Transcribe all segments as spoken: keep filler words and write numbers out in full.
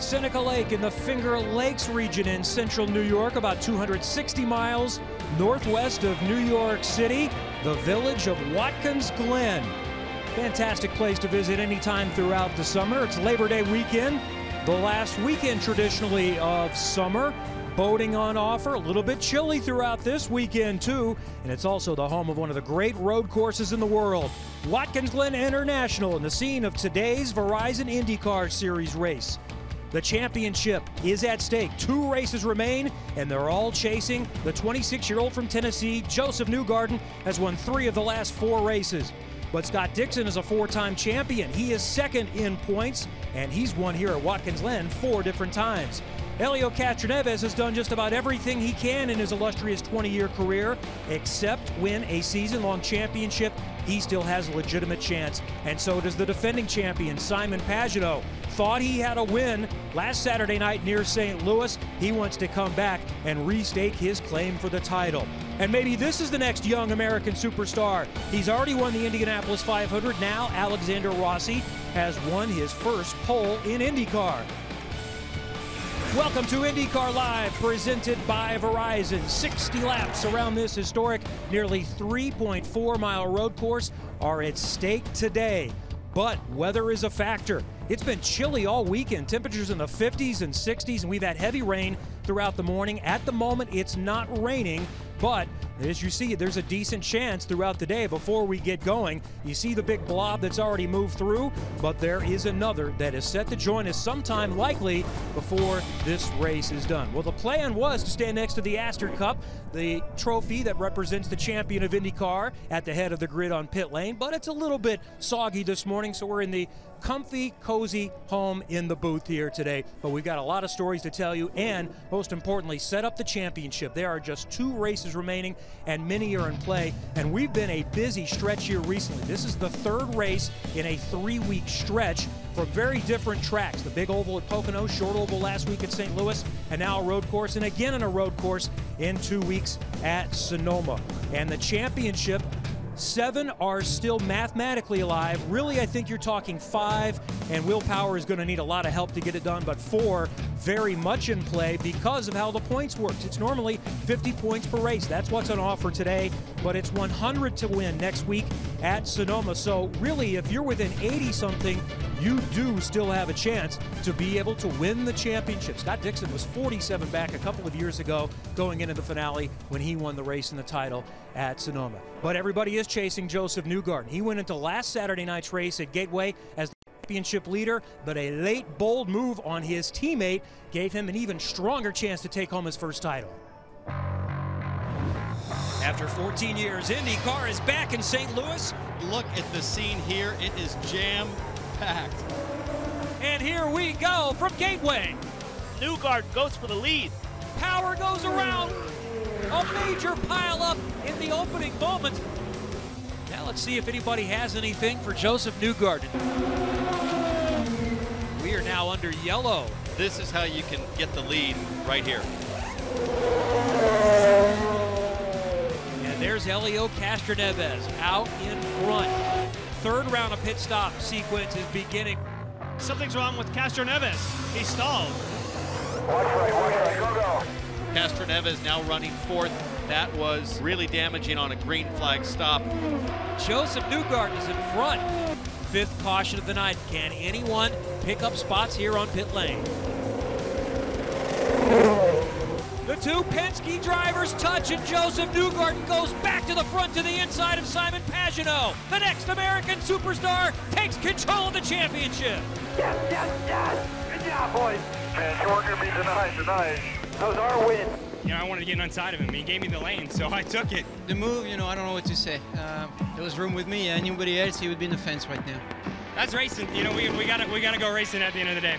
Seneca Lake in the Finger Lakes region in central New York, about two hundred sixty miles northwest of New York City, the village of Watkins Glen. Fantastic place to visit anytime throughout the summer. It's Labor Day weekend, the last weekend traditionally of summer. Boating on offer, a little bit chilly throughout this weekend too, and it's also the home of one of the great road courses in the world, Watkins Glen International, and the scene of today's Verizon IndyCar Series race. The championship is at stake. Two races remain, and they're all chasing the twenty-six-year-old from Tennessee. Josef Newgarden has won three of the last four races. But Scott Dixon is a four-time champion. He is second in points, and he's won here at Watkins Glen four different times. Hélio Castroneves has done just about everything he can in his illustrious twenty-year career, except win a season-long championship. He still has a legitimate chance, and so does the defending champion, Simon Pagenaud. Thought he had a win last Saturday night near Saint Louis. He wants to come back and restake his claim for the title. And maybe this is the next young American superstar. He's already won the Indianapolis five hundred. Now Alexander Rossi has won his first pole in IndyCar. Welcome to IndyCar Live, presented by Verizon. sixty laps around this historic, nearly three point four mile road course are at stake today. But weather is a factor. It's been chilly all weekend, temperatures in the fifties and sixties, and we've had heavy rain throughout the morning. At the moment, it's not raining, but as you see, there's a decent chance throughout the day before we get going. You see the big blob that's already moved through, but there is another that is set to join us sometime likely before this race is done. Well, the plan was to stand next to the Astor Cup, the trophy that represents the champion of IndyCar, at the head of the grid on pit lane, but it's a little bit soggy this morning, so we're in the comfy, cozy home in the booth here today. But we've got a lot of stories to tell you, and most importantly, set up the championship. There are just two races remaining, and many are in play, and we've been a busy stretch here recently. This is the third race in a three-week stretch from very different tracks. The big oval at Pocono, short oval last week at Saint Louis, and now a road course, and again in a road course in two weeks at Sonoma. And the championship, seven are still mathematically alive. Really, I think you're talking five, and Will Power is going to need a lot of help to get it done, but four very much in play because of how the points works. It's normally fifty points per race. That's what's on offer today, but it's one hundred to win next week at Sonoma. So really, if you're within eighty something, you do still have a chance to be able to win the championship. Scott Dixon was forty-seven back a couple of years ago going into the finale when he won the race and the title at Sonoma. But everybody is chasing Josef Newgarden. He went into last Saturday night's race at Gateway as the championship leader, but a late bold move on his teammate gave him an even stronger chance to take home his first title. After fourteen years, IndyCar is back in Saint Louis. Look at the scene here. It is jammed. And here we go from Gateway. Newgarden goes for the lead. Power goes around. A major pileup in the opening moments. Now let's see if anybody has anything for Josef Newgarden. We are now under yellow. This is how you can get the lead right here. And there's Hélio Castroneves out in front. Third round of pit stop sequence is beginning. Something's wrong with Castroneves. He stalled. Watch right, watch right, go, go. Castroneves now running fourth. That was really damaging on a green flag stop. Josef Newgarden is in front. Fifth caution of the night. Can anyone pick up spots here on pit lane? The two Penske drivers touch, and Josef Newgarden goes back to the front to the inside of Simon Pagenaud. The next American superstar takes control of the championship. Yes, yes, yes! Good job, boys. Man, you're going to be denied tonight. That was our win. You know, I wanted to get inside of him. He gave me the lane, so I took it. The move, you know, I don't know what to say. Uh, there was room with me. Anybody else, he would be in the fence right now. That's racing. You know, we, we gotta we gotta go racing at the end of the day.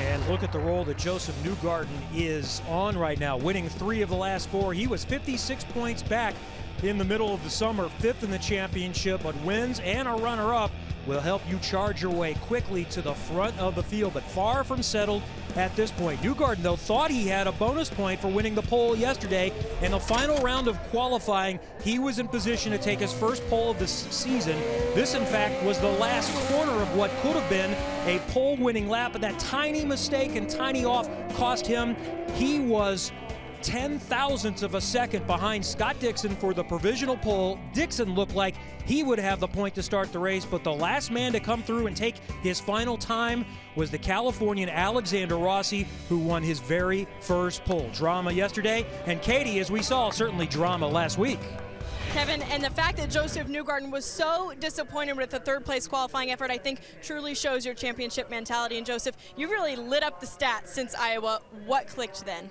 And look at the role that Josef Newgarden is on right now, winning three of the last four. He was fifty-six points back in the middle of the summer, fifth in the championship, but wins and a runner-up will help you charge your way quickly to the front of the field, but far from settled at this point. Newgarden, though, thought he had a bonus point for winning the pole yesterday. In the final round of qualifying, he was in position to take his first pole of the season. This, in fact, was the last corner of what could have been a pole-winning lap, but that tiny mistake and tiny off cost him. He was ten thousandths of a second behind Scott Dixon for the provisional pole. Dixon looked like he would have the point to start the race, but the last man to come through and take his final time was the Californian Alexander Rossi, who won his very first pole. Drama yesterday, and Katie, as we saw, certainly drama last week. Kevin, and the fact that Josef Newgarden was so disappointed with the third-place qualifying effort, I think, truly shows your championship mentality. And Josef, you really lit up the stats since Iowa. What clicked then?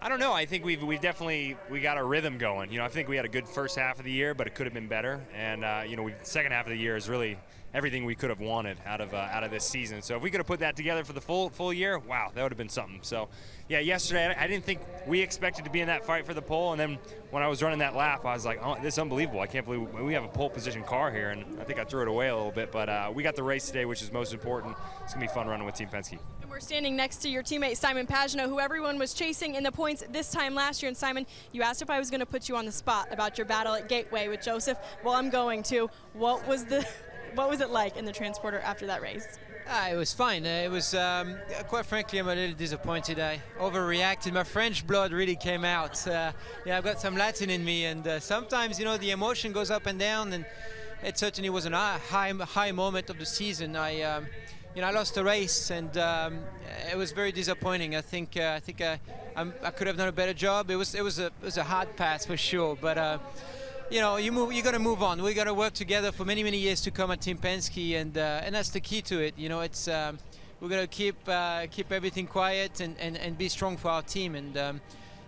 I don't know. I think we've we definitely we got our rhythm going. You know, I think we had a good first half of the year, but it could have been better. And uh, you know, we second half of the year is really everything we could have wanted out of uh, out of this season. So if we could have put that together for the full full year, wow, that would have been something. So, yeah, yesterday I didn't think we expected to be in that fight for the pole. And then when I was running that lap, I was like, oh, this is unbelievable. I can't believe we have a pole position car here. And I think I threw it away a little bit. But uh, we got the race today, which is most important. It's gonna be fun running with Team Penske. We're standing next to your teammate, Simon Pagenaud, who everyone was chasing in the points this time last year. And Simon, you asked if I was going to put you on the spot about your battle at Gateway with Josef. Well, I'm going to. What was the, what was it like in the transporter after that race? Ah, it was fine. Uh, it was, um, quite frankly, I'm a little disappointed. I overreacted. My French blood really came out. Uh, yeah, I've got some Latin in me. And uh, sometimes, you know, the emotion goes up and down. And it certainly was a high, high moment of the season. I... Um, You know, I lost a race, and um, it was very disappointing. I think uh, I think uh, I'm, I could have done a better job. It was it was a it was a hard pass for sure, but uh, you know, you move, you got to move on. We got to work together for many many years to come at Team Penske, and uh, and that's the key to it. You know, it's um, we're gonna keep uh, keep everything quiet and, and and be strong for our team, and um,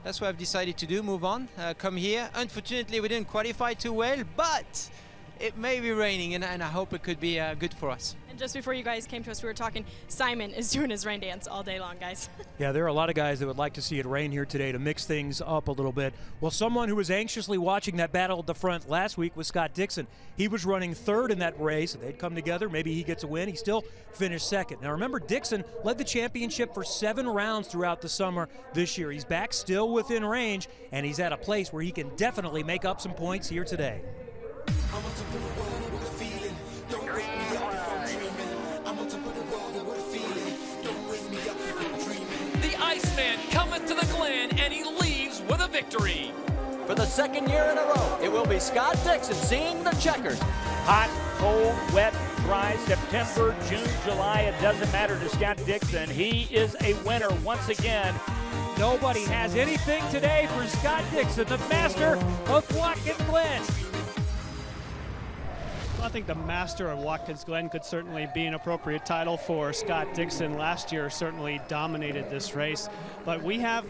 that's what I've decided to do. Move on, uh, come here. Unfortunately, we didn't qualify too well, but it may be raining, and, and I hope it could be uh, good for us. And just before you guys came to us, we were talking, Simon is doing his rain dance all day long, guys. Yeah, there are a lot of guys that would like to see it rain here today to mix things up a little bit. Well, someone who was anxiously watching that battle at the front last week was Scott Dixon. He was running third in that race. They'd come together. Maybe he gets a win. He still finished second. Now, remember, Dixon led the championship for seven rounds throughout the summer this year. He's back still within range, and he's at a place where he can definitely make up some points here today. I'm on top of the world with a feeling. Don't wake me up from dreaming. I'm on top of the world with a feeling. Don't wake me up from dreaming. The Iceman cometh to the Glen, and he leaves with a victory. For the second year in a row, it will be Scott Dixon seeing the checkers. Hot, cold, wet, dry, September, June, July, it doesn't matter to Scott Dixon. He is a winner once again. Nobody has anything today for Scott Dixon, the master of Watkins Glen. I think the master of Watkins Glen could certainly be an appropriate title for Scott Dixon. Last year certainly dominated this race, but we have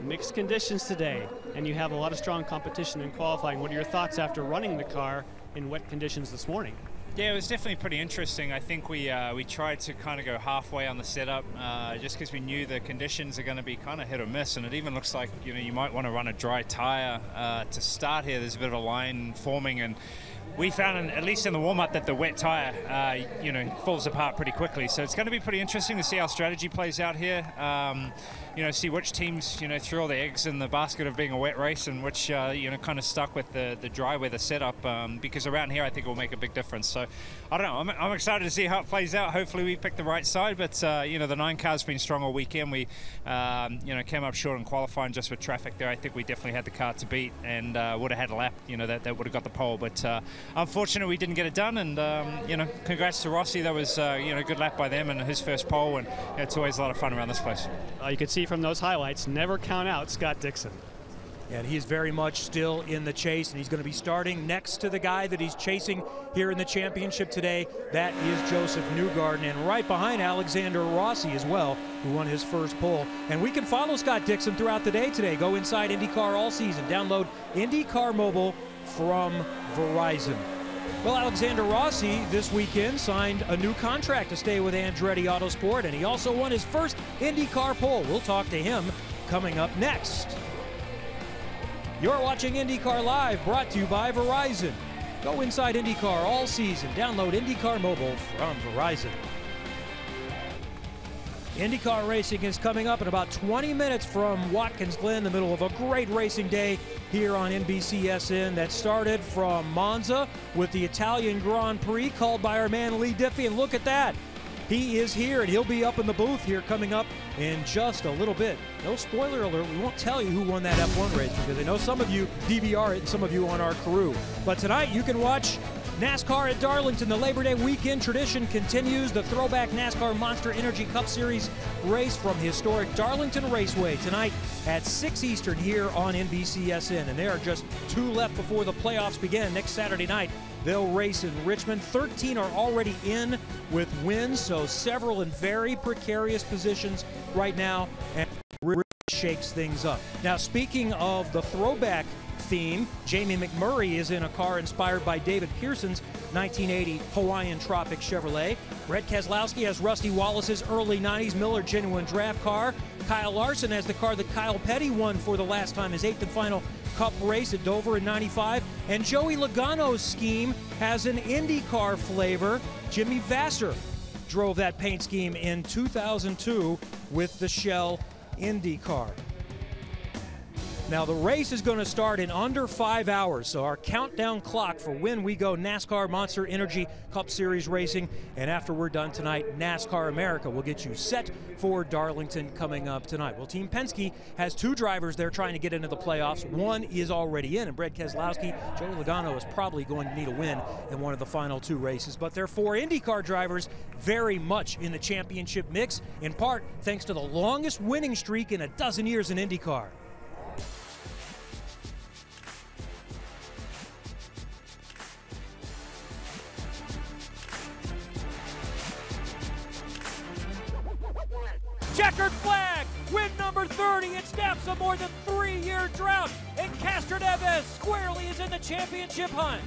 mixed conditions today, and you have a lot of strong competition in qualifying. What are your thoughts after running the car in wet conditions this morning? Yeah, it was definitely pretty interesting. I think we uh, we tried to kind of go halfway on the setup uh, just because we knew the conditions are going to be kind of hit or miss, and it even looks like, you know, you might want to run a dry tire uh, to start here. There's a bit of a line forming, and we found, in, at least in the warm-up, that the wet tire, uh, you know, falls apart pretty quickly. So it's going to be pretty interesting to see how strategy plays out here. Um, you know, see which teams, you know, threw all the eggs in the basket of being a wet race, and which, uh, you know, kind of stuck with the, the dry weather setup. Um, because around here, I think it will make a big difference. So I don't know. I'm, I'm excited to see how it plays out. Hopefully, we pick the right side. But uh, you know, the nine car's been strong all weekend. We, um, you know, came up short in qualifying just with traffic there. I think we definitely had the car to beat, and uh, would have had a lap, you know, that, that would have got the pole. But uh, unfortunately, we didn't get it done, and um, you know, congrats to Rossi. That was uh, you know, a good lap by them and his first pole, and you know, it's always a lot of fun around this place. Uh, you can see from those highlights, never count out Scott Dixon. And he's very much still in the chase, and he's going to be starting next to the guy that he's chasing here in the championship today. That is Josef Newgarden, and right behind Alexander Rossi as well, who won his first pole. And we can follow Scott Dixon throughout the day today. Go inside IndyCar all season. Download IndyCar Mobile from Verizon. Well, Alexander Rossi this weekend signed a new contract to stay with Andretti Autosport, and he also won his first IndyCar pole. We'll talk to him coming up next. You're watching IndyCar Live, brought to you by Verizon. Go inside IndyCar all season. Download IndyCar Mobile from Verizon. IndyCar Racing is coming up in about twenty minutes from Watkins Glen, the middle of a great racing day here on N B C S N that started from Monza with the Italian Grand Prix called by our man Lee Diffie. And look at that. He is here, and he'll be up in the booth here coming up in just a little bit. No spoiler alert, we won't tell you who won that F one race because I know some of you D V R it and some of you on our crew. But tonight you can watch NASCAR at Darlington. The Labor Day weekend tradition continues. The throwback NASCAR Monster Energy Cup Series race from historic Darlington Raceway tonight at six Eastern here on N B C S N. And there are just two left before the playoffs begin next Saturday night. They'll race in Richmond. thirteen are already in with wins, so several in very precarious positions right now, and really shakes things up. Now, speaking of the throwback theme, Jamie McMurray is in a car inspired by David Pearson's nineteen eighty Hawaiian Tropic Chevrolet. Brett Keselowski has Rusty Wallace's early nineties Miller Genuine Draft car. Kyle Larson has the car that Kyle Petty won for the last time, his eighth and final Cup race at Dover in ninety-five, and Joey Logano's scheme has an IndyCar flavor. Jimmy Vassar drove that paint scheme in two thousand two with the Shell IndyCar. Now the race is going to start in under five hours, so our countdown clock for when we go NASCAR Monster Energy Cup Series racing, and after we're done tonight, NASCAR America will get you set for Darlington coming up tonight. Well, Team Penske has two drivers they're trying to get into the playoffs. One is already in, and Brett Keselowski. Joey Logano is probably going to need a win in one of the final two races, but there are four IndyCar drivers very much in the championship mix, in part thanks to the longest winning streak in a dozen years in IndyCar. Checkered flag, win number thirty. It snaps a more than three-year drought, and Castroneves squarely is in the championship hunt.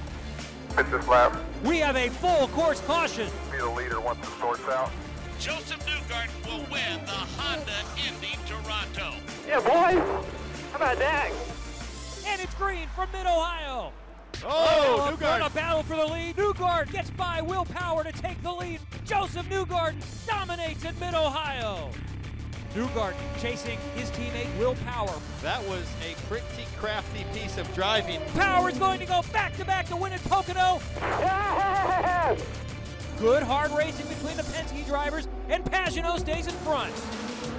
It's this lap. We have a full course caution. Be the leader once it sorts out. Josef Newgarden will win the Honda Indy Toronto. Yeah, boys. How about that? And it's green from Mid-Ohio. Oh, oh Newgarden. On a battle for the lead. Newgarden gets by Will Power to take the lead. Josef Newgarden dominates in Mid-Ohio. Newgarden chasing his teammate Will Power. That was a pretty crafty piece of driving. Power's going to go back-to-back to win at Pocono. Good hard racing between the Penske drivers, and Pagenaud stays in front.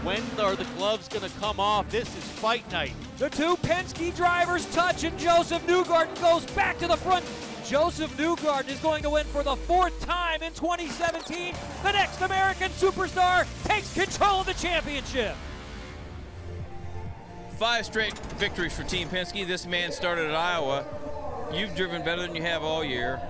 When are the gloves going to come off? This is fight night. The two Penske drivers touch, and Josef Newgarden goes back to the front. Josef Newgarden is going to win for the fourth time in twenty seventeen. The next American superstar takes control of the championship. Five straight victories for Team Penske. This man started at Iowa. You've driven better than you have all year.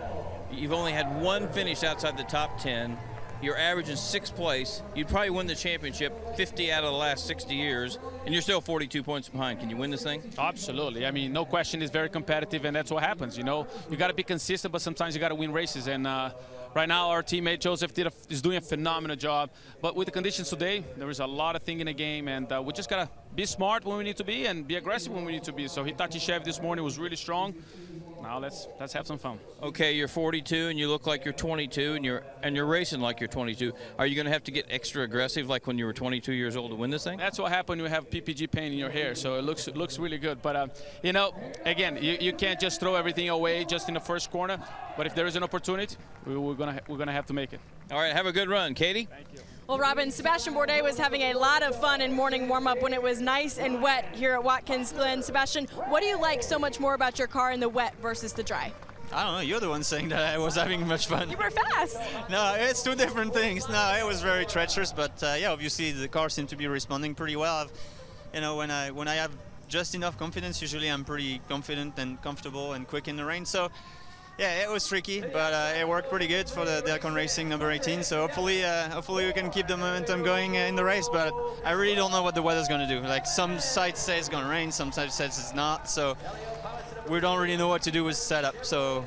You've only had one finish outside the top ten. You're averaging sixth place. You'd probably win the championship fifty out of the last sixty years, and you're still forty-two points behind. Can you win this thing? Absolutely. I mean, no question, it's very competitive, and that's what happens, you know. You got to be consistent, but sometimes you got to win races. And uh, right now, our teammate Josef did a, is doing a phenomenal job. But with the conditions today, there is a lot of thing in the game, and uh, we just got to be smart when we need to be and be aggressive when we need to be. So Hitachi Chevy this morning was really strong. Now let's let's have some fun. Okay, you're forty-two and you look like you're twenty-two, and you're and you're racing like you're twenty-two. Are you going to have to get extra aggressive like when you were twenty-two years old to win this thing? That's what happened. You have P P G paint in your hair, so it looks it looks really good. But um, you know, again, you, you can't just throw everything away just in the first corner. But if there is an opportunity, we, we're gonna we're gonna have to make it. All right, have a good run, Katie. Thank you. Well, Robin, Sebastian Bourdais was having a lot of fun in morning warm-up when it was nice and wet here at Watkins Glen. Sebastian, what do you like so much more about your car in the wet versus the dry? I don't know. You're the one saying that I was having much fun. You were fast. No, it's two different things. No, it was very treacherous, but uh, yeah, obviously the car seemed to be responding pretty well. I've, you know, when I when I have just enough confidence, usually I'm pretty confident and comfortable and quick in the rain. So. Yeah, it was tricky, but uh, it worked pretty good for the Delcon Racing number eighteen, so hopefully uh, hopefully we can keep the momentum going in the race, but I really don't know what the weather's going to do. Like, some sites say it's going to rain, some sites says it's not, so we don't really know what to do with setup, so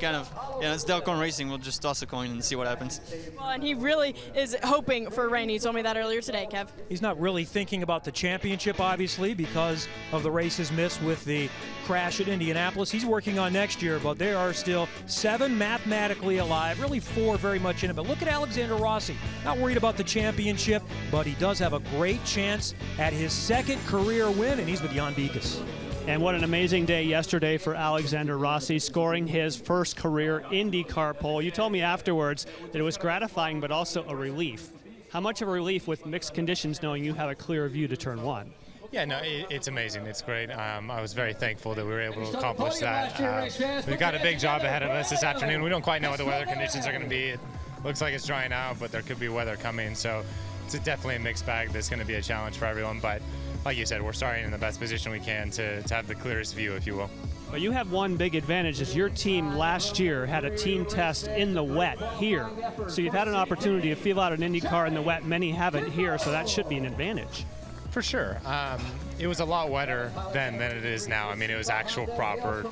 kind of, you know, it's Del Con Racing. We'll just toss a coin and see what happens. Well, and he really is hoping for rain. He told me that earlier today, Kev. He's not really thinking about the championship, obviously, because of the races missed with the crash at Indianapolis. He's working on next year, but there are still seven mathematically alive, really four very much in it. But look at Alexander Rossi. Not worried about the championship, but he does have a great chance at his second career win, and he's with Jan Bikas. And what an amazing day yesterday for Alexander Rossi, scoring his first career IndyCar pole. You told me afterwards that it was gratifying, but also a relief. How much of a relief with mixed conditions, knowing you have a clear view to turn one? Yeah, no, it, it's amazing. It's great. Um, I was very thankful that we were able to accomplish that. Uh, we've got a big job ahead of us this afternoon. We don't quite know what the weather conditions are going to be. It looks like it's drying out, but there could be weather coming. So it's a definitely a mixed bag that's going to be a challenge for everyone. But like you said, we're starting in the best position we can to, to have the clearest view, if you will. But you have one big advantage, is your team last year had a team test in the wet here. So you've had an opportunity to feel out an IndyCar in the wet. Many haven't here, so that should be an advantage. For sure. Um, it was a lot wetter then than it is now. I mean, it was actual proper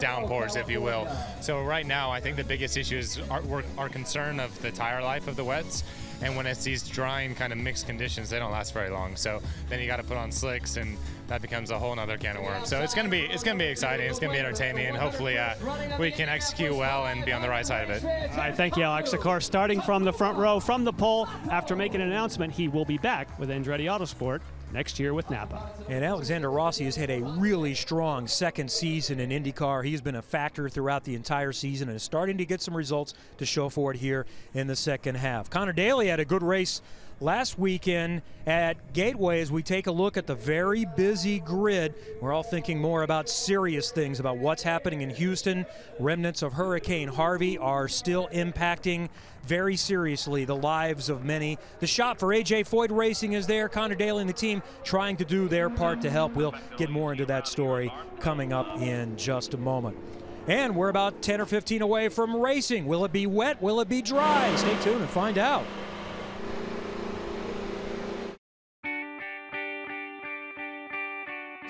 downpours, if you will. So right now, I think the biggest issue is our, our concern of the tire life of the wets. And when it's these drying kind of mixed conditions, they don't last very long. So then you got to put on slicks, and that becomes a whole other can of worms. So it's going to be it's going to be exciting. It's going to be entertaining, and hopefully uh, we can execute well and be on the right side of it. All right, thank you, Alex. Of course, starting from the front row, from the pole, after making an announcement, he will be back with Andretti Autosport next year with Napa. And Alexander Rossi has had a really strong second season in IndyCar. He's been a factor throughout the entire season and is starting to get some results to show for it here in the second half. Connor Daly had a good race last weekend at Gateway. As we take a look at the very busy grid, we're all thinking more about serious things, about what's happening in Houston. Remnants of Hurricane Harvey are still impacting very seriously the lives of many. The shop for A J Foyt Racing is there. Connor Daly and the team trying to do their part to help. We'll get more into that story coming up in just a moment. And we're about ten or fifteen away from racing. Will it be wet? Will it be dry? Stay tuned and find out.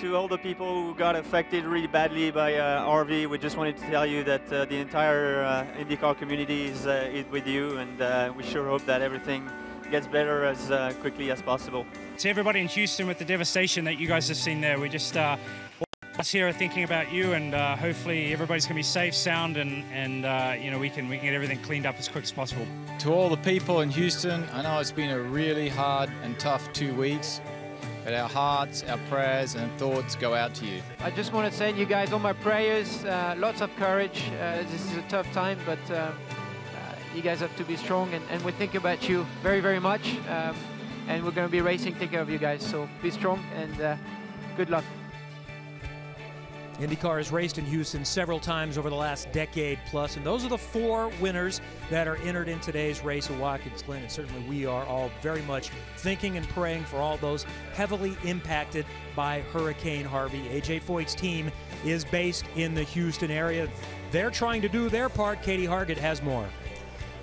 To all the people who got affected really badly by uh, Harvey, we just wanted to tell you that uh, the entire uh, IndyCar community is uh, with you, and uh, we sure hope that everything gets better as uh, quickly as possible. To everybody in Houston with the devastation that you guys have seen there, we just uh, all of us here are thinking about you, and uh, hopefully everybody's going to be safe, sound, and and uh, you know we can we can get everything cleaned up as quick as possible. To all the people in Houston, I know it's been a really hard and tough two weeks. But our hearts, our prayers and thoughts go out to you. I just want to send you guys all my prayers, uh, lots of courage. Uh, this is a tough time, but uh, uh, you guys have to be strong, and, and we think about you very, very much. Um, and we're going to be racing, take care of you guys. So be strong and uh, good luck. IndyCar has raced in Houston several times over the last decade plus, and those are the four winners that are entered in today's race at Watkins Glen. And certainly we are all very much thinking and praying for all those heavily impacted by Hurricane Harvey. A J Foyt's team is based in the Houston area. They're trying to do their part. Katie Hargett has more.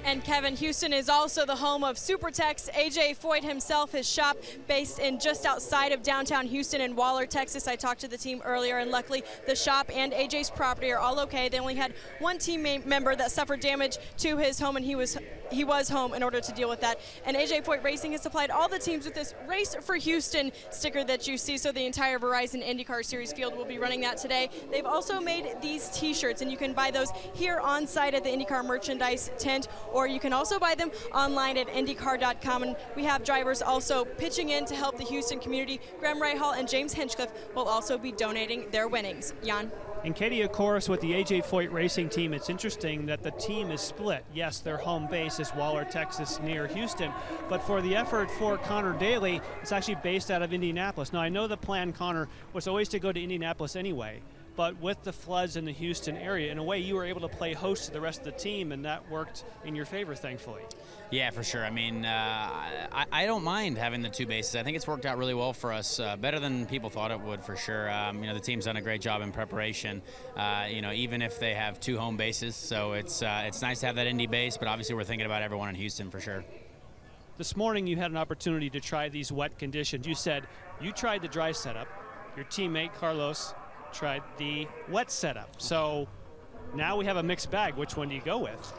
And Kevin, Houston is also the home of Supertex. A J Foyt himself, his shop based in just outside of downtown Houston in Waller, Texas. I talked to the team earlier, and luckily the shop and A J's property are all okay. They only had one team member that suffered damage to his home, and he was he was home in order to deal with that. And A J Foyt Racing has supplied all the teams with this Race for Houston sticker that you see, so the entire Verizon IndyCar Series field will be running that today. They've also made these t-shirts, and you can buy those here on site at the IndyCar merchandise tent, or you can also buy them online at IndyCar dot com. And we have drivers also pitching in to help the Houston community. Graham Rahal and James Hinchcliffe will also be donating their winnings. Jan. And Katie, of course, with the A J Foyt Racing team, it's interesting that the team is split. Yes, their home base is Waller, Texas, near Houston, but for the effort for Connor Daly, it's actually based out of Indianapolis. Now, I know the plan, Connor, was always to go to Indianapolis anyway, but with the floods in the Houston area, in a way you were able to play host to the rest of the team, and that worked in your favor, thankfully. Yeah, for sure. I mean, uh, I, I don't mind having the two bases. I think it's worked out really well for us, uh, better than people thought it would, for sure. Um, you know, the team's done a great job in preparation, uh, you know, even if they have two home bases. So it's, uh, it's nice to have that Indy base, but obviously we're thinking about everyone in Houston for sure. This morning you had an opportunity to try these wet conditions. You said you tried the dry setup, your teammate Carlos tried the wet setup. So now we have a mixed bag. Which one do you go with?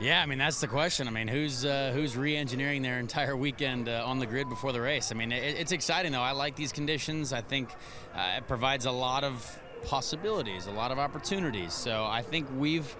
Yeah, I mean, that's the question. I mean, who's uh, who's re-engineering their entire weekend uh, on the grid before the race? I mean, it, it's exciting, though. I like these conditions. I think uh, it provides a lot of possibilities, a lot of opportunities. So I think we've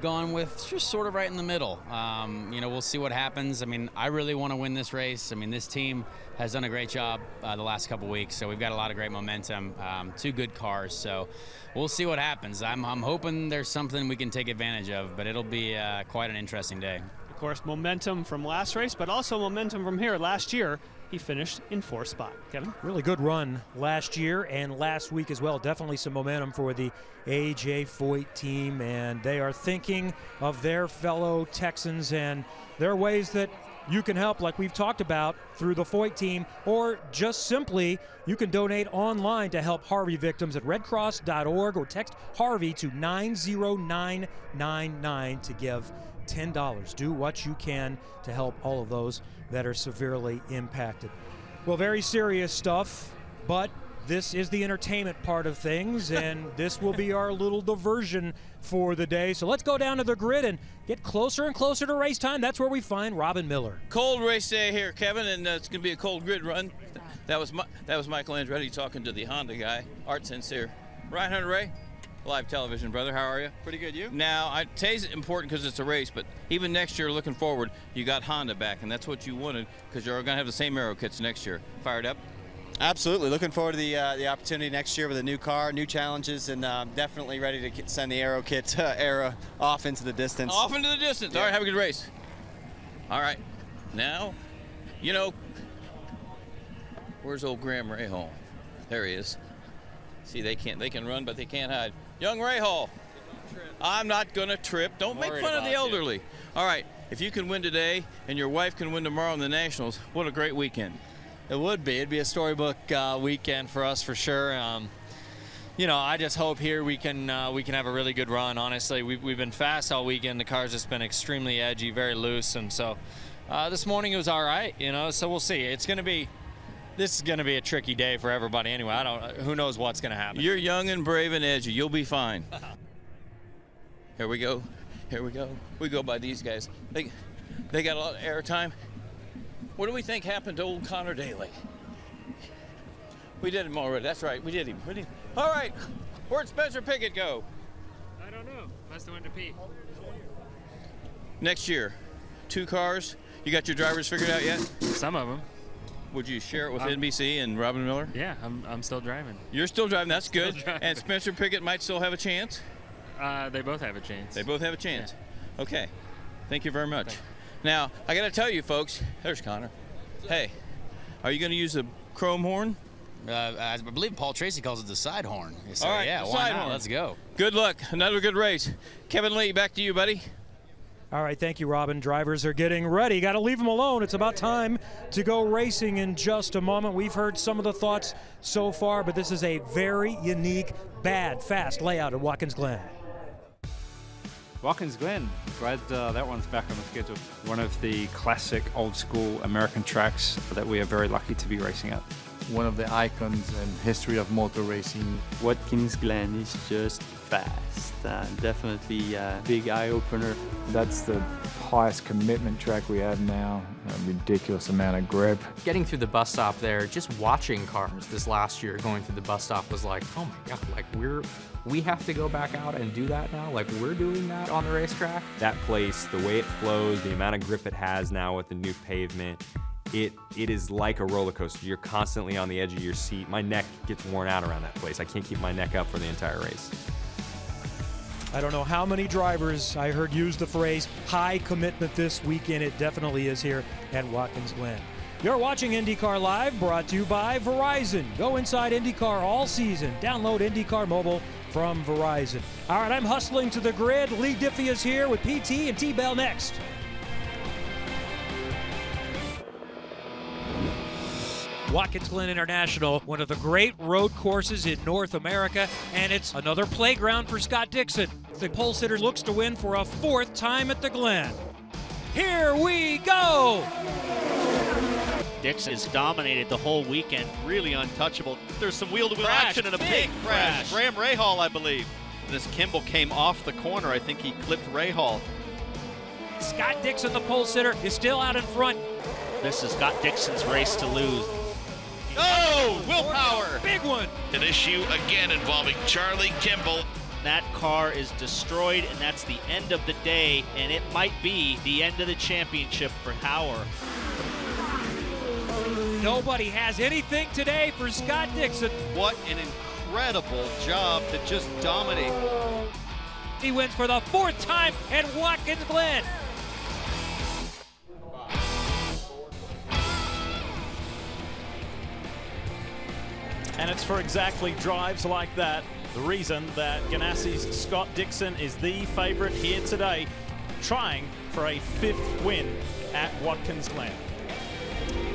gone with just sort of right in the middle. Um, you know, we'll see what happens. I mean, I really want to win this race. I mean, this team has done a great job uh, the last couple weeks, so we've got a lot of great momentum, um, two good cars, so we'll see what happens. I'm, I'm hoping there's something we can take advantage of, but it'll be uh, quite an interesting day. Of course, momentum from last race, but also momentum from here. Last year, he finished in fourth spot. Kevin? Really good run last year and last week as well. Definitely some momentum for the A J Foyt team, and they are thinking of their fellow Texans, and there are ways that you can help, like we've talked about, through the Foyt team, or just simply you can donate online to help Harvey victims at red cross dot org, or text Harvey to nine zero nine nine nine to give ten dollars. Do what you can to help all of those that are severely impacted. Well, very serious stuff, but this is the entertainment part of things, and this will be our little diversion for the day. So let's go down to the grid and get closer and closer to race time. That's where we find Robin Miller. Cold race day here, Kevin, and uh, it's going to be a cold grid run. That was my, that was Michael Andretti talking to the Honda guy, Art Sincere. Ryan Hunter-Reay, live television, brother. How are you? Pretty good, you? Now, I, today's important because it's a race, but even next year, looking forward, you got Honda back, and that's what you wanted because you're going to have the same aero kits next year. Fired up? Absolutely. Looking forward to the uh, the opportunity next year with a new car, new challenges, and uh, definitely ready to send the aero kit uh, era off into the distance. Off into the distance. Yeah. All right, have a good race. All right. Now, you know, where's old Graham Rahal? There he is. See, they can't. They can run, but they can't hide. Young Rahal. I'm not gonna trip. Don't make fun of the elderly. You. All right. If you can win today, and your wife can win tomorrow in the Nationals, what a great weekend. It would be. It'd be a storybook uh, weekend for us for sure. Um, you know, I just hope here we can uh, we can have a really good run. Honestly, we've, we've been fast all weekend. The car's just been extremely edgy, very loose, and so uh, this morning it was all right. You know, so we'll see. It's going to be this is going to be a tricky day for everybody anyway. I don't. Who knows what's going to happen? You're young and brave and edgy. You'll be fine. Here we go. Here we go. We go by these guys. They they got a lot of air time. What do we think happened to old Connor Daly? We did him already. That's right. We did him. We did him. All right. Where'd Spencer Pigot go? I don't know. Must have went to pee. Next year, two cars. You got your drivers figured out yet? Some of them. Would you share it with um, N B C and Robin Miller? Yeah, I'm, I'm still driving. You're still driving. That's still good. Driving. And Spencer Pigot might still have a chance? Uh, they both have a chance. They both have a chance. Yeah. Okay. Thank you very much. Thanks. Now, I gotta tell you folks, there's Connor. Hey, are you gonna use the chrome horn? Uh, I believe Paul Tracy calls it the side horn. So, all right, yeah, why not? Let's go. Good luck, another good race. Kevin Lee, back to you, buddy. All right, thank you, Robin. Drivers are getting ready. Got to leave them alone. It's about time to go racing in just a moment. We've heard some of the thoughts so far, but this is a very unique, bad, fast layout at Watkins Glen. Watkins Glen, glad uh, that one's back on the schedule. One of the classic old school American tracks that we are very lucky to be racing at. One of the icons in history of motor racing. Watkins Glen is just fast. Uh, definitely a big eye-opener. That's the highest commitment track we have now. A ridiculous amount of grip. Getting through the bus stop there, just watching cars this last year going through the bus stop was like, oh my God, like we're, we have to go back out and do that now? Like we're doing that on the racetrack? That place, the way it flows, the amount of grip it has now with the new pavement, It, it is like a roller coaster. You're constantly on the edge of your seat. My neck gets worn out around that place. I can't keep my neck up for the entire race. I don't know how many drivers I heard use the phrase high commitment this weekend. It definitely is here at Watkins Glen. You're watching IndyCar Live, brought to you by Verizon. Go inside IndyCar all season. Download IndyCar Mobile from Verizon. All right, I'm hustling to the grid. Lee Diffie is here with P T and T-Bell next. Watkins Glen International, one of the great road courses in North America, and it's another playground for Scott Dixon. The pole sitter looks to win for a fourth time at the Glen. Here we go! Dixon has dominated the whole weekend, really untouchable. There's some wheel-to-wheel action and a big, big crash. crash. Graham Rahal, I believe. this Kimball came off the corner. I think he clipped Rahal. Scott Dixon, the pole sitter, is still out in front. This is Scott Dixon's race to lose. Oh, Will Power. Big one. An issue again involving Charlie Kimball. That car is destroyed, and that's the end of the day, and it might be the end of the championship for Power. Nobody has anything today for Scott Dixon. What an incredible job to just dominate. He wins for the fourth time at Watkins Glen. And it's for exactly drives like that, the reason that Ganassi's Scott Dixon is the favorite here today, trying for a fifth win at Watkins Glen.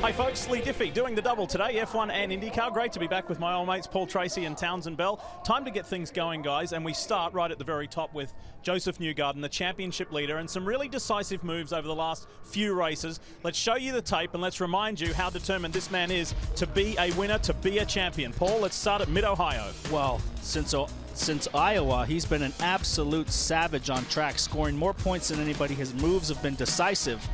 Hey folks, Lee Diffie doing the double today, F one and IndyCar. Great to be back with my old mates Paul Tracy and Townsend Bell. Time to get things going, guys, and we start right at the very top with Josef Newgarden, the championship leader, and some really decisive moves over the last few races. Let's show you the tape and let's remind you how determined this man is to be a winner, to be a champion. Paul, let's start at Mid-Ohio. Well, since Since Iowa, he's been an absolute savage on track, scoring more points than anybody. His moves have been decisive.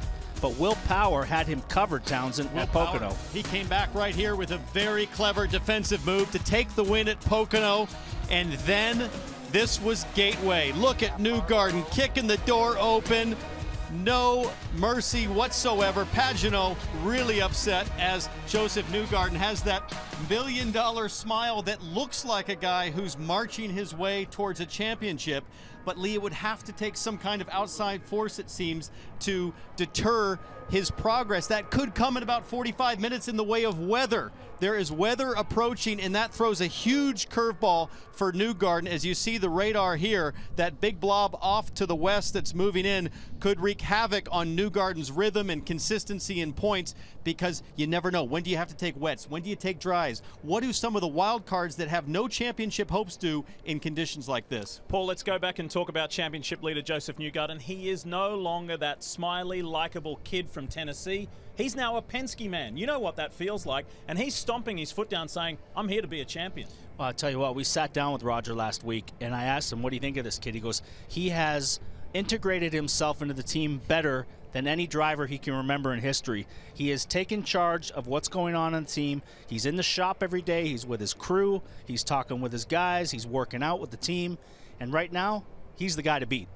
But Will Power had him covered, Townsend, at Pocono. Power. He came back right here with a very clever defensive move to take the win at Pocono. And then this was Gateway. Look at Newgarden kicking the door open. No mercy whatsoever. Pagenaud really upset as Josef Newgarden has that million-dollar smile that looks like a guy who's marching his way towards a championship. But Lee, it would have to take some kind of outside force, it seems, to deter his progress. That could come in about forty-five minutes in the way of weather. There is weather approaching, and that throws a huge curveball for Newgarden. As you see the radar here, that big blob off to the west that's moving in could wreak havoc on Newgarden's rhythm and consistency in points, because you never know. When do you have to take wets? When do you take dries? What do some of the wild cards that have no championship hopes do in conditions like this? Paul, let's go back and talk about championship leader Josef Newgarden. He is no longer that smiley, likable kid from Tennessee. He's now a Penske man. You know what that feels like. And he's stomping his foot down saying, I'm here to be a champion. Well, I'll tell you what, we sat down with Roger last week and I asked him, what do you think of this kid? He goes, he has integrated himself into the team better than any driver he can remember in history. He has taken charge of what's going on on the team. He's in the shop every day. He's with his crew. He's talking with his guys. He's working out with the team. And right now, he's the guy to beat.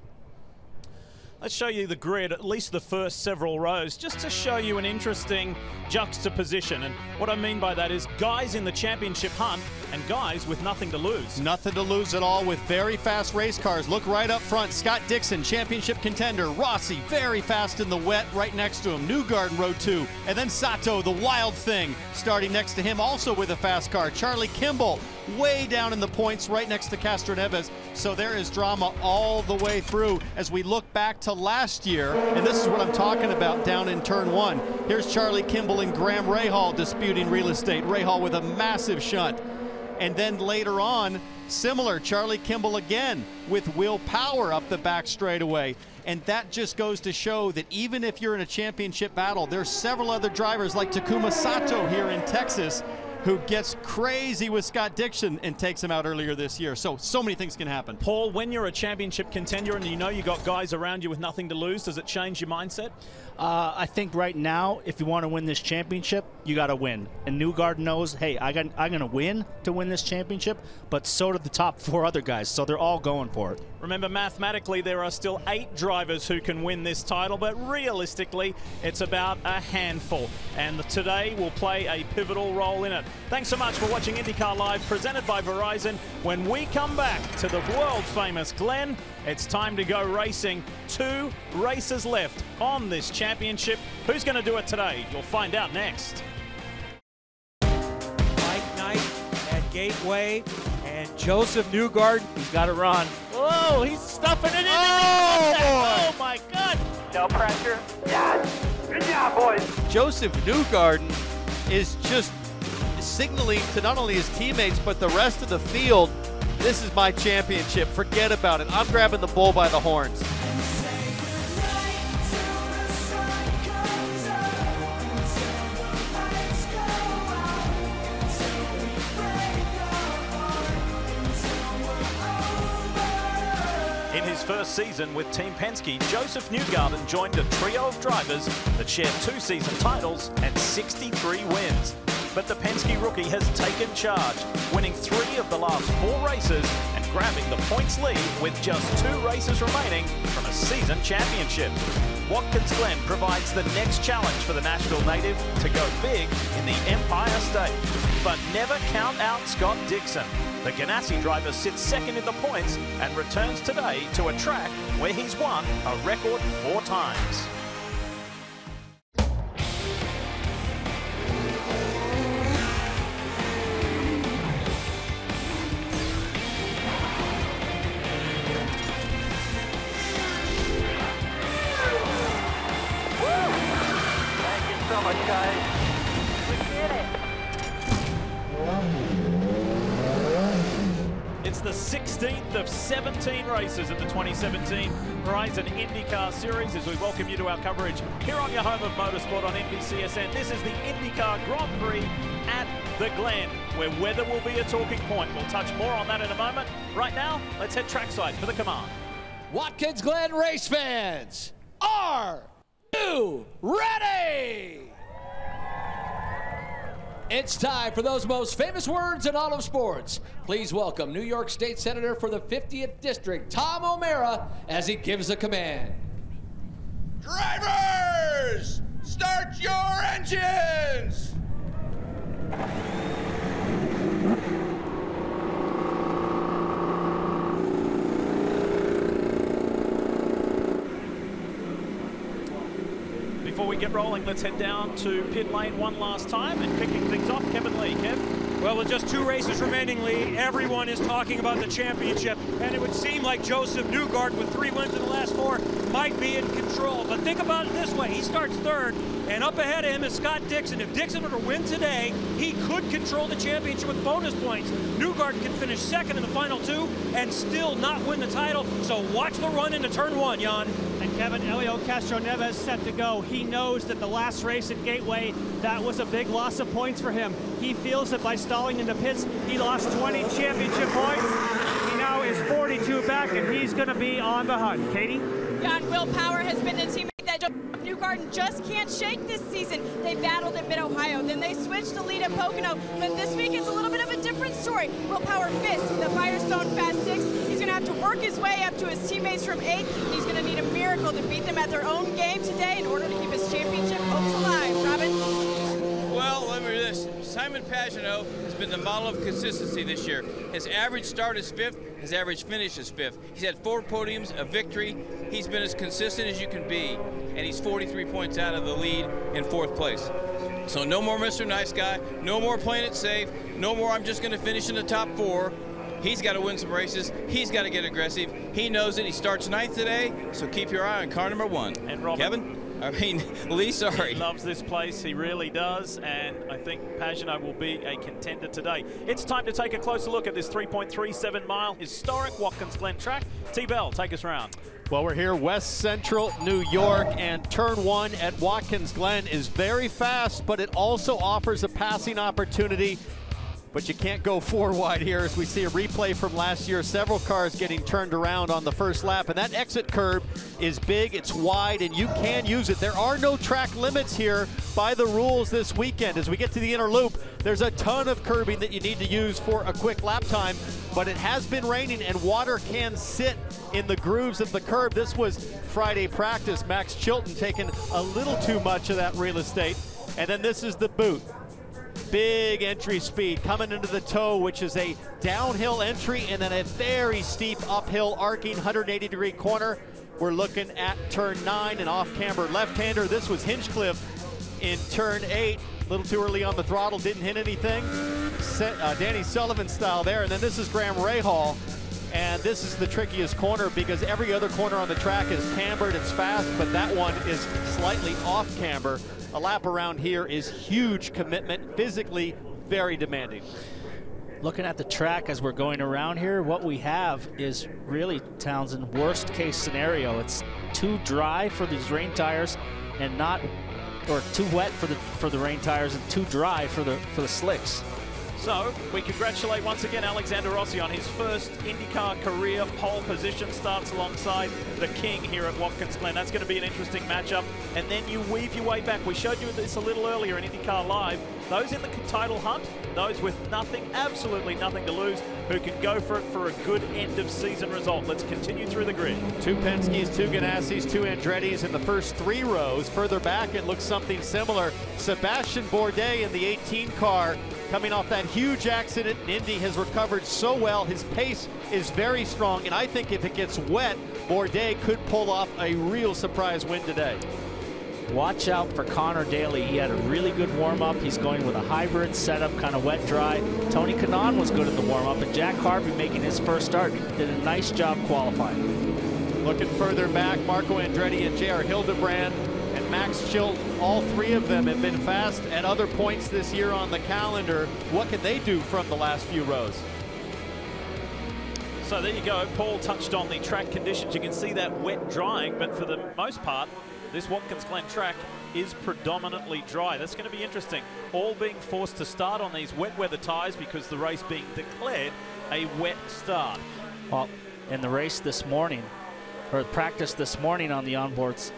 Let's show you the grid, at least the first several rows, just to show you an interesting juxtaposition. And what I mean by that is guys in the championship hunt and guys with nothing to lose. Nothing to lose at all with very fast race cars. Look right up front. Scott Dixon, championship contender. Rossi, very fast in the wet, right next to him. Newgarden, row two. And then Sato, the wild thing, starting next to him, also with a fast car. Charlie Kimball, way down in the points, right next to Castroneves. So there is drama all the way through as we look back to last year, and this is what I'm talking about down in turn one. Here's Charlie Kimball and Graham Rahal disputing real estate. Rahal with a massive shunt. And then later on, similar, Charlie Kimball again with Will Power up the back straightaway. And that just goes to show that even if you're in a championship battle, there's several other drivers like Takuma Sato here in Texas who gets crazy with Scott Dixon and takes him out earlier this year. So, so many things can happen. Paul, when you're a championship contender and you know you got guys around you with nothing to lose, does it change your mindset? Uh, I think right now, if you want to win this championship, you got to win. And Newgarden knows, hey, I got, I'm going to win to win this championship, but so did the top four other guys, so they're all going for it. Remember, mathematically, there are still eight drivers who can win this title, but realistically, it's about a handful. And today will play a pivotal role in it. Thanks so much for watching IndyCar Live, presented by Verizon. When we come back to the world-famous Glen, it's time to go racing. Two races left on this championship. Who's going to do it today? You'll find out next. Mike Knight at Gateway, and Josef Newgarden, he's got to run. Oh, he's stuffing it in. Oh, boy. Oh, my God. No pressure. Yes. Good job, boys. Josef Newgarden is just signaling to not only his teammates but the rest of the field, this is my championship, forget about it, I'm grabbing the bull by the horns. first season with Team Penske, Josef Newgarden joined a trio of drivers that shared two season titles and sixty-three wins. But the Penske rookie has taken charge, winning three of the last four races and grabbing the points lead with just two races remaining from a season championship. Watkins Glen provides the next challenge for the Nashville native to go big in the Empire State. But never count out Scott Dixon. The Ganassi driver sits second in the points and returns today to a track where he's won a record four times. seventeen races at the twenty seventeen Verizon IndyCar Series, as we welcome you to our coverage here on your home of motorsport on N B C S N. This is the IndyCar Grand Prix at the Glen, where weather will be a talking point. We'll touch more on that in a moment. Right now, let's head trackside for the command. Watkins Glen race fans, are you ready? It's time for those most famous words in all of sports. Please welcome New York State Senator for the fiftieth District, Tom O'Mara, as he gives the command. Drivers, start your engines! Before we get rolling, let's head down to pit lane one last time, and kicking things off, Kevin Lee. Kev? Well, with just two races remaining, Lee, everyone is talking about the championship, and it would seem like Josef Newgarden, with three wins in the last four, might be in control. But think about it this way. He starts third, and up ahead of him is Scott Dixon. If Dixon were to win today, he could control the championship with bonus points. Newgarden can finish second in the final two and still not win the title. So watch the run into turn one, Jan. And Kevin, Hélio Castroneves set to go. He knows that the last race at Gateway, that was a big loss of points for him. He feels that by stalling in the pits, he lost twenty championship points. He now is forty-two back, and he's going to be on the hunt. Katie? Yeah, and Will Power has been the teammate that Newgarden just can't shake this season. They battled at Mid-Ohio, then they switched to lead at Pocono, but this week it's a little bit of a different story. Will Power missed the Firestone Fast Six. He's going to have to work his way up to his teammates from eighth. He's going to need a miracle to beat them at their own game today in order to keep his championship hopes alive. Robin? Well, let me do this. Simon Pagenaud has been the model of consistency this year. His average start is fifth. His average finish is fifth. He's had four podiums, a victory. He's been as consistent as you can be, and he's forty-three points out of the lead in fourth place. So no more Mister Nice Guy, no more playing it safe, no more I'm just going to finish in the top four. He's got to win some races. He's got to get aggressive. He knows it. He starts ninth today, so keep your eye on car number one. And Robin, Kevin? I mean, Lee, sorry. He loves this place, he really does, and I think Pagenaud will be a contender today. It's time to take a closer look at this three point three seven mile historic Watkins Glen track. T-Bell, take us round. Well, we're here, West Central New York, and turn one at Watkins Glen is very fast, but it also offers a passing opportunity. But you can't go four wide here, as we see a replay from last year. Several cars getting turned around on the first lap, and that exit curb is big, it's wide, and you can use it. There are no track limits here by the rules this weekend. As we get to the inner loop, there's a ton of curbing that you need to use for a quick lap time, but it has been raining and water can sit in the grooves of the curb. This was Friday practice. Max Chilton taking a little too much of that real estate. And then this is the boot. Big entry speed coming into the toe, which is a downhill entry and then a very steep uphill arcing one hundred eighty degree corner. We're looking at turn nine, an off-camber left-hander. This was Hinchcliffe in turn eight. A little too early on the throttle, didn't hit anything. Set, uh, Danny Sullivan style there. And then this is Graham Rahal. And this is the trickiest corner because every other corner on the track is cambered, it's fast, but that one is slightly off camber. A lap around here is huge commitment, physically very demanding. Looking at the track as we're going around here, what we have is really, Townsend, worst case scenario. It's too dry for these rain tires and not, or too wet for the for the rain tires and too dry for the for the slicks. So we congratulate once again Alexander Rossi on his first IndyCar career pole position, starts alongside the king here at Watkins Glen. That's going to be an interesting matchup. And then you weave your way back. We showed you this a little earlier in IndyCar Live. Those in the title hunt, those with nothing, absolutely nothing to lose, who can go for it for a good end of season result. Let's continue through the grid. Two Penskes, two Ganassis, two Andrettis in the first three rows. Further back, it looks something similar. Sebastian Bourdais in the eighteen car, coming off that huge accident in Indy, has recovered so well. His pace is very strong, and I think if it gets wet, Bourdais could pull off a real surprise win today. Watch out for Connor Daly. He had a really good warm-up. He's going with a hybrid setup, kind of wet-dry. Tony Kanaan was good in the warm-up, and Jack Harvey, making his first start, did a nice job qualifying. Looking further back, Marco Andretti and J R Hildebrand and Max Chilton, all three of them have been fast at other points this year on the calendar. What can they do from the last few rows? So there you go. Paul touched on the track conditions. You can see that wet drying, but for the most part, this Watkins Glen track is predominantly dry. That's going to be interesting. All being forced to start on these wet weather tires because the race being declared a wet start. Well, in the race this morning, or practice this morning on the onboards.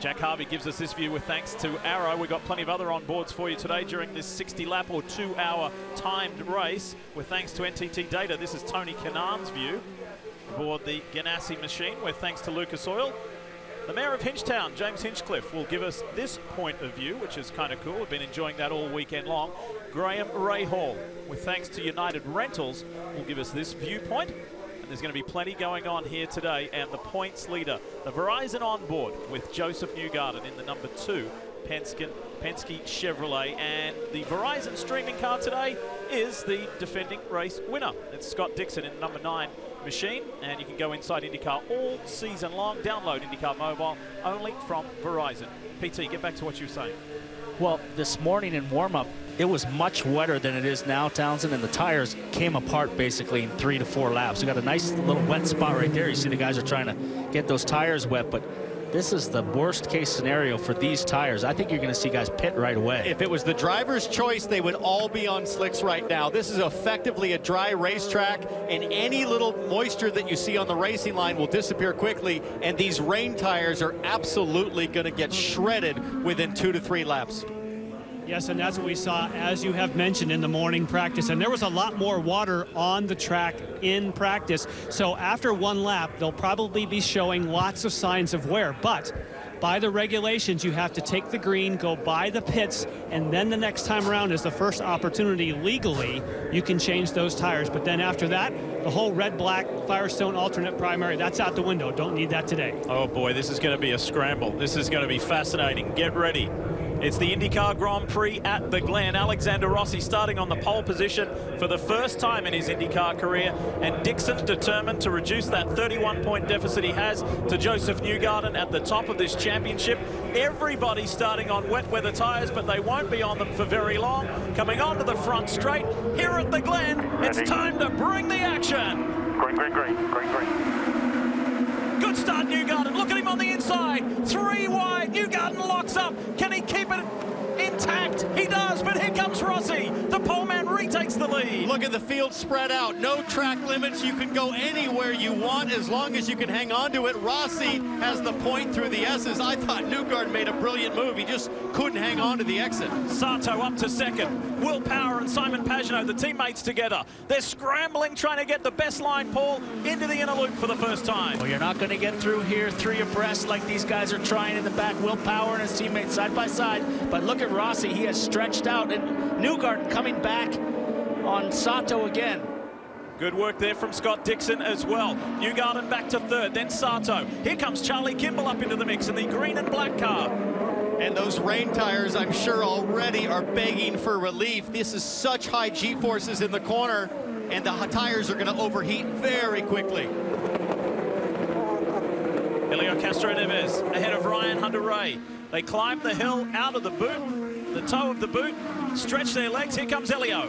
Jack Harvey gives us this view with thanks to Arrow. We've got plenty of other onboards for you today during this sixty lap or two hour timed race. With thanks to N T T Data, this is Tony Kanaan's view aboard the Ganassi machine. With thanks to Lucas Oil. The mayor of Hinchtown, James Hinchcliffe, will give us this point of view, which is kind of cool. We've been enjoying that all weekend long. Graham Rahal, with thanks to United Rentals, will give us this viewpoint. And there's going to be plenty going on here today. And the points leader, the Verizon onboard, with Josef Newgarden in the number two Penske, Penske Chevrolet. And the Verizon streaming car today is the defending race winner. It's Scott Dixon in number nine machine, and you can go inside IndyCar all season long. Download IndyCar Mobile only from Verizon. P T, get back to what you were saying. Well, this morning in warm-up, it was much wetter than it is now, Townsend, and the tires came apart basically in three to four laps. We got a nice little wet spot right there. You see the guys are trying to get those tires wet, but this is the worst case scenario for these tires. I think you're going to see guys pit right away. If it was the driver's choice, they would all be on slicks right now. This is effectively a dry racetrack, and any little moisture that you see on the racing line will disappear quickly, and these rain tires are absolutely going to get shredded within two to three laps. Yes, and that's what we saw, as you have mentioned, in the morning practice. And there was a lot more water on the track in practice. So after one lap, they'll probably be showing lots of signs of wear. But by the regulations, you have to take the green, go by the pits, and then the next time around is the first opportunity legally you can change those tires. But then after that, the whole red-black Firestone alternate primary, that's out the window. Don't need that today. Oh, boy, this is going to be a scramble. This is going to be fascinating. Get ready. It's the IndyCar Grand Prix at the Glen. Alexander Rossi starting on the pole position for the first time in his IndyCar career. And Dixon determined to reduce that thirty-one point deficit he has to Josef Newgarden at the top of this championship. Everybody starting on wet weather tires, but they won't be on them for very long. Coming onto the front straight here at the Glen, it's time to bring the action. Green, green, green, green, green. Good start, Newgarden. Look at him on the inside. Three wide. Newgarden locks up. Can he keep it intact? He does, but here comes Rossi. The poleman retakes the lead. Look at the field spread out. No track limits. You can go anywhere you want as long as you can hang on to it. Rossi has the point through the S's. I thought Newgarden made a brilliant move. He just couldn't hang on to the exit. Sato up to second. Will Power and Simon Pagenaud, the teammates together. They're scrambling, trying to get the best line, Paul, into the inner loop for the first time. Well, you're not going to get through here three abreast like these guys are trying in the back. Will Power and his teammates side by side, but look at Rossi, he has stretched out, and Newgarden coming back on Sato again. Good work there from Scott Dixon as well. Newgarden back to third, then Sato. Here comes Charlie Kimball up into the mix in the green and black car. And those rain tires, I'm sure, already are begging for relief. This is such high G-forces in the corner, and the tires are going to overheat very quickly. Hélio Castroneves ahead of Ryan Hunter-Reay. They climb the hill out of the boot, the toe of the boot, stretch their legs. Here comes Hélio.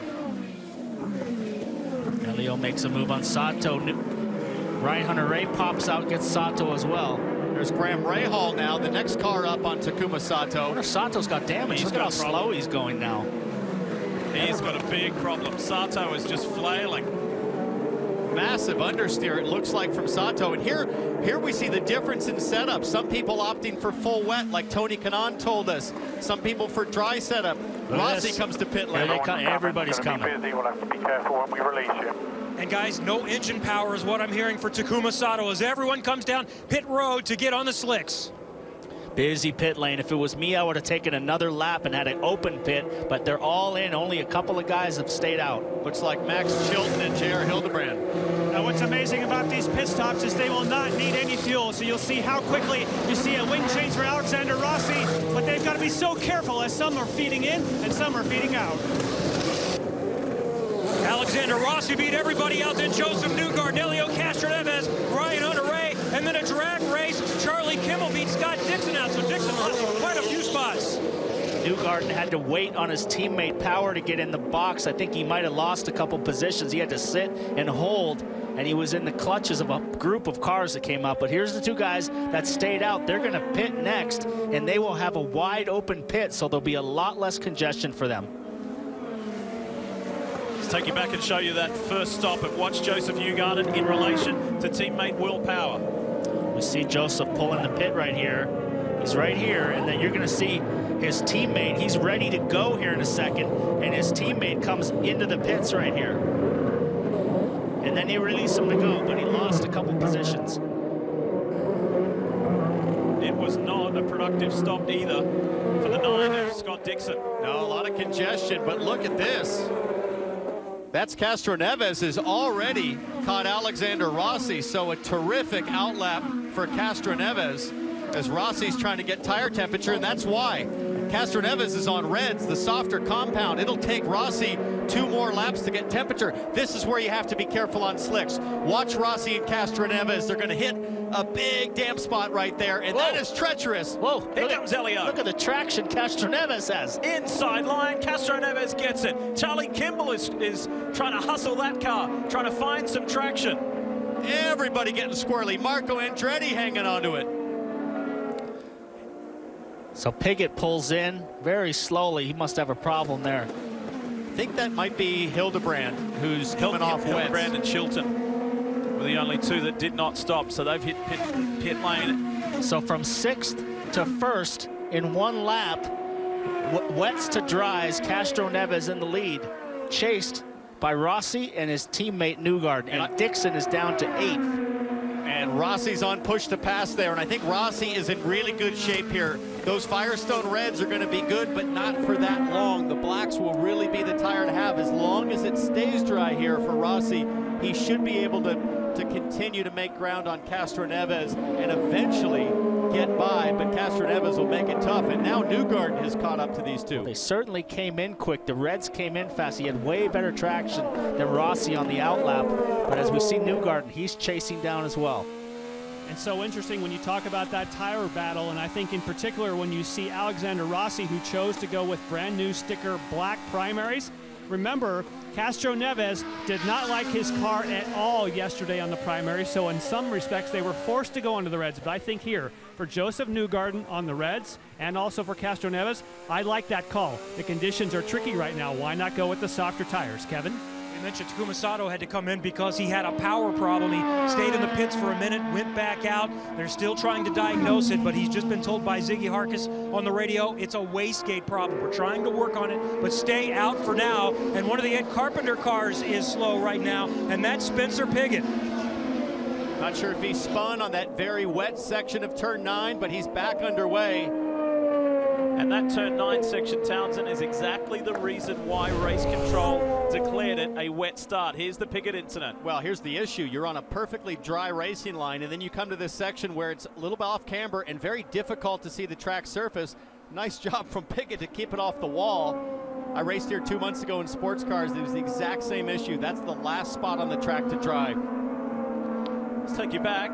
Hélio makes a move on Sato. Ryan Hunter-Reay pops out, gets Sato as well. There's Graham Rahal now, the next car up on Takuma Sato. I wonder if Sato's got damage. He's Look got at how problem. slow he's going now. He's got a big problem. Sato is just flailing. Massive understeer, it looks like, from Sato. And here, here we see the difference in setup. Some people opting for full wet, like Tony Kanaan told us. Some people for dry setup. Rossi comes to pit lane. Everybody's coming. Busy. We'll have to be careful when we release you. And guys, no engine power is what I'm hearing for Takuma Sato as everyone comes down pit road to get on the slicks. Busy pit lane. If it was me, I would have taken another lap and had an open pit, but they're all in. Only a couple of guys have stayed out. Looks like Max Chilton and J R Hildebrand. Now, what's amazing about these pit stops is they will not need any fuel, so you'll see how quickly you see a wing change for Alexander Rossi, but they've got to be so careful as some are feeding in and some are feeding out. Alexander Rossi beat everybody out, then Josef Newgarden, Hélio Castroneves, Ryan Hunter-Reay, and then a drag race. Charlie Kimball beat Scott Dixon out, so Dixon lost quite a few spots. Newgarden had to wait on his teammate Power to get in the box. I think he might have lost a couple positions. He had to sit and hold, and he was in the clutches of a group of cars that came up. But here's the two guys that stayed out. They're going to pit next, and they will have a wide open pit, so there'll be a lot less congestion for them. Take you back and show you that first stop and watch Josef Newgarden in relation to teammate Will Power. We see Josef pulling the pit right here. He's right here, and then you're going to see his teammate. He's ready to go here in a second, and his teammate comes into the pits right here. And then they release him to go, but he lost a couple positions. It was not a productive stop either for the nine of Scott Dixon. No, a lot of congestion, but look at this. That's Castroneves is already caught Alexander Rossi, so a terrific outlap for Castroneves as Rossi's trying to get tire temperature, and that's why Castroneves is on reds, the softer compound. It'll take Rossi two more laps to get temperature. This is where you have to be careful on slicks. Watch Rossi and Castroneves. They're going to hit a big damp spot right there, and Whoa. That is treacherous. Whoa! Here comes Hélio. Look at the traction Castroneves has. Inside line, Castroneves gets it. Charlie Kimball is is trying to hustle that car, trying to find some traction. Everybody getting squirrely. Marco Andretti hanging onto it. So Pigot pulls in very slowly. He must have a problem there. I think that might be Hildebrand, who's coming Hild off Hild wet. Hildebrand and Chilton were the only two that did not stop, so they've hit pit, pit lane. So from sixth to first in one lap, wets to dries, Castroneves in the lead, chased by Rossi and his teammate Newgarden, and, and Dixon is down to eighth. And Rossi's on push to pass there, and I think Rossi is in really good shape here. Those Firestone reds are going to be good, but not for that long. The blacks will really be the tire to have. As long as it stays dry here for Rossi, he should be able to, to continue to make ground on Castroneves and eventually get by, but Castroneves will make it tough. And now Newgarden has caught up to these two. They certainly came in quick. The reds came in fast. He had way better traction than Rossi on the outlap, but as we see Newgarden, he's chasing down as well. And so interesting when you talk about that tire battle, and I think in particular when you see Alexander Rossi, who chose to go with brand new sticker black primaries. Remember, Castroneves did not like his car at all yesterday on the primary, so in some respects they were forced to go onto the reds. But I think here, for Josef Newgarden on the reds, and also for Castroneves, I like that call. The conditions are tricky right now. Why not go with the softer tires, Kevin? You mentioned Takuma Sato had to come in because he had a power problem. He stayed in the pits for a minute, went back out. They're still trying to diagnose it, but he's just been told by Ziggy Harkis on the radio, it's a wastegate problem. We're trying to work on it, but stay out for now. And one of the Ed Carpenter cars is slow right now, and that's Spencer Pigot. Not sure if he spun on that very wet section of turn nine, but he's back underway. And that turn nine section, Townsend, is exactly the reason why race control declared it a wet start. Here's the Pigot incident. Well, here's the issue. You're on a perfectly dry racing line, and then you come to this section where it's a little bit off camber and very difficult to see the track surface. Nice job from Pigot to keep it off the wall. I raced here two months ago in sports cars. It was the exact same issue. That's the last spot on the track to dry. Let's take you back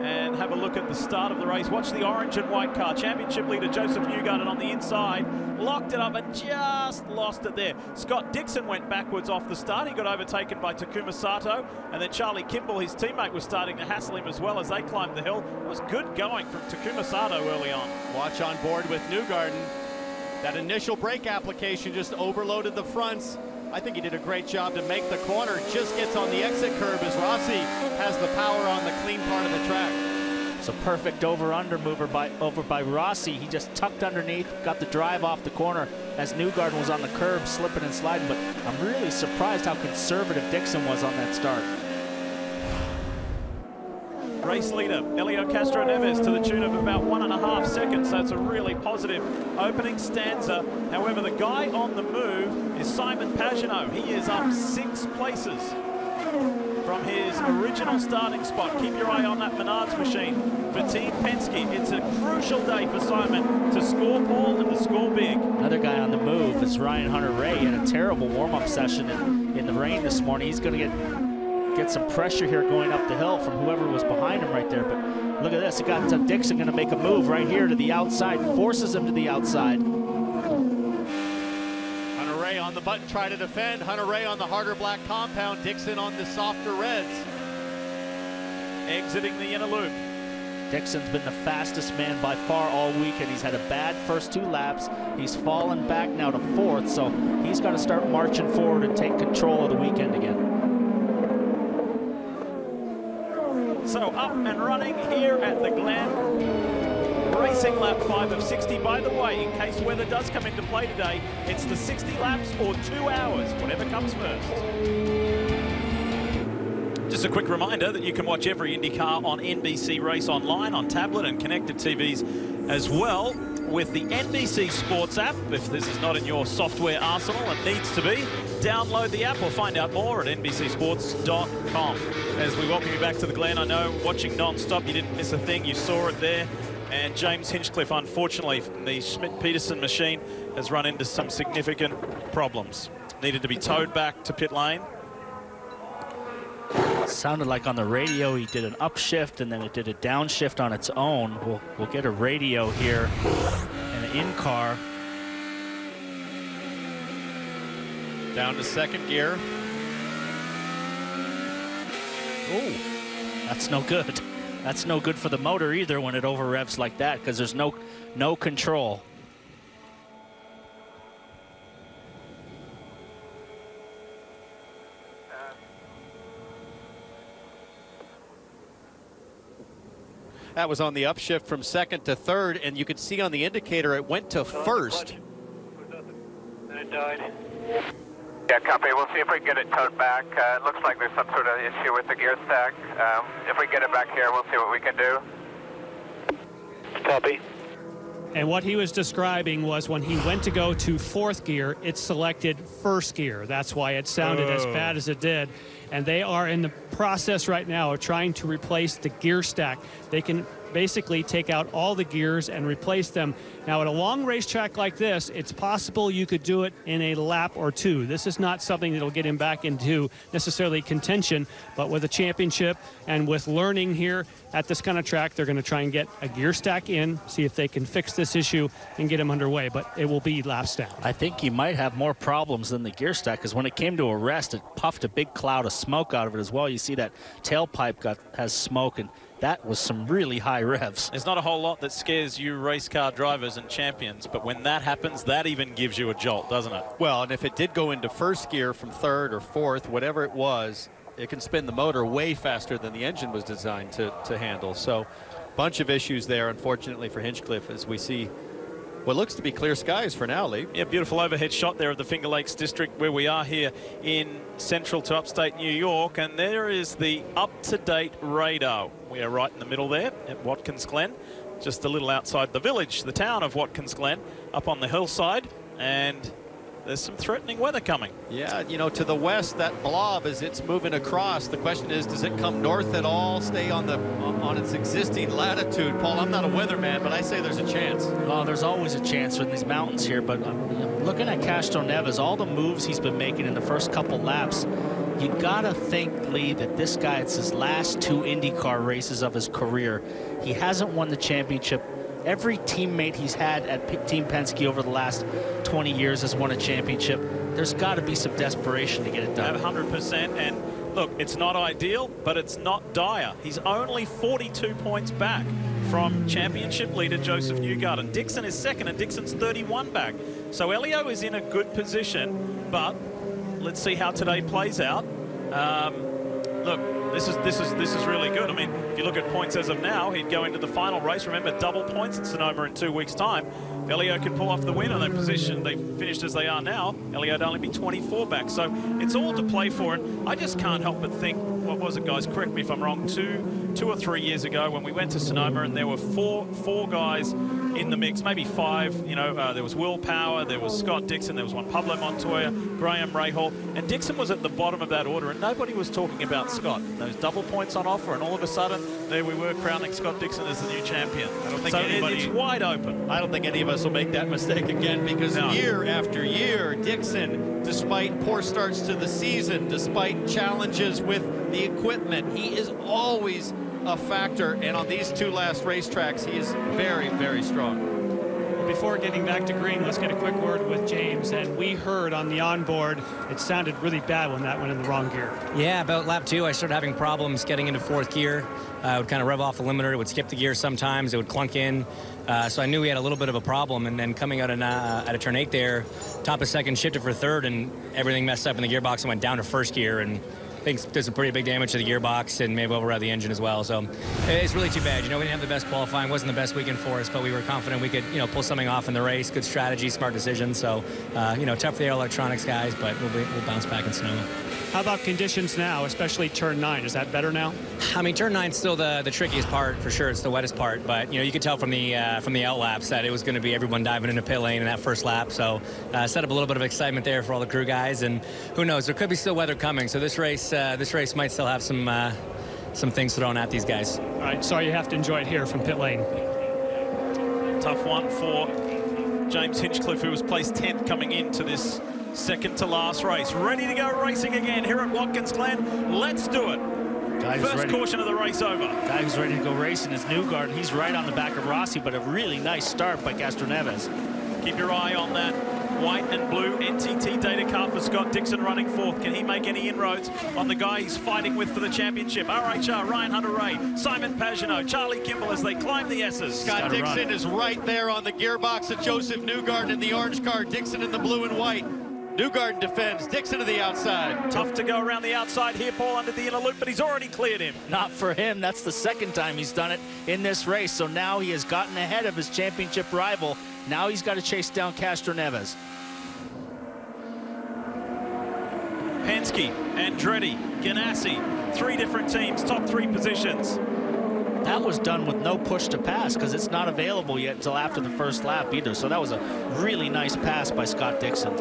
and have a look at the start of the race. Watch the orange and white car. Championship leader Josef Newgarden on the inside. Locked it up and just lost it there. Scott Dixon went backwards off the start. He got overtaken by Takuma Sato. And then Charlie Kimball, his teammate, was starting to hassle him as well as they climbed the hill. It was good going from Takuma Sato early on. Watch on board with Newgarden. That initial brake application just overloaded the fronts. I think he did a great job to make the corner. Just gets on the exit curb as Rossi has the power on the clean part of the track. It's a perfect over-under mover by over by Rossi. He just tucked underneath, got the drive off the corner as Newgarden was on the curb, slipping and sliding. But I'm really surprised how conservative Dixon was on that start. Race leader Hélio Castroneves to the tune of about one and a half seconds, so it's a really positive opening stanza. However, the guy on the move is Simon Pagenaud. He is up six places from his original starting spot. Keep your eye on that Menards machine for Team Penske. It's a crucial day for Simon to score ball and to score big. Another guy on the move is Ryan Hunter-Reay. He had a terrible warm-up session in, in the rain this morning. He's going to get get some pressure here going up the hill from whoever was behind him right there. But look at this, it got to Dixon going to make a move right here to the outside, forces him to the outside. Hunter-Reay on the button, try to defend. Hunter-Reay on the harder black compound, Dixon on the softer reds. Exiting the inner loop. Dixon's been the fastest man by far all weekend. He's had a bad first two laps. He's fallen back now to fourth, so he's got to start marching forward and take control of the weekend again. So up and running here at the Glen. Racing lap five of sixty. By the way, in case weather does come into play today, it's the sixty laps or two hours, whatever comes first. Just a quick reminder that you can watch every IndyCar on N B C Race Online, on tablet and connected T Vs as well with the N B C Sports app. If this is not in your software arsenal, it needs to be. Download the app or find out more at N B C sports dot com. As we welcome you back to the Glen, I know watching non-stop, you didn't miss a thing, you saw it there. And James Hinchcliffe, unfortunately, from the Schmidt-Peterson machine has run into some significant problems. Needed to be towed back to pit lane. Sounded like on the radio he did an upshift and then it did a downshift on its own. We'll, we'll get a radio here and an in-car. Down to second gear. Ooh, that's no good. That's no good for the motor either when it over revs like that, because there's no, no control. That was on the upshift from second to third, and you could see on the indicator it went to first. And it died. Yeah, copy. We'll see if we can get it towed back. Uh, it looks like there's some sort of issue with the gear stack. Um, if we get it back here, we'll see what we can do. Copy. And what he was describing was when he went to go to fourth gear, it selected first gear. That's why it sounded oh. as bad as it did. And they are in the process right now of trying to replace the gear stack. They can basically take out all the gears and replace them. Now, at a long racetrack like this, it's possible you could do it in a lap or two. This is not something that'll get him back into necessarily contention, but with a championship and with learning here at this kind of track, they're going to try and get a gear stack in, see if they can fix this issue and get him underway, but it will be laps down. I think he might have more problems than the gear stack, because when it came to a rest, it puffed a big cloud of smoke out of it as well. You see that tailpipe got has smoke, and that was some really high revs. There's not a whole lot that scares you race car drivers and champions, but when that happens, that even gives you a jolt, doesn't it? Well, and if it did go into first gear from third or fourth, whatever it was, it can spin the motor way faster than the engine was designed to, to handle. So bunch of issues there, unfortunately, for Hinchcliffe, as we see what looks to be clear skies for now, Lee. Yeah, beautiful overhead shot there of the Finger Lakes District, where we are here in central to upstate New York, and there is the up-to-date radar. We are right in the middle there at Watkins Glen, just a little outside the village, the town of Watkins Glen, up on the hillside, and there's some threatening weather coming. Yeah, you know, to the west, that blob, as it's moving across, the question is, does it come north at all, stay on the on its existing latitude? Paul, I'm not a weatherman, but I say there's a chance. Oh, there's always a chance with these mountains here, but um, looking at Castroneves, all the moves he's been making in the first couple laps, you gotta think, Lee, that this guy, it's his last two IndyCar races of his career. He hasn't won the championship. Every teammate he's had at Team Penske over the last twenty years has won a championship. There's got to be some desperation to get it done. one hundred percent, and look, it's not ideal, but it's not dire. He's only forty-two points back from championship leader Josef Newgarden. Dixon is second and Dixon's thirty-one back. So Hélio is in a good position, but let's see how today plays out. Um, look, this is this is this is really good. I mean, if you look at points as of now, he'd go into the final race. Remember, double points at Sonoma in two weeks' time. Hélio could pull off the win on that position. They finished as they are now. Hélio would only be twenty-four back. So it's all to play for. And I just can't help but think, what was it, guys? Correct me if I'm wrong. Two, two or three years ago, when we went to Sonoma, and there were four, four guys in the mix, maybe five. You know, uh, there was Will Power, there was Scott Dixon, there was one Pablo Montoya, Graham Rahal, and Dixon was at the bottom of that order, and nobody was talking about Scott. Those double points on offer, and all of a sudden, there we were crowning Scott Dixon as the new champion. I don't think so anybody, it's wide open. I don't think any of us will make that mistake again, because no. year after year, Dixon, despite poor starts to the season, despite challenges with the equipment, he is always a factor, and on these two last racetracks, he is very, very strong. Before getting back to green, let's get a quick word with James. And we heard on the onboard, it sounded really bad when that went in the wrong gear. Yeah, about lap two, I started having problems getting into fourth gear. Uh, I would kind of rev off the limiter. It would skip the gear sometimes. It would clunk in. Uh, so I knew we had a little bit of a problem. And then coming out of, uh, out of turn eight there, top of second, shifted for third, and everything messed up in the gearbox and went down to first gear. And I think there's some pretty big damage to the gearbox and maybe override the engine as well. So it's really too bad. You know, we didn't have the best qualifying. It wasn't the best weekend for us, but we were confident we could, you know, pull something off in the race. Good strategy, smart decision. So, uh, you know, tough for the electronics guys, but we'll, be, we'll bounce back in Sonoma. How about conditions now, especially turn nine? Is that better now? I mean, turn nine's still the, the trickiest part for sure. It's the wettest part, but, you know, you could tell from the uh, from the out laps that it was going to be everyone diving into pit lane in that first lap. So uh, set up a little bit of excitement there for all the crew guys, and who knows, there could be still weather coming. So this race, Uh, this race might still have some uh, some things thrown at these guys. All right, sorry you have to enjoy it here from pit lane. Tough one for James Hinchcliffe, who was placed tenth coming into this second to last race. Ready to go racing again here at Watkins Glen. Let's do it. Dive's First ready. Caution of the race over. Dive's ready to go racing. It's Newgarden. He's right on the back of Rossi, but a really nice start by Castroneves. Keep your eye on that white and blue N T T data car for Scott Dixon running fourth. Can he make any inroads on the guy he's fighting with for the championship? R H R, Ryan Hunter-Reay, Simon Pagenaud, Charlie Kimball as they climb the S's. Scott Dixon is right there on the gearbox of Josef Newgarden in the orange car, Dixon in the blue and white. Newgarden defends, Dixon to the outside. Tough to go around the outside here, Paul, under the inner loop, but he's already cleared him. Not for him. That's the second time he's done it in this race, so now he has gotten ahead of his championship rival. Now he's got to chase down Castroneves. Penske, Andretti, Ganassi, three different teams, top three positions. That was done with no push to pass, because it's not available yet until after the first lap either, so that was a really nice pass by Scott Dixon.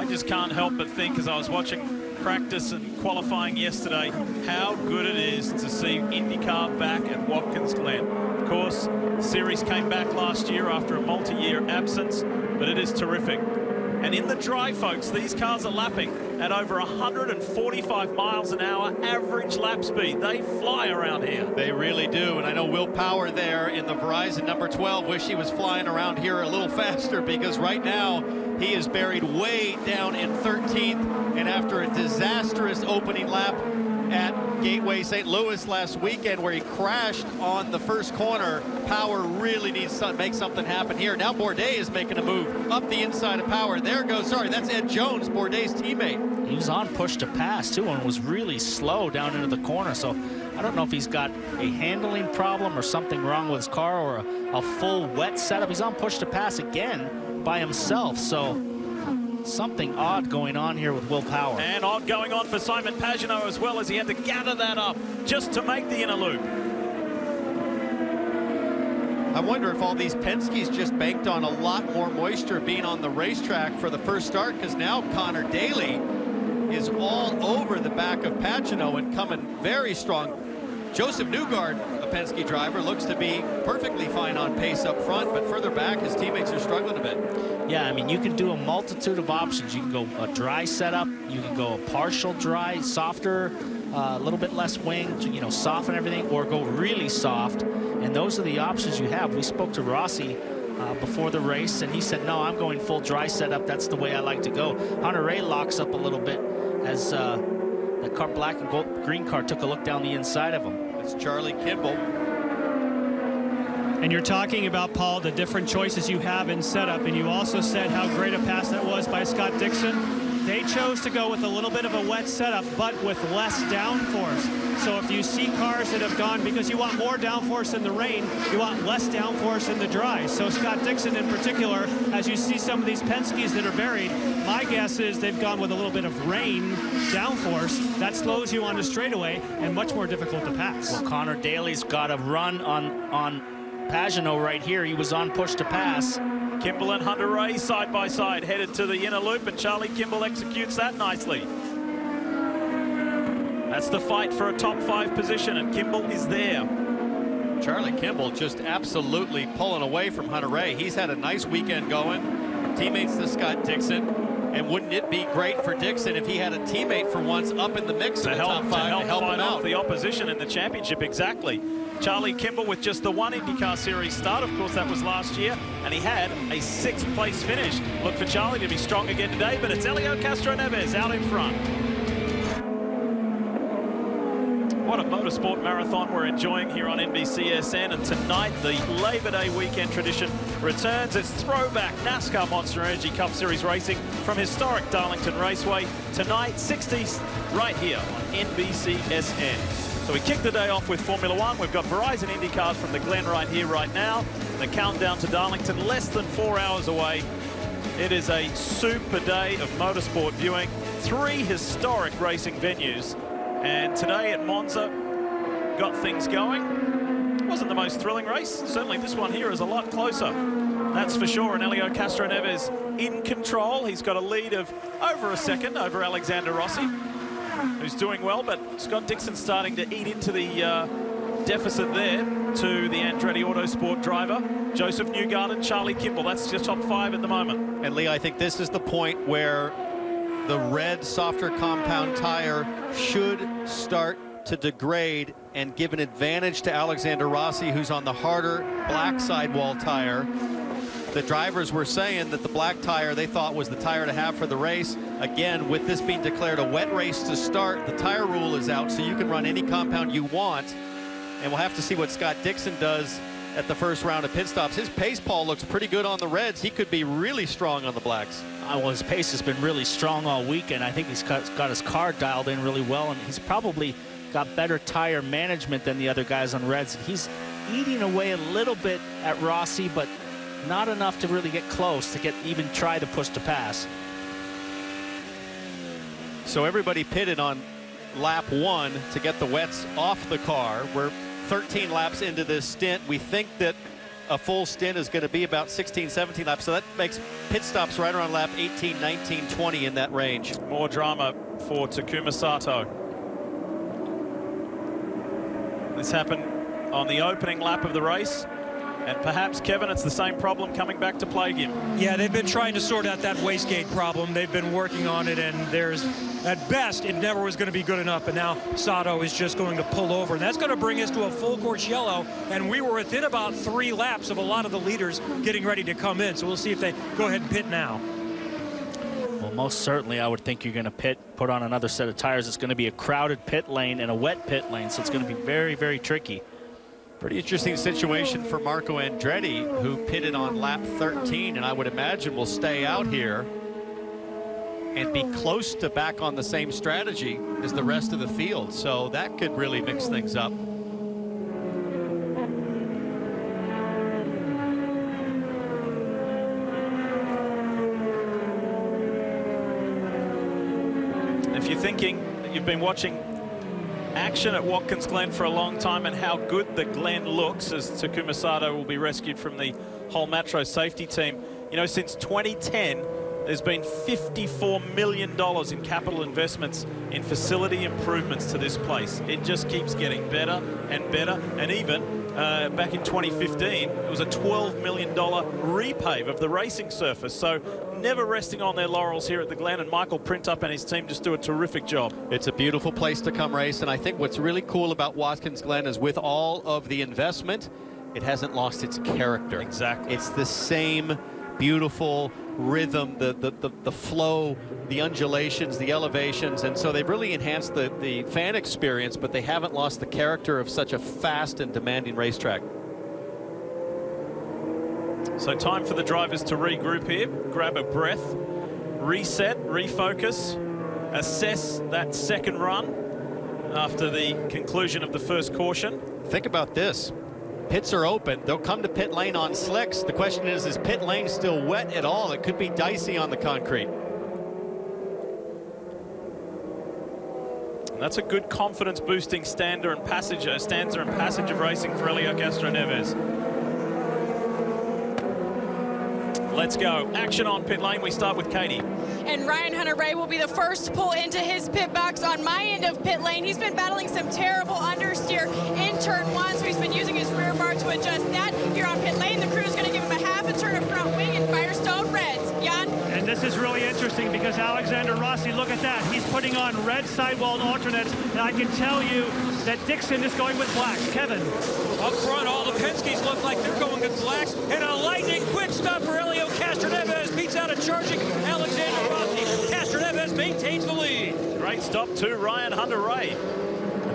I just can't help but think, as I was watching practice and qualifying yesterday, how good it is to see IndyCar back at Watkins Glen. Of course, the series came back last year after a multi-year absence, but it is terrific. And in the dry, folks, these cars are lapping at over one hundred forty-five miles an hour average lap speed. They fly around here. They really do, and I know Will Power there in the Verizon number twelve wish he was flying around here a little faster, because right now he is buried way down in thirteenth, and after a disastrous opening lap at Gateway Saint Louis last weekend where he crashed on the first corner, Power really needs to make something happen here. Now Bourdais is making a move up the inside of Power. There goes, sorry, that's Ed Jones, Bourdais' teammate. He was on push to pass too and was really slow down into the corner, so I don't know if he's got a handling problem or something wrong with his car or a, a full wet setup. He's on push to pass again by himself, so something odd going on here with Will Power. And odd going on for Simon Pagenaud as well, as he had to gather that up just to make the inner loop. I wonder if all these Penske's just banked on a lot more moisture being on the racetrack for the first start, because now Connor Daly is all over the back of Pagenaud and coming very strong. Josef Newgarden, a Penske driver, looks to be perfectly fine on pace up front, but further back, his teammates are struggling a bit. Yeah, I mean, you can do a multitude of options. You can go a dry setup. You can go a partial dry, softer, a uh, little bit less wing, you know, soften everything, or go really soft. And those are the options you have. We spoke to Rossi Uh, before the race, and he said, no, I'm going full dry setup. That's the way I like to go. Hunter-Reay locks up a little bit as uh, That car, black and gold, green car, took a look down the inside of him. That's Charlie Kimball. And you're talking about, Paul, the different choices you have in setup, and you also said how great a pass that was by Scott Dixon. They chose to go with a little bit of a wet setup, but with less downforce. So if you see cars that have gone, because you want more downforce in the rain, you want less downforce in the dry. So Scott Dixon in particular, as you see some of these Penskes that are buried, my guess is they've gone with a little bit of rain downforce. That slows you on the straightaway and much more difficult to pass. Well, Connor Daly's got a run on, on Pagenaud right here. He was on push to pass. Kimball and Hunter-Reay side by side headed to the inner loop, and Charlie Kimball executes that nicely. That's the fight for a top five position, and Kimball is there. Charlie Kimball just absolutely pulling away from Hunter-Reay. He's had a nice weekend going. Teammates to Scott Dixon. And wouldn't it be great for Dixon if he had a teammate for once up in the mix in the top five to help him out? The opposition in the championship, exactly. Charlie Kimball with just the one IndyCar Series start. Of course, that was last year, and he had a sixth place finish. Look for Charlie to be strong again today, but it's Hélio Castroneves out in front. What a motorsport marathon we're enjoying here on N B C S N, and tonight the Labor Day weekend tradition returns. It's throwback NASCAR Monster Energy Cup Series racing from historic Darlington Raceway tonight, sixties, right here on N B C S N. So we kick the day off with Formula One. We've got Verizon Indy cars from the Glen right here, right now. The countdown to Darlington, less than four hours away. It is a super day of motorsport viewing. Three historic racing venues. And today at Monza, got things going. Wasn't the most thrilling race. Certainly this one here is a lot closer. That's for sure. And Hélio Castroneves in control. He's got a lead of over a second over Alexander Rossi, who's doing well, but Scott Dixon starting to eat into the uh, deficit there to the Andretti Autosport driver. Josef Newgarden, Charlie Kimball, that's your top five at the moment. And Lee, I think this is the point where the red softer compound tire should start to degrade and give an advantage to Alexander Rossi, who's on the harder black sidewall tire. The drivers were saying that the black tire they thought was the tire to have for the race. Again, with this being declared a wet race to start, the tire rule is out, so you can run any compound you want. And we'll have to see what Scott Dixon does at the first round of pit stops. His pace, Paul, looks pretty good on the reds. He could be really strong on the blacks. Oh, well, his pace has been really strong all weekend. I think he's got, got his car dialed in really well, and he's probably got better tire management than the other guys on reds. He's eating away a little bit at Rossi, but not enough to really get close, to get even try to push to pass. So everybody pitted on lap one to get the wets off the car. We're thirteen laps into this stint. We think that a full stint is going to be about sixteen, seventeen laps. So that makes pit stops right around lap eighteen, nineteen, twenty in that range. More drama for Takuma Sato. This happened on the opening lap of the race. And perhaps, Kevin, it's the same problem coming back to plague him. Yeah, they've been trying to sort out that wastegate problem. They've been working on it, and there's, at best, it never was going to be good enough. But now Sato is just going to pull over, and that's going to bring us to a full course yellow. And we were within about three laps of a lot of the leaders getting ready to come in. So we'll see if they go ahead and pit now. Well, most certainly, I would think you're going to pit, put on another set of tires. It's going to be a crowded pit lane and a wet pit lane, so it's going to be very, very tricky. Pretty interesting situation for Marco Andretti, who pitted on lap thirteen, and I would imagine will stay out here and be close to back on the same strategy as the rest of the field. So that could really mix things up. If you're thinking that you've been watching action at Watkins Glen for a long time and how good the Glen looks, as Takuma Sato will be rescued from the Holmatro safety team. You know, since twenty ten, there's been fifty-four million dollars in capital investments in facility improvements to this place. It just keeps getting better and better. And even uh, back in twenty fifteen, it was a twelve million dollar repave of the racing surface. So never resting on their laurels here at the Glen, and Michael Printup and his team just do a terrific job. It's a beautiful place to come race, and I think what's really cool about Watkins Glen is with all of the investment, it hasn't lost its character. Exactly. It's the same beautiful rhythm, the, the, the, the flow, the undulations, the elevations. And so they've really enhanced the, the fan experience, but they haven't lost the character of such a fast and demanding racetrack. So time for the drivers to regroup here, grab a breath, reset, refocus, assess that second run after the conclusion of the first caution. Think about this. Pits are open. They'll come to pit lane on slicks. The question is, is pit lane still wet at all? It could be dicey on the concrete. And that's a good confidence-boosting stanza and passage of racing for Hélio Castroneves. Let's go. Action on pit lane. We start with Katie. And Ryan Hunter-Reay will be the first to pull into his pit box on my end of pit lane. He's been battling some terrible understeer in turn one, so he's been using his rear bar to adjust that. Here on pit lane, the crew's going to give him a half a turn of front wing and Firestone reds. Jan? And this is really interesting because Alexander Rossi, look at that. He's putting on red sidewalled alternates, and I can tell you that Dixon is going with black. Kevin? Up front, all the Penskes look like they're going with blacks, and a lightning quick stop for Hélio Castroneves beats out a charging Alexander Rossi. Castroneves maintains the lead. Great stop to Ryan Hunter-Reay.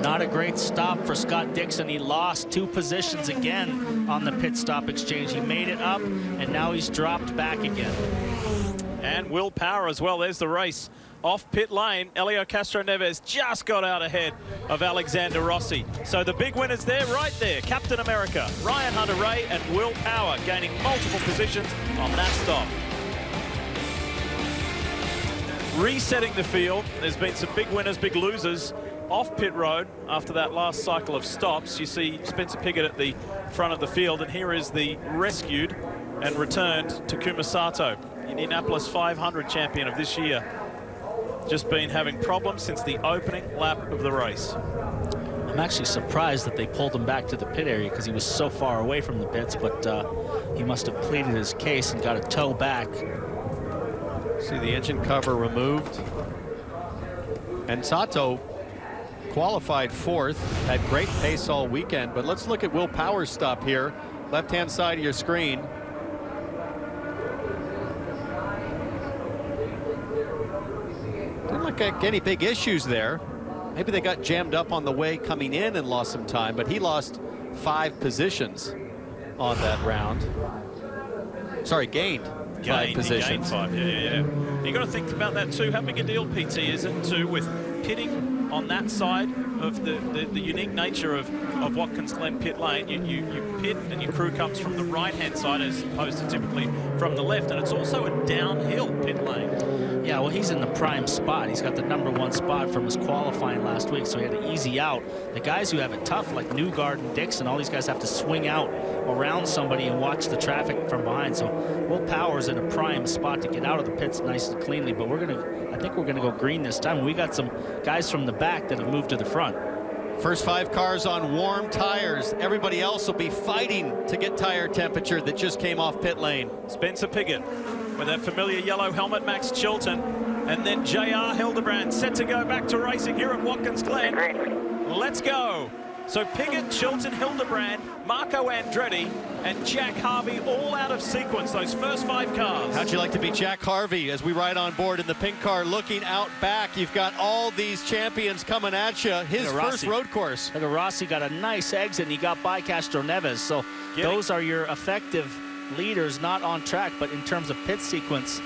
Not a great stop for Scott Dixon. He lost two positions again on the pit stop exchange. He made it up, and now he's dropped back again. And Will Power as well. There's the race. Off pit lane, Hélio Castroneves just got out ahead of Alexander Rossi. So the big winners there, right there. Captain America, Ryan Hunter-Reay, and Will Power gaining multiple positions on that stop. Resetting the field. There's been some big winners, big losers off pit road after that last cycle of stops. You see Spencer Pigot at the front of the field, and here is the rescued and returned Takuma Sato, Indianapolis five hundred champion of this year. Just been having problems since the opening lap of the race. I'm actually surprised that they pulled him back to the pit area because he was so far away from the pits, but uh, he must have pleaded his case and got a tow back. See the engine cover removed. And Sato qualified fourth, had great pace all weekend, but let's look at Will Power's stop here. Left-hand side of your screen. Didn't look like any big issues there. Maybe they got jammed up on the way coming in and lost some time, but he lost five positions on that round. Sorry, gained. Five gained, positions. He gained five. Yeah, yeah, yeah. You got to think about that too. How big a deal P T is it too with pitting on that side of the, the, the unique nature of, of Watkins Glen pit lane. You, you, you pit and your crew comes from the right-hand side as opposed to typically from the left, and it's also a downhill pit lane. Yeah, well, he's in the prime spot. He's got the number one spot from his qualifying last week, so he had an easy out. The guys who have it tough, like Newgarden, Dixon, all these guys have to swing out around somebody and watch the traffic from behind. So Will Power's in a prime spot to get out of the pits nice and cleanly, but we're gonna, I think we're gonna go green this time. We got some guys from the back that have moved to the front. First five cars on warm tires. Everybody else will be fighting to get tire temperature that just came off pit lane. Spencer Pigot with that familiar yellow helmet, Max Chilton, and then J R Hildebrand set to go back to racing here at Watkins Glen. Let's go. So Pigot, Chilton, Hildebrand, Marco Andretti, and Jack Harvey all out of sequence, those first five cars. How'd you like to be Jack Harvey as we ride on board in the pink car looking out back? You've got all these champions coming at you. His first road course. Look at Rossi, got a nice exit, and he got by Castroneves. So Get those it. are your effective leaders, not on track, but in terms of pit sequence.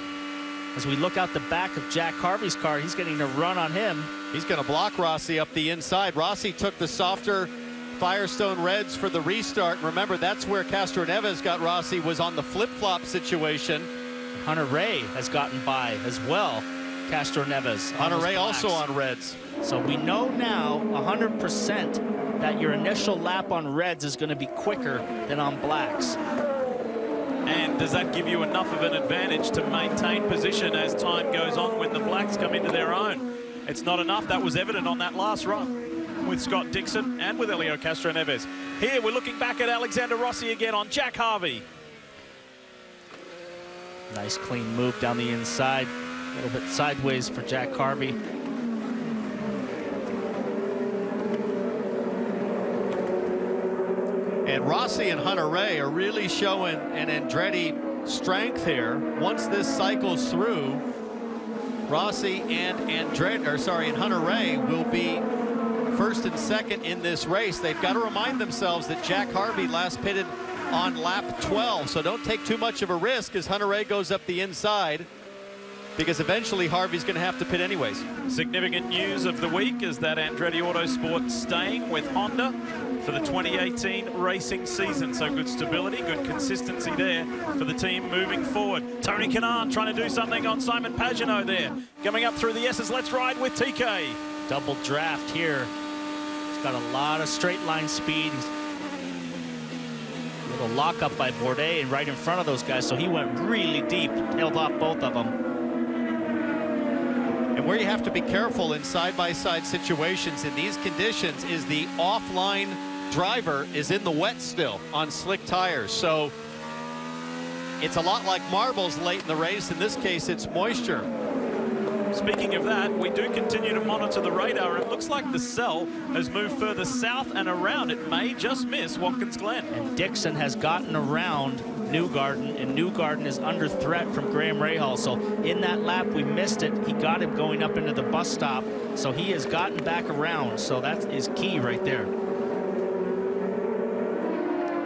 As we look out the back of Jack Harvey's car, he's getting a run on him. He's going to block Rossi up the inside. Rossi took the softer Firestone reds for the restart. And remember, that's where Castroneves got Rossi, was on the flip-flop situation. Hunter-Reay has gotten by as well. Castroneves. Hunter-Reay also on reds. So we know now one hundred percent that your initial lap on reds is going to be quicker than on blacks. And does that give you enough of an advantage to maintain position as time goes on when the blacks come into their own? It's not enough. That was evident on that last run with Scott Dixon and with Hélio Castroneves. Here we're looking back at Alexander Rossi again on Jack Harvey. Nice clean move down the inside. A little bit sideways for Jack Harvey. And Rossi and Hunter-Reay are really showing, and Andretti strength here once this cycles through. Rossi and Andretti, or sorry, and Hunter-Reay will be first and second in this race. They've got to remind themselves that Jack Harvey last pitted on lap twelve, so don't take too much of a risk as Hunter-Reay goes up the inside, because eventually Harvey's going to have to pit anyways. Significant news of the week is that Andretti Autosport staying with Honda for the twenty eighteen racing season. So good stability, good consistency there for the team moving forward. Tony Kanaan trying to do something on Simon Pagenaud there. Coming up through the S's, let's ride with T K. Double draft here. He's got a lot of straight line speed. A little lockup by Bourdais and right in front of those guys. So he went really deep, tailed off both of them. And where you have to be careful in side-by-side situations in these conditions is the offline driver is in the wet still on slick tires. So it's a lot like marbles late in the race. In this case, it's moisture. Speaking of that, we do continue to monitor the radar. It looks like the cell has moved further south and around. It may just miss Watkins Glen. And Dixon has gotten around Newgarden, and Newgarden is under threat from Graham Rahal. So in that lap, we missed it. He got him going up into the bus stop. So he has gotten back around. So that is key right there.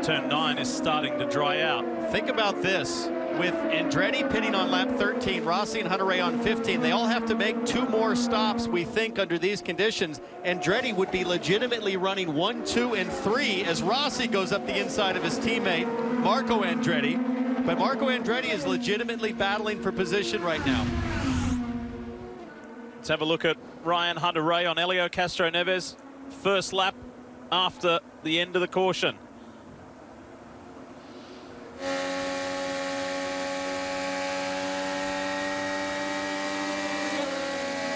Turn nine is starting to dry out. Think about this. With Andretti pinning on lap thirteen, Rossi and Hunter-Reay on fifteen, they all have to make two more stops, we think, under these conditions. Andretti would be legitimately running one, two, and three as Rossi goes up the inside of his teammate, Marco Andretti. But Marco Andretti is legitimately battling for position right now. Let's have a look at Ryan Hunter-Reay on Hélio Castroneves. First lap after the end of the caution.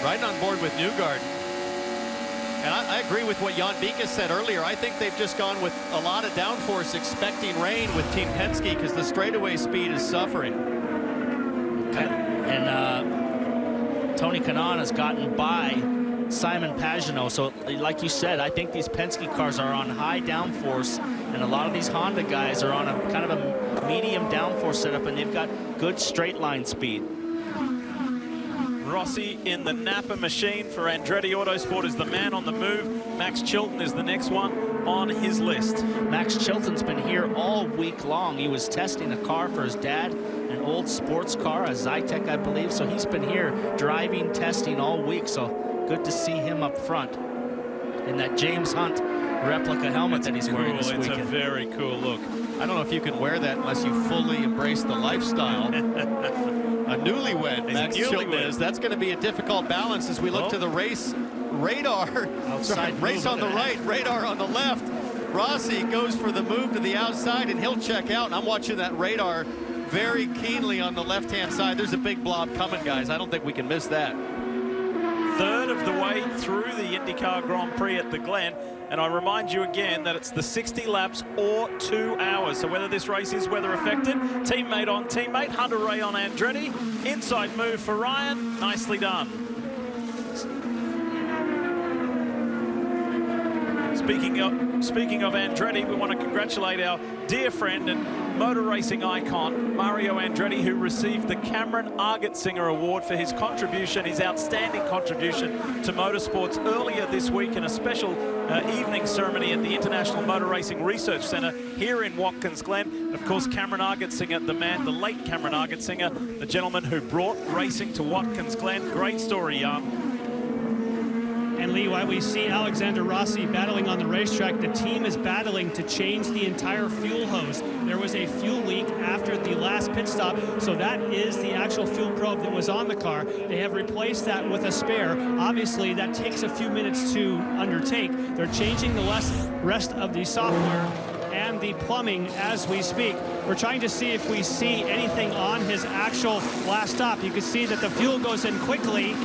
Right on board with Newgarden. And I, I agree with what Jan Bika said earlier. I think they've just gone with a lot of downforce, expecting rain with Team Penske because the straightaway speed is suffering. And uh, Tony Kanaan has gotten by Simon Pagenaud. So like you said, I think these Penske cars are on high downforce, and a lot of these Honda guys are on a kind of a medium downforce setup, and they've got good straight line speed. Rossi in the Napa machine for Andretti Autosport is the man on the move. Max Chilton is the next one on his list. Max Chilton's been here all week long. He was testing a car for his dad, an old sports car, a Zytec, I believe. So he's been here driving, testing all week. So good to see him up front in that James Hunt replica helmet that he's wearing this weekend. It's a very cool look. I don't know if you can wear that unless you fully embrace the lifestyle. A newlywed, Max Chilton is. That's going to be a difficult balance as we look oh. to the race radar. Outside race on the right, radar on the left. Rossi goes for the move to the outside, and he'll check out. And I'm watching that radar very keenly on the left-hand side. There's a big blob coming, guys. I don't think we can miss that. Third of the way through the IndyCar Grand Prix at the Glen. And I remind you again that it's the sixty laps or two hours. So whether this race is weather affected, teammate on teammate, Hunter-Reay on Andretti. Inside move for Ryan, nicely done. Speaking of, speaking of Andretti, we want to congratulate our dear friend and motor racing icon, Mario Andretti, who received the Cameron Argertsinger Award for his contribution, his outstanding contribution to motorsports earlier this week in a special Uh, evening ceremony at the International Motor Racing Research Center here in Watkins Glen. Of course, Cameron Argertsinger, the man, the late Cameron Argertsinger, the gentleman who brought racing to Watkins Glen. Great story, Jan. And Lee, while we see Alexander Rossi battling on the racetrack, the team is battling to change the entire fuel hose. There was a fuel leak after the last pit stop, so that is the actual fuel probe that was on the car. They have replaced that with a spare. Obviously, that takes a few minutes to undertake. They're changing the rest of the software and the plumbing as we speak. We're trying to see if we see anything on his actual last stop. You can see that the fuel goes in quickly,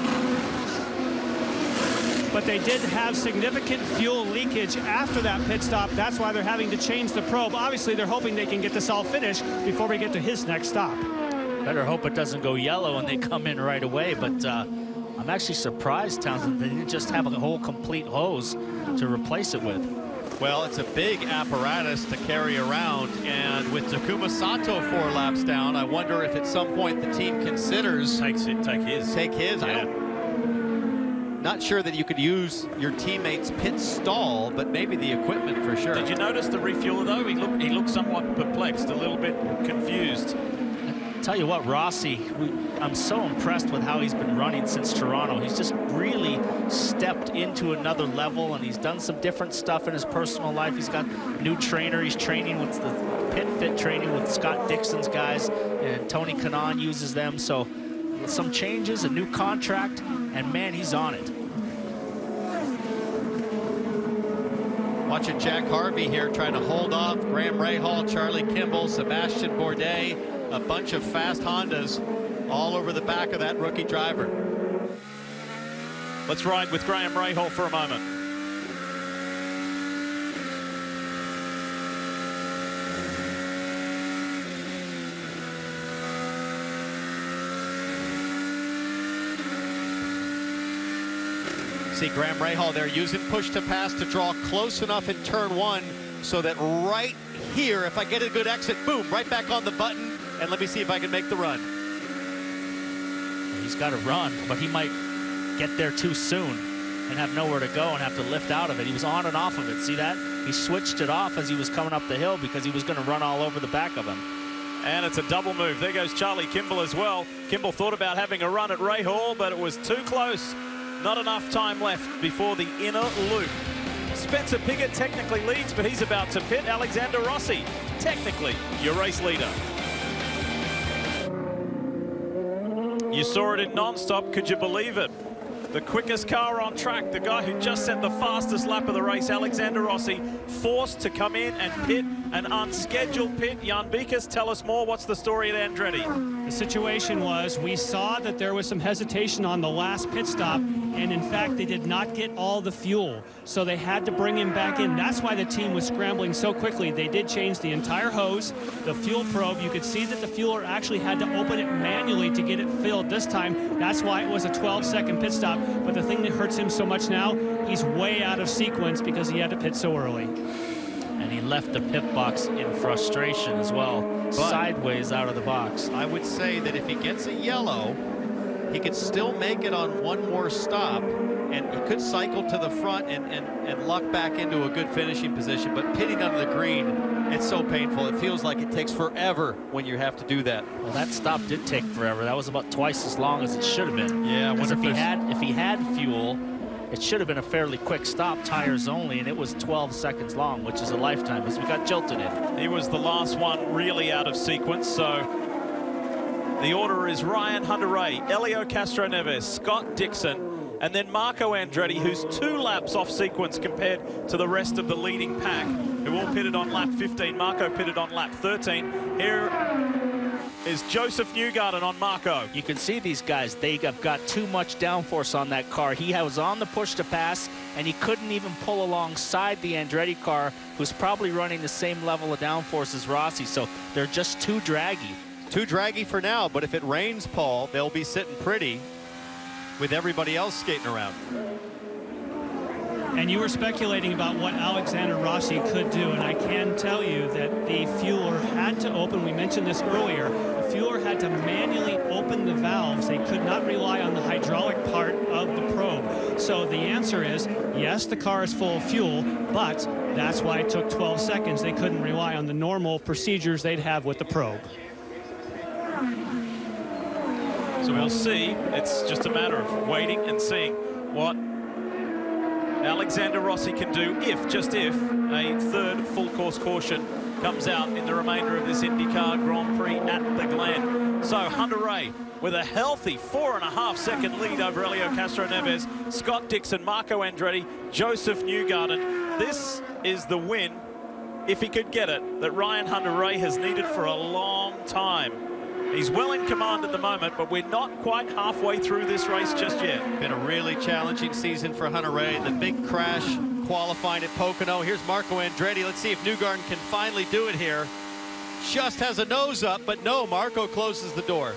but they did have significant fuel leakage after that pit stop. That's why they're having to change the probe. Obviously, they're hoping they can get this all finished before we get to his next stop. Better hope it doesn't go yellow and they come in right away, but uh, I'm actually surprised, Townsend, they didn't just have a whole complete hose to replace it with. Well, it's a big apparatus to carry around, and with Takuma Sato four laps down, I wonder if at some point the team considers takes it, take his, take his. Yeah. I don't, not sure that you could use your teammate's pit stall, but maybe the equipment for sure. Did you notice the refueler though? He looked, he looked somewhat perplexed, a little bit confused. Tell you what, Rossi, we, I'm so impressed with how he's been running since Toronto. He's just really stepped into another level, and he's done some different stuff in his personal life. He's got a new trainer. He's training with the Pit Fit training with Scott Dixon's guys, and Tony Kanaan uses them. So some changes, a new contract, and man, he's on it. Watching Jack Harvey here trying to hold off Graham Rahal, Charlie Kimball, Sebastian Bourdais. A bunch of fast Hondas all over the back of that rookie driver. Let's ride with Graham Rahal for a moment. See Graham Rahal there using push to pass to draw close enough in turn one so that right here, if I get a good exit, boom, right back on the button. And let me see if I can make the run. He's got to run, but he might get there too soon and have nowhere to go and have to lift out of it. He was on and off of it. See that? He switched it off as he was coming up the hill because he was going to run all over the back of him. And it's a double move. There goes Charlie Kimball as well. Kimball thought about having a run at Rahal, but it was too close. Not enough time left before the inner loop. Spencer Pigot technically leads, but he's about to pit. Alexander Rossi, technically your race leader. You saw it in non-stop, could you believe it? The quickest car on track, the guy who just sent the fastest lap of the race, Alexander Rossi, forced to come in and pit, an unscheduled pit. Jan Bikas, tell us more, what's the story at Andretti? The situation was, we saw that there was some hesitation on the last pit stop, and in fact, they did not get all the fuel, so they had to bring him back in. That's why the team was scrambling so quickly. They did change the entire hose, the fuel probe. You could see that the fueler actually had to open it manually to get it filled this time. That's why it was a twelve second pit stop. But the thing that hurts him so much now, he's way out of sequence because he had to pit so early. And he left the pit box in frustration as well, but sideways out of the box. I would say that if he gets a yellow, he could still make it on one more stop, and he could cycle to the front and, and, and luck back into a good finishing position. But pitting under the green, it's so painful. It feels like it takes forever when you have to do that. Well, that stop did take forever. That was about twice as long as it should have been. Yeah, I wonder if he had, if he had fuel, it should have been a fairly quick stop, tires only, and it was twelve seconds long, which is a lifetime, because we got jolted in. He was the last one really out of sequence, so the order is Ryan Hunter-Reay, Hélio Castroneves, Scott Dixon, and then Marco Andretti, who's two laps off sequence compared to the rest of the leading pack, who all pitted on lap fifteen. Marco pitted on lap thirteen. Here is Josef Newgarden on Marco. You can see these guys, they have got too much downforce on that car. He was on the push to pass, and he couldn't even pull alongside the Andretti car, who's probably running the same level of downforce as Rossi, so they're just too draggy. Too draggy for now, but if it rains, Paul, they'll be sitting pretty with everybody else skating around. And you were speculating about what Alexander Rossi could do, and I can tell you that the fueler had to open, we mentioned this earlier, the fueler had to manually open the valves. They could not rely on the hydraulic part of the probe. So the answer is, yes, the car is full of fuel, but that's why it took twelve seconds. They couldn't rely on the normal procedures they'd have with the probe. So we'll see. It's just a matter of waiting and seeing what Alexander Rossi can do if, just if, a third full course caution comes out in the remainder of this IndyCar Grand Prix at the Glen. So Hunter-Reay with a healthy four and a half second lead over Hélio Castroneves, Scott Dixon, Marco Andretti, Josef Newgarden. This is the win, if he could get it, that Ryan Hunter-Reay has needed for a long time. He's well in command at the moment, but we're not quite halfway through this race just yet. Been a really challenging season for Hunter-Reay. The big crash qualifying at Pocono. Here's Marco Andretti. Let's see if Newgarden can finally do it here. Just has a nose up, but no, Marco closes the door.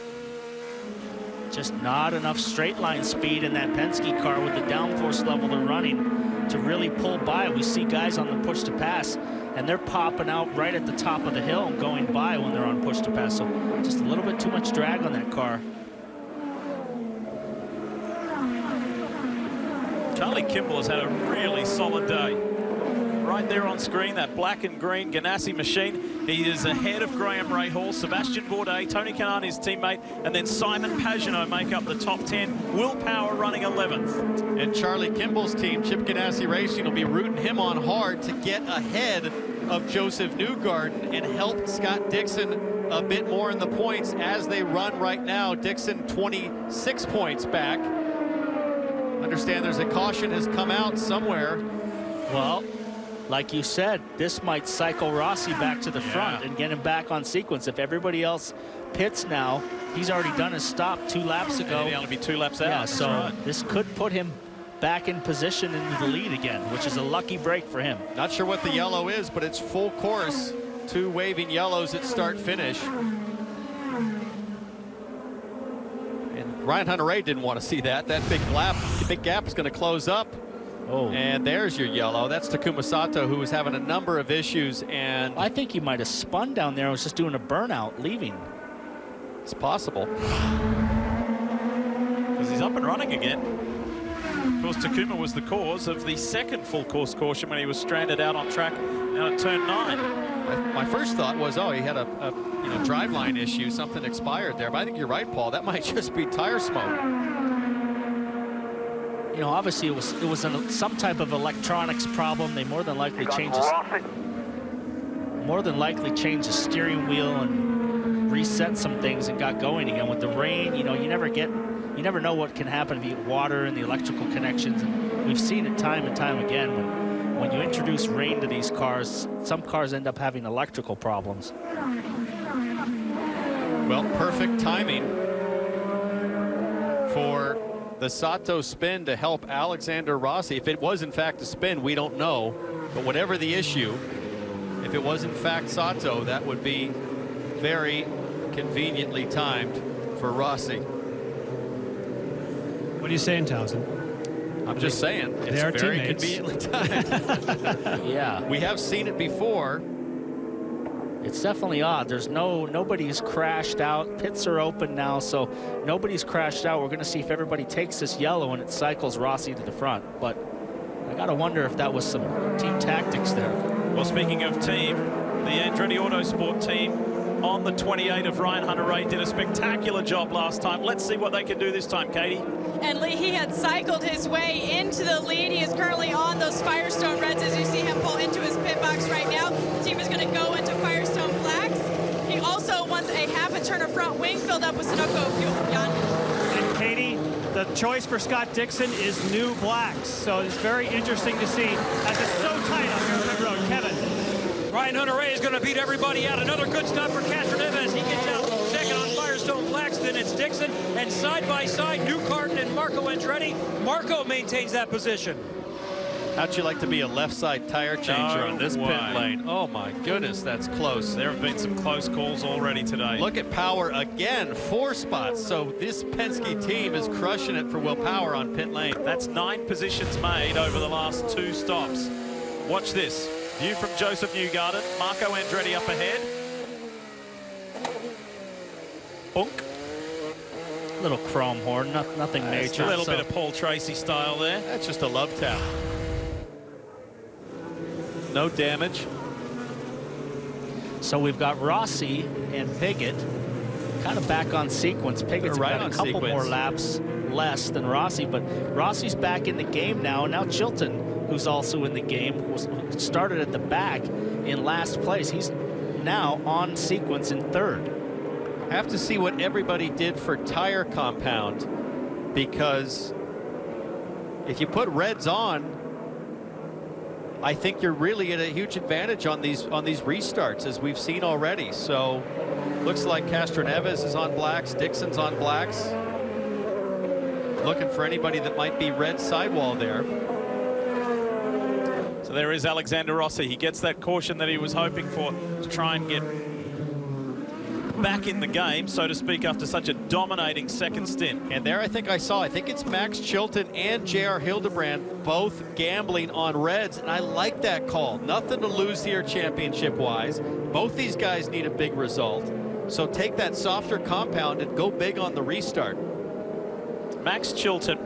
Just not enough straight line speed in that Penske car with the downforce level they're running. to really pull by. We see guys on the push to pass, and they're popping out right at the top of the hill and going by when they're on push to pass. So just a little bit too much drag on that car. Charlie Kimball has had a really solid day. Right there on screen, that black and green Ganassi machine. He is ahead of Graham Rahal, Sebastian Bourdais, Tony Kanaan, his teammate, and then Simon Pagenaud make up the top ten. Will Power running eleventh. And Charlie Kimball's team, Chip Ganassi Racing, will be rooting him on hard to get ahead of Josef Newgarden and help Scott Dixon a bit more in the points as they run right now. Dixon twenty-six points back. Understand there's a caution has come out somewhere. Well, like you said, this might cycle Rossi back to the yeah. front and get him back on sequence. If everybody else pits now, he's already done his stop two laps ago. He'll only be two laps out. Yeah, so right. This could put him back in position into the lead again, which is a lucky break for him. Not sure what the yellow is, but it's full course. Two waving yellows at start-finish. And Ryan Hunter-Reay didn't want to see that. That big lap, big gap is going to close up. Oh. And there's your yellow. That's Takuma Sato, who was having a number of issues, and I think he might have spun down there and was just doing a burnout leaving. It's possible. Because he's up and running again. Of course, Takuma was the cause of the second full course caution when he was stranded out on track out at turn nine. My first thought was, oh, he had a, a you know, driveline issue, something expired there. But I think you're right, Paul. That might just be tire smoke. You know, obviously it was it was an, some type of electronics problem. They more than likely changed more than likely changed the steering wheel and reset some things and got going again with the rain. You know, you never get you never know what can happen if you get water and the electrical connections. And we've seen it time and time again when when you introduce rain to these cars, some cars end up having electrical problems. Well, perfect timing for the Sato spin to help Alexander Rossi. If it was in fact a spin, we don't know, but whatever the issue, if it was in fact Sato, that would be very conveniently timed for Rossi. What are you saying, Townsend? I'm just saying it's very teammates. Conveniently timed. Yeah, we have seen it before. It's definitely odd. There's no, nobody's crashed out. Pits are open now, so nobody's crashed out. We're gonna see if everybody takes this yellow and it cycles Rossi to the front. But I gotta wonder if that was some team tactics there. Well, speaking of team, the Andretti Autosport team on the twenty-eight of Ryan Hunter-Reay did a spectacular job last time. Let's see what they can do this time, Katie. And Lee, he had cycled his way into the lead. He is currently on those Firestone Reds as you see him pull into his pit box right now. The team is going to go into Firestone Blacks. He also wants a half a turn of front wing filled up with Sunoco fuel. Jan. And Katie, the choice for Scott Dixon is new blacks. So it's very interesting to see as it's so tight on here on the road. Kevin. Ryan Hunter-Reay is going to beat everybody out. Another good stop for Castroneves as he gets out second on Firestone Blacks. Then it's Dixon, and side by side, Newgarden and Marco Andretti. Marco maintains that position. How'd you like to be a left side tire changer no on this way. Pit lane? Oh my goodness, that's close. There have been some close calls already today. Look at Power again, four spots. So this Penske team is crushing it for Will Power on pit lane. That's nine positions made over the last two stops. Watch this. View from Josef Newgarden, Marco Andretti up ahead. Bunk. Little chrome horn, not, nothing uh, major. A little so. bit of Paul Tracy style there. That's just a love tap. No damage. So we've got Rossi and Pigot kind of back on sequence. Pigot's right got on a couple sequence. more laps less than Rossi, but Rossi's back in the game now. Now Chilton, who's also in the game, was started at the back in last place. He's now on sequence in third. I have to see what everybody did for tire compound, because if you put reds on, I think you're really at a huge advantage on these on these restarts, as we've seen already. So looks like Castroneves is on blacks, Dixon's on blacks. Looking for anybody that might be red sidewall there. So there is Alexander Rossi. He gets that caution that he was hoping for to try and get back in the game, so to speak, after such a dominating second stint. And there I think I saw, I think it's Max Chilton and J R. Hildebrand both gambling on reds, and I like that call. Nothing to lose here championship-wise. Both these guys need a big result. So take that softer compound and go big on the restart. Max Chilton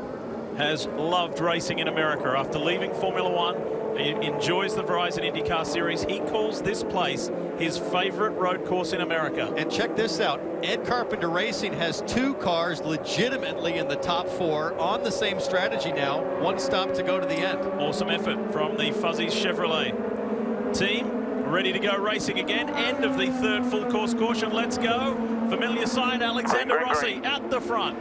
has loved racing in America. After leaving Formula One, he enjoys the Verizon IndyCar Series. He calls this place his favorite road course in America. And check this out. Ed Carpenter Racing has two cars legitimately in the top four on the same strategy now. One stop to go to the end. Awesome effort from the Fuzzies Chevrolet team. Ready to go racing again. End of the third full course caution. Let's go. Familiar sign, Alexander right, right, Rossi right. at the front.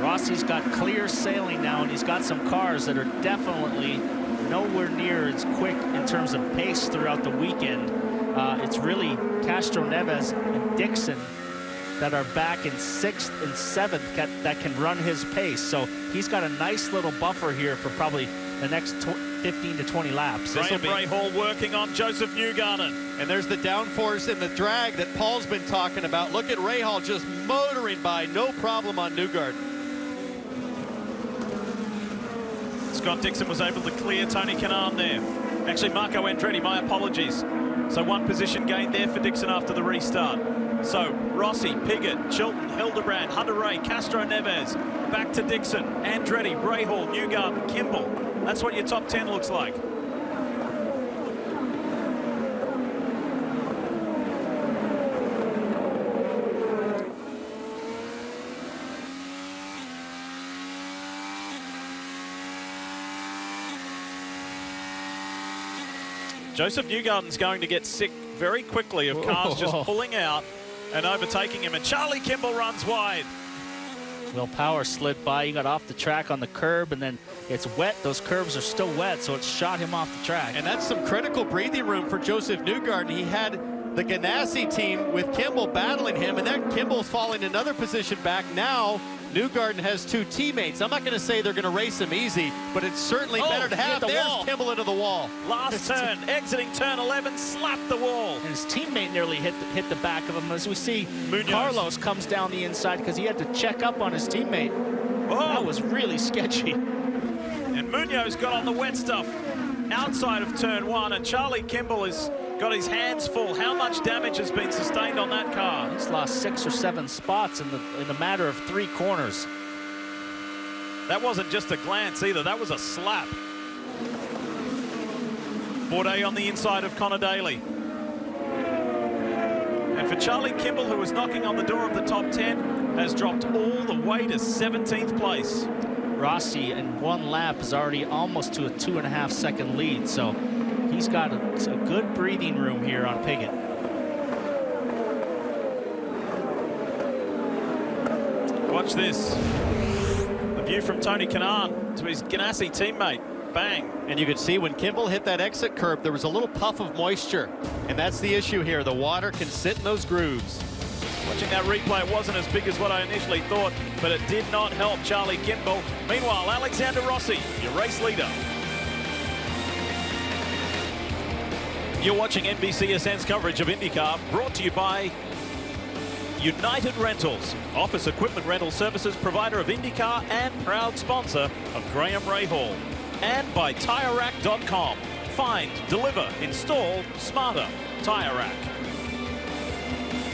Rossi's got clear sailing now, and he's got some cars that are definitely nowhere near as quick in terms of pace throughout the weekend. Uh, it's really Castroneves and Dixon that are back in sixth and seventh that can run his pace. So he's got a nice little buffer here for probably the next fifteen to twenty laps. Graham Rahal working on Josef Newgarden. And there's the downforce and the drag that Paul's been talking about. Look at Rahal just motoring by, no problem on Newgarden. Scott Dixon was able to clear Tony Kanaan there. Actually, Marco Andretti, my apologies. So one position gained there for Dixon after the restart. So Rossi, Pigot, Chilton, Hildebrand, Hunter-Reay, Castroneves, back to Dixon, Andretti, Rahal, Newgarden, Kimball. That's what your top ten looks like. Josef Newgarden's going to get sick very quickly of cars just pulling out and overtaking him. And Charlie Kimball runs wide. Will Power slid by. He got off the track on the curb, and then it's wet. Those curbs are still wet, so it shot him off the track. And that's some critical breathing room for Josef Newgarden. He had the Ganassi team with Kimball battling him, and that Kimball's falling another position back. Now Newgarden has two teammates. I'm not going to say they're going to race him easy, but it's certainly oh, better to have. The There's wall. Kimball into the wall. Last turn, exiting turn eleven, slapped the wall. And his teammate nearly hit the, hit the back of him. As we see, Munoz. Carlos comes down the inside because he had to check up on his teammate. Oh. That was really sketchy. And Munoz got on the wet stuff outside of turn one, and Charlie Kimball is... got his hands full. How much damage has been sustained on that car? He's lost six or seven spots in the in a matter of three corners. That wasn't just a glance either. That was a slap. Bourdais on the inside of Connor Daly. And for Charlie Kimball, who was knocking on the door of the top ten, has dropped all the way to seventeenth place. Rossi in one lap is already almost to a two and a half second lead. So he's got a, a good breathing room here on Pigot. Watch this. The view from Tony Kanaan to his Ganassi teammate. Bang. And you could see when Kimball hit that exit curb, there was a little puff of moisture. And that's the issue here. The water can sit in those grooves. Watching that replay, it wasn't as big as what I initially thought, but it did not help Charlie Kimball. Meanwhile, Alexander Rossi, your race leader. You're watching N B C S N's coverage of IndyCar, brought to you by United Rentals, office equipment rental services provider of IndyCar and proud sponsor of Graham Rahal, and by Tire Rack dot com. Find, deliver, install smarter. Tire Rack.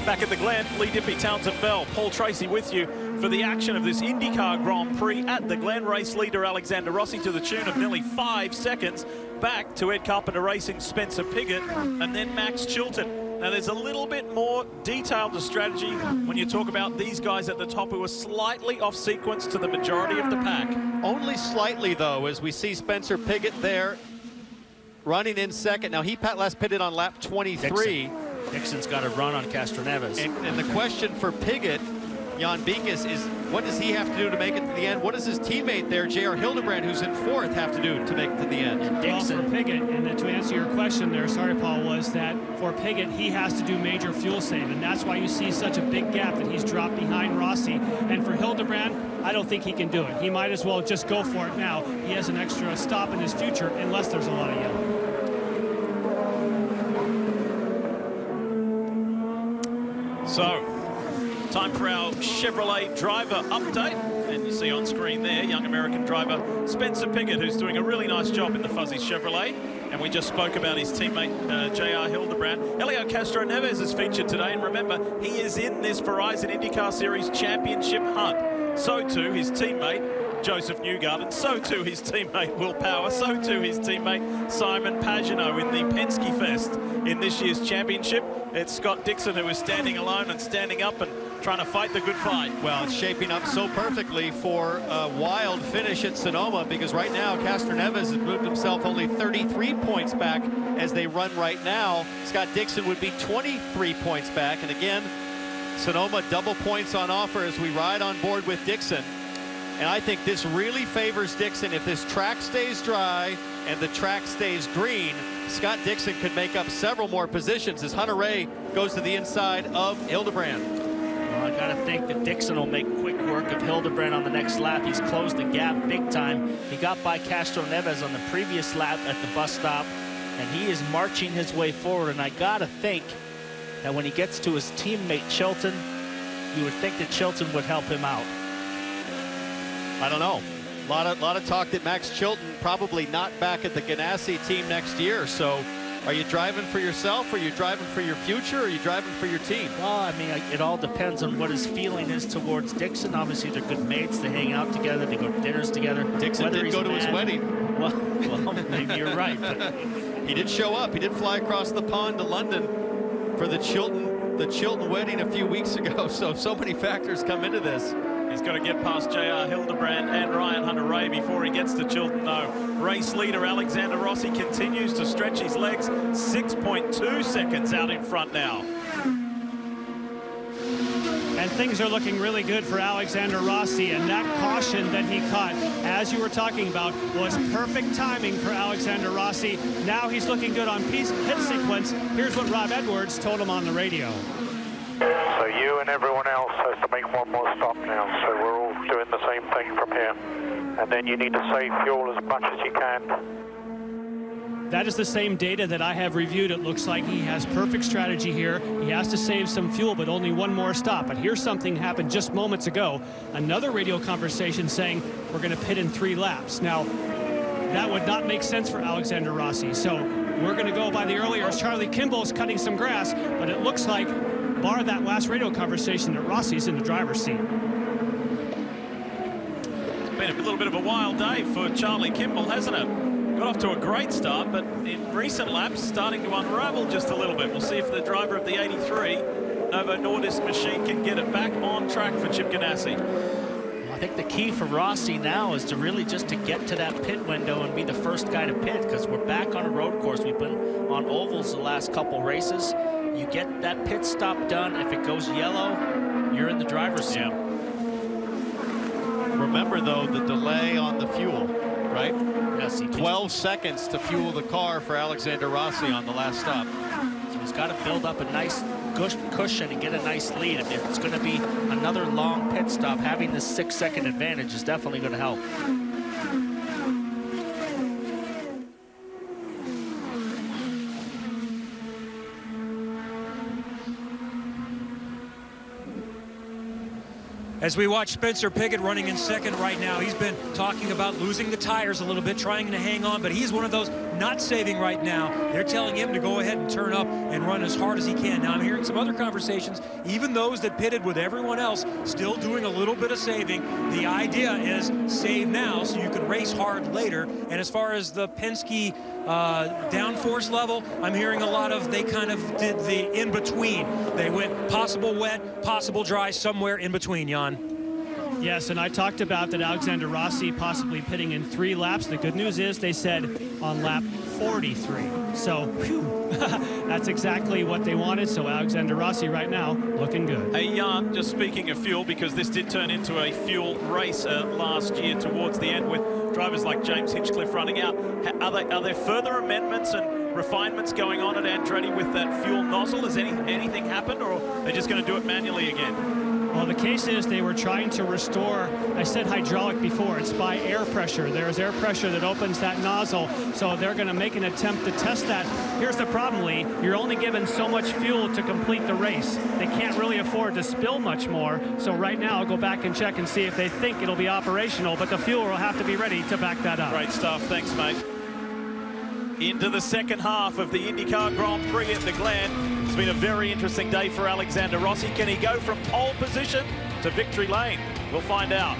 Back at the Glen, Lee Diffie, Townsend Bell, Paul Tracy with you for the action of this IndyCar Grand Prix at the Glen. Race leader Alexander Rossi to the tune of nearly five seconds. Back to Ed Carpenter Racing, Spencer Pigot, and then Max Chilton. Now there's a little bit more detail to strategy when you talk about these guys at the top who are slightly off sequence to the majority of the pack. Only slightly though, as we see Spencer Pigot there running in second. Now he pat last pitted on lap twenty-three. Dixon. Dixon's got a run on Castroneves. And, and the question for Pigot, Jan Bikas, is what does he have to do to make it to the end? What does his teammate there, J R. Hildebrand, who's in fourth, have to do to make it to the end? And Dixon. Well, for Pigot, and to answer your question there, sorry, Paul, was that for Pigot, he has to do major fuel save, and that's why you see such a big gap that he's dropped behind Rossi. And for Hildebrand, I don't think he can do it. He might as well just go for it now. He has an extra stop in his future, unless there's a lot of yellow. So, time for our Chevrolet driver update. And you see on screen there, young American driver Spencer Pigot, who's doing a really nice job in the fuzzy Chevrolet. And we just spoke about his teammate, uh, J R Hildebrand. Hélio Castroneves is featured today. And remember, he is in this Verizon IndyCar Series championship hunt. So too his teammate, Josef Newgarden. So too his teammate, Will Power. So too his teammate, Simon Pagenaud, in the Penske Fest in this year's championship. It's Scott Dixon who is standing alone and standing up and trying to fight the good fight. Well, it's shaping up so perfectly for a wild finish at Sonoma, because right now Castroneves has moved himself only thirty-three points back as they run right now. Scott Dixon would be twenty-three points back. And again, Sonoma double points on offer as we ride on board with Dixon. And I think this really favors Dixon. If this track stays dry and the track stays green, Scott Dixon could make up several more positions as Hunter-Reay goes to the inside of Hildebrand. I got to think that Dixon will make quick work of Hildebrand on the next lap. He's closed the gap big time. He got by Castroneves on the previous lap at the bus stop, and he is marching his way forward. And I got to think that when he gets to his teammate Chilton, you would think that Chilton would help him out. I don't know. A lot of, lot of talk that Max Chilton probably not back at the Ganassi team next year. So are you driving for yourself, or are you driving for your future, or are you driving for your team? Well, I mean, it all depends on what his feeling is towards Dixon. Obviously, they're good mates. They hang out together. They go to dinners together. Dixon didn't go to his wedding. Well, well maybe you're right. But he did show up. He did fly across the pond to London for the Chilton, the Chilton wedding a few weeks ago. So, so many factors come into this. He's got to get past J R Hildebrand and Ryan Hunter-Reay before he gets to Chilton, though. Race leader Alexander Rossi continues to stretch his legs. six point two seconds out in front now. And things are looking really good for Alexander Rossi, and that caution that he caught, as you were talking about, was perfect timing for Alexander Rossi. Now he's looking good on pit sequence. Here's what Rob Edwards told him on the radio. So you and everyone else has to make one more stop now, so we're all doing the same thing from here. And then you need to save fuel as much as you can. That is the same data that I have reviewed. It looks like he has perfect strategy here. He has to save some fuel, but only one more stop. But here's something happened just moments ago. Another radio conversation saying, we're going to pit in three laps. Now, that would not make sense for Alexander Rossi. So we're going to go by the earlier. Charlie Kimball is cutting some grass, but it looks like, bar that last radio conversation, that Rossi's in the driver's seat. It's been a little bit of a wild day for Charlie Kimball, hasn't it? Got off to a great start, but in recent laps, starting to unravel just a little bit. We'll see if the driver of the eighty-three, Novo Nordisk machine, can get it back on track for Chip Ganassi. I think the key for Rossi now is to really just to get to that pit window and be the first guy to pit, because we're back on a road course. We've been on ovals the last couple races. You get that pit stop done. If it goes yellow, you're in the driver's seat. Yeah. Remember, though, the delay on the fuel, right? Yes. twelve seconds to fuel the car for Alexander Rossi on the last stop. So he's got to build up a nice cushion and get a nice lead. If it's going to be another long pit stop, having this six-second advantage is definitely going to help. As we watch Spencer Pigot running in second right now, he's been talking about losing the tires a little bit, trying to hang on, but he's one of those not saving right now. They're telling him to go ahead and turn up and run as hard as he can. Now I'm hearing some other conversations, even those that pitted with everyone else, still doing a little bit of saving. The idea is save now so you can race hard later. And as far as the Penske uh, downforce level, I'm hearing a lot of, they kind of did the in-between. They went possible wet, possible dry, somewhere in between, Jan. Yes, and I talked about that Alexander Rossi possibly pitting in three laps. The good news is they said on lap forty-three. So whew, that's exactly what they wanted. So Alexander Rossi right now looking good. Hey, Jan, just speaking of fuel, because this did turn into a fuel race uh, last year towards the end with drivers like James Hinchcliffe running out. Are there, are there further amendments and refinements going on at Andretti with that fuel nozzle? Has any, anything happened, or are they just going to do it manually again? Well, the case is they were trying to restore, I said hydraulic before, it's by air pressure. There's air pressure that opens that nozzle, so they're going to make an attempt to test that. Here's the problem, Lee. You're only given so much fuel to complete the race. They can't really afford to spill much more, so right now I'll go back and check and see if they think it'll be operational, but the fuel will have to be ready to back that up. Great stuff. Thanks, mate. Into the second half of the IndyCar Grand Prix at the Glen. It's been a very interesting day for Alexander Rossi. Can he go from pole position to victory lane? We'll find out.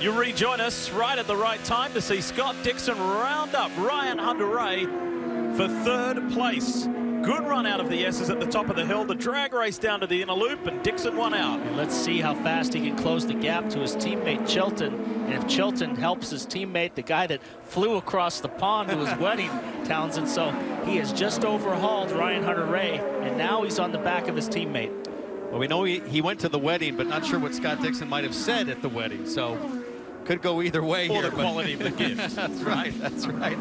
You rejoin us right at the right time to see Scott Dixon round up Ryan Hunter-Reay for third place. Good run out of the S's at the top of the hill. The drag race down to the inner loop, and Dixon won out. And let's see how fast he can close the gap to his teammate Chilton. And if Chilton helps his teammate, the guy that flew across the pond to his wedding, Townsend. So he has just overhauled Ryan Hunter-Reay, and now he's on the back of his teammate. Well, we know he, he went to the wedding, but not sure what Scott Dixon might have said at the wedding. So could go either way or here. Or the quality but... of the gift. That's right, that's right.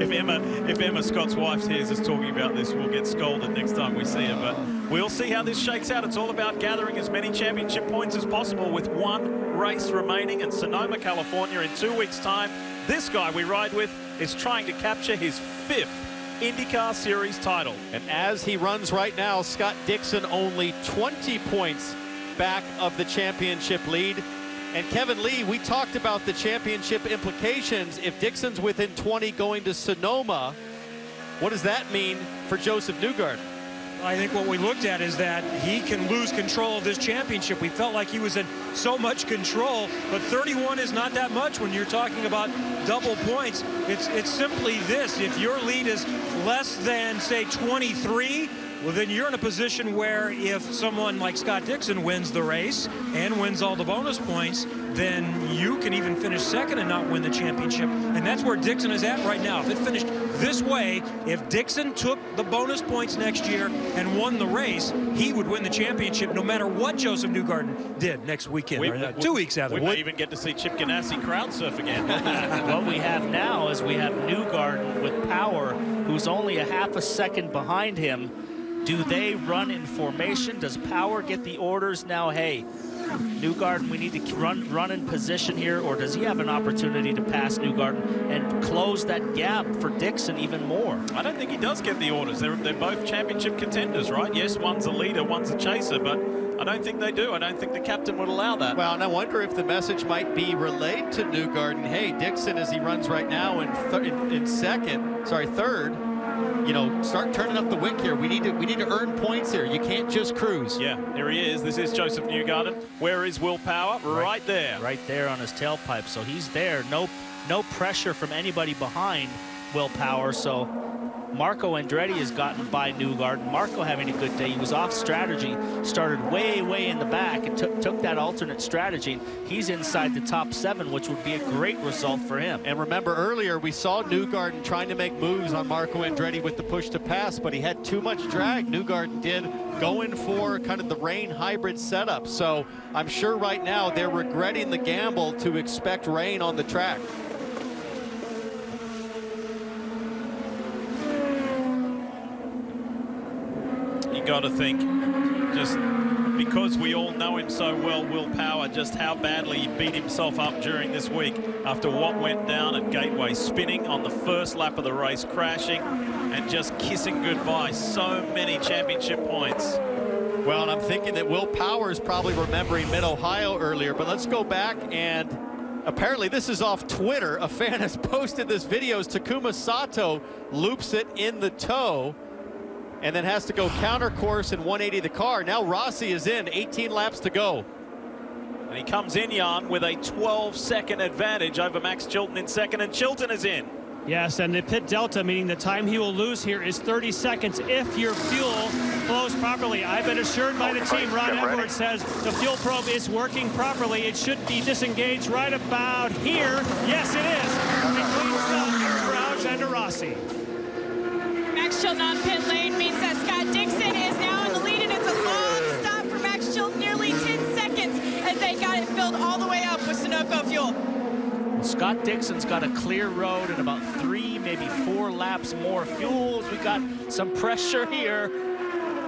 if Emma if Emma Scott's wife hears us talking about this, we'll get scolded next time we see her. But we'll see how this shakes out. It's all about gathering as many championship points as possible with one race remaining in Sonoma, California in two weeks' time. This guy we ride with is trying to capture his fifth IndyCar Series title. And as he runs right now, Scott Dixon only twenty points back of the championship lead. And Kevin Lee, we talked about the championship implications. If Dixon's within twenty going to Sonoma, what does that mean for Josef Newgarden? I think what we looked at is that he can lose control of this championship. We felt like he was in so much control, but thirty-one is not that much when you're talking about double points. It's, it's simply this. If your lead is less than, say, twenty-three, well, then you're in a position where if someone like Scott Dixon wins the race and wins all the bonus points, then you can even finish second and not win the championship. And that's where Dixon is at right now. If it finished this way, if Dixon took the bonus points next year and won the race, he would win the championship no matter what Josef Newgarden did next weekend, we, or uh, we, two weeks out of it. We may even get to see Chip Ganassi crowd surf again. What we have now is we have Newgarden with Power, who's only a half a second behind him. Do they run in formation? Does Power get the orders now? Hey, Newgarden, we need to run run in position here, or does he have an opportunity to pass Newgarden and close that gap for Dixon even more? I don't think he does get the orders. They're, they're both championship contenders, right? Yes, one's a leader, one's a chaser, but I don't think they do. I don't think the captain would allow that. Well, and I wonder if the message might be relayed to Newgarden. Hey, Dixon, as he runs right now in, in, in second, sorry, third, you know, start turning up the wick here. We need to we need to earn points here. You can't just cruise. Yeah, there he is. This is Josef Newgarden. Where is Will Power? Right, right there. Right there on his tailpipe. So he's there. No, no pressure from anybody behind Will Power. So Marco Andretti has gotten by Newgarden. Marco having a good day. He was off strategy. Started way, way in the back and took took that alternate strategy. He's inside the top seven, which would be a great result for him. And remember earlier, we saw Newgarden trying to make moves on Marco Andretti with the push to pass, but he had too much drag. Newgarden did, going for kind of the rain hybrid setup. So I'm sure right now they're regretting the gamble to expect rain on the track. You got to think, just because we all know him so well, Will Power, just how badly he beat himself up during this week after what went down at Gateway, spinning on the first lap of the race, crashing, and just kissing goodbye so many championship points. Well, and I'm thinking that Will Power is probably remembering Mid-Ohio earlier, but let's go back, and apparently this is off Twitter. A fan has posted this video as Takuma Sato loops it in the toe and then has to go counter course and one eighty the car. Now Rossi is in, eighteen laps to go. And he comes in, Jan, with a twelve second advantage over Max Chilton in second, and Chilton is in. Yes, and the pit delta, meaning the time he will lose here, is thirty seconds if your fuel flows properly. I've been assured by the team, Ron Edwards says the fuel probe is working properly. It should be disengaged right about here. Yes, it is. A clean stop for Alexander Rossi. Max Chilton on pit lane means that Scott Dixon is now in the lead, and it's a long stop for Max Chilton, nearly ten seconds, as they got it filled all the way up with Sunoco fuel. Well, Scott Dixon's got a clear road and about three, maybe four laps more fuel. We got some pressure here.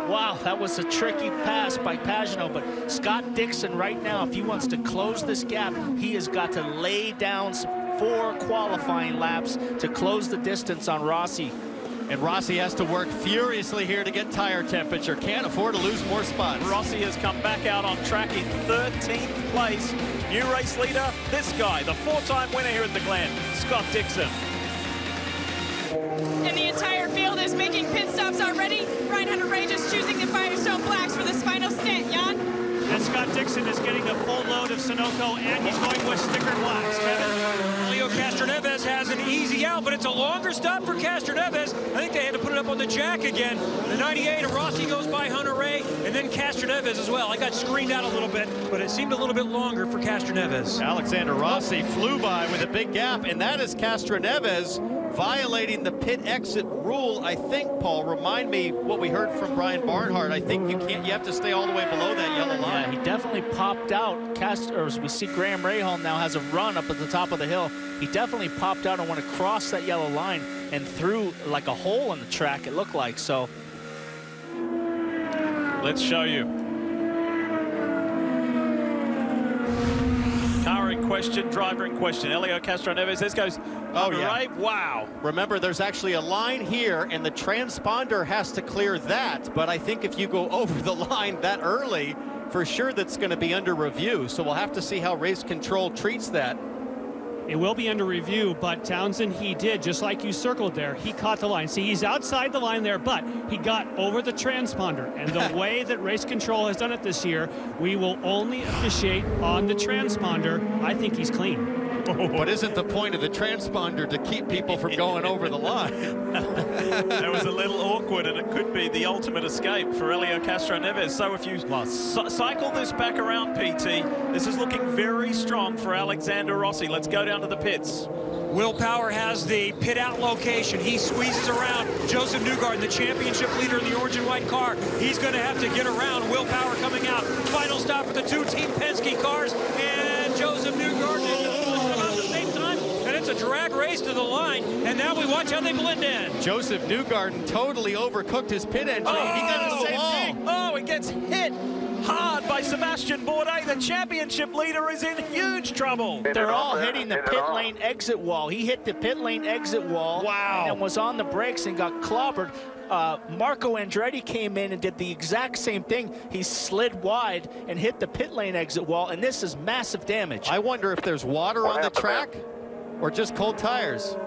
Wow, that was a tricky pass by Pagenaud, but Scott Dixon right now, if he wants to close this gap, he has got to lay down four qualifying laps to close the distance on Rossi. And Rossi has to work furiously here to get tire temperature. Can't afford to lose more spots. Rossi has come back out on track in thirteenth place. New race leader, this guy, the four-time winner here at the Glen, Scott Dixon. And the entire field is making pit stops already. Ryan Hunter-Reay just choosing the Firestone Blacks for this final stint, Jan. And Scott Dixon is getting a full load of Sunoco, and he's going with stickered locks, Kevin. Hélio Castroneves has an easy out, but it's a longer stop for Castroneves. I think they had to put it up on the jack again. The ninety-eight, and Rossi goes by Hunter-Reay, and then Castroneves as well. I got screened out a little bit, but it seemed a little bit longer for Castroneves. Alexander Rossi flew by with a big gap, and that is Castroneves violating the pit exit rule. I think, Paul, remind me what we heard from Brian Barnhart. I think you can't, you have to stay all the way below that yellow line. Yeah, he definitely popped out. Cast, or as we see Graham Rahal now has a run up at the top of the hill. He definitely popped out and went across that yellow line and through like a hole in the track, it looked like. So let's show you. Car in question, driver in question, Hélio Castroneves. This goes oh yeah. Right? Wow. Remember, there's actually a line here, and the transponder has to clear that. But I think if you go over the line that early, for sure that's going to be under review. So we'll have to see how race control treats that. It will be under review, but Townsend, he did, just like you circled there, he caught the line. See, he's outside the line there, but he got over the transponder. And the way that race control has done it this year, we will only officiate on the transponder. I think he's clean. But isn't the point of the transponder to keep people from going over the line? That was a little awkward, and it could be the ultimate escape for Hélio Castroneves. So if you cycle this back around, P T, this is looking very strong for Alexander Rossi. Let's go down to the pits. Will Power has the pit out location. He squeezes around Josef Newgarden, the championship leader in the orange and white car. He's going to have to get around. Will Power coming out. Final stop for the two Team Penske cars, and Josef Newgarden. A drag race to the line, and now we watch how they blend in. Josef Newgarden totally overcooked his pit entry. Oh, he got the same oh, thing. Oh, it gets hit hard by Sebastian Bourdais. The championship leader is in huge trouble. They're all hitting the pit lane exit wall. He hit the pit lane exit wall. Wow. And was on the brakes and got clobbered. Uh, Marco Andretti came in and did the exact same thing. He slid wide and hit the pit lane exit wall, and this is massive damage. I wonder if there's water on the track. Or just cold tires. It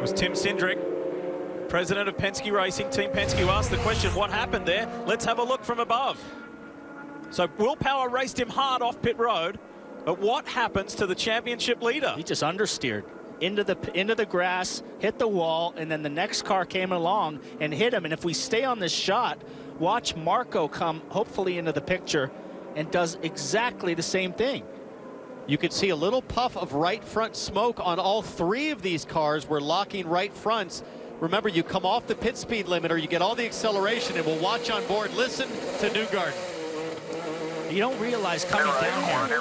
was Tim Cindric, president of Penske Racing, Team Penske, who asked the question, what happened there? Let's have a look from above. So Will Power raced him hard off pit road, but what happens to the championship leader? He just understeered. Into the into the grass, hit the wall, and then the next car came along and hit him. And if we stay on this shot, watch Marco come hopefully into the picture and does exactly the same thing. You could see a little puff of right front smoke on all three of these cars. We're locking right fronts. Remember, you come off the pit speed limiter, you get all the acceleration, and we'll watch on board. Listen to Newgarden. You don't realize coming down here,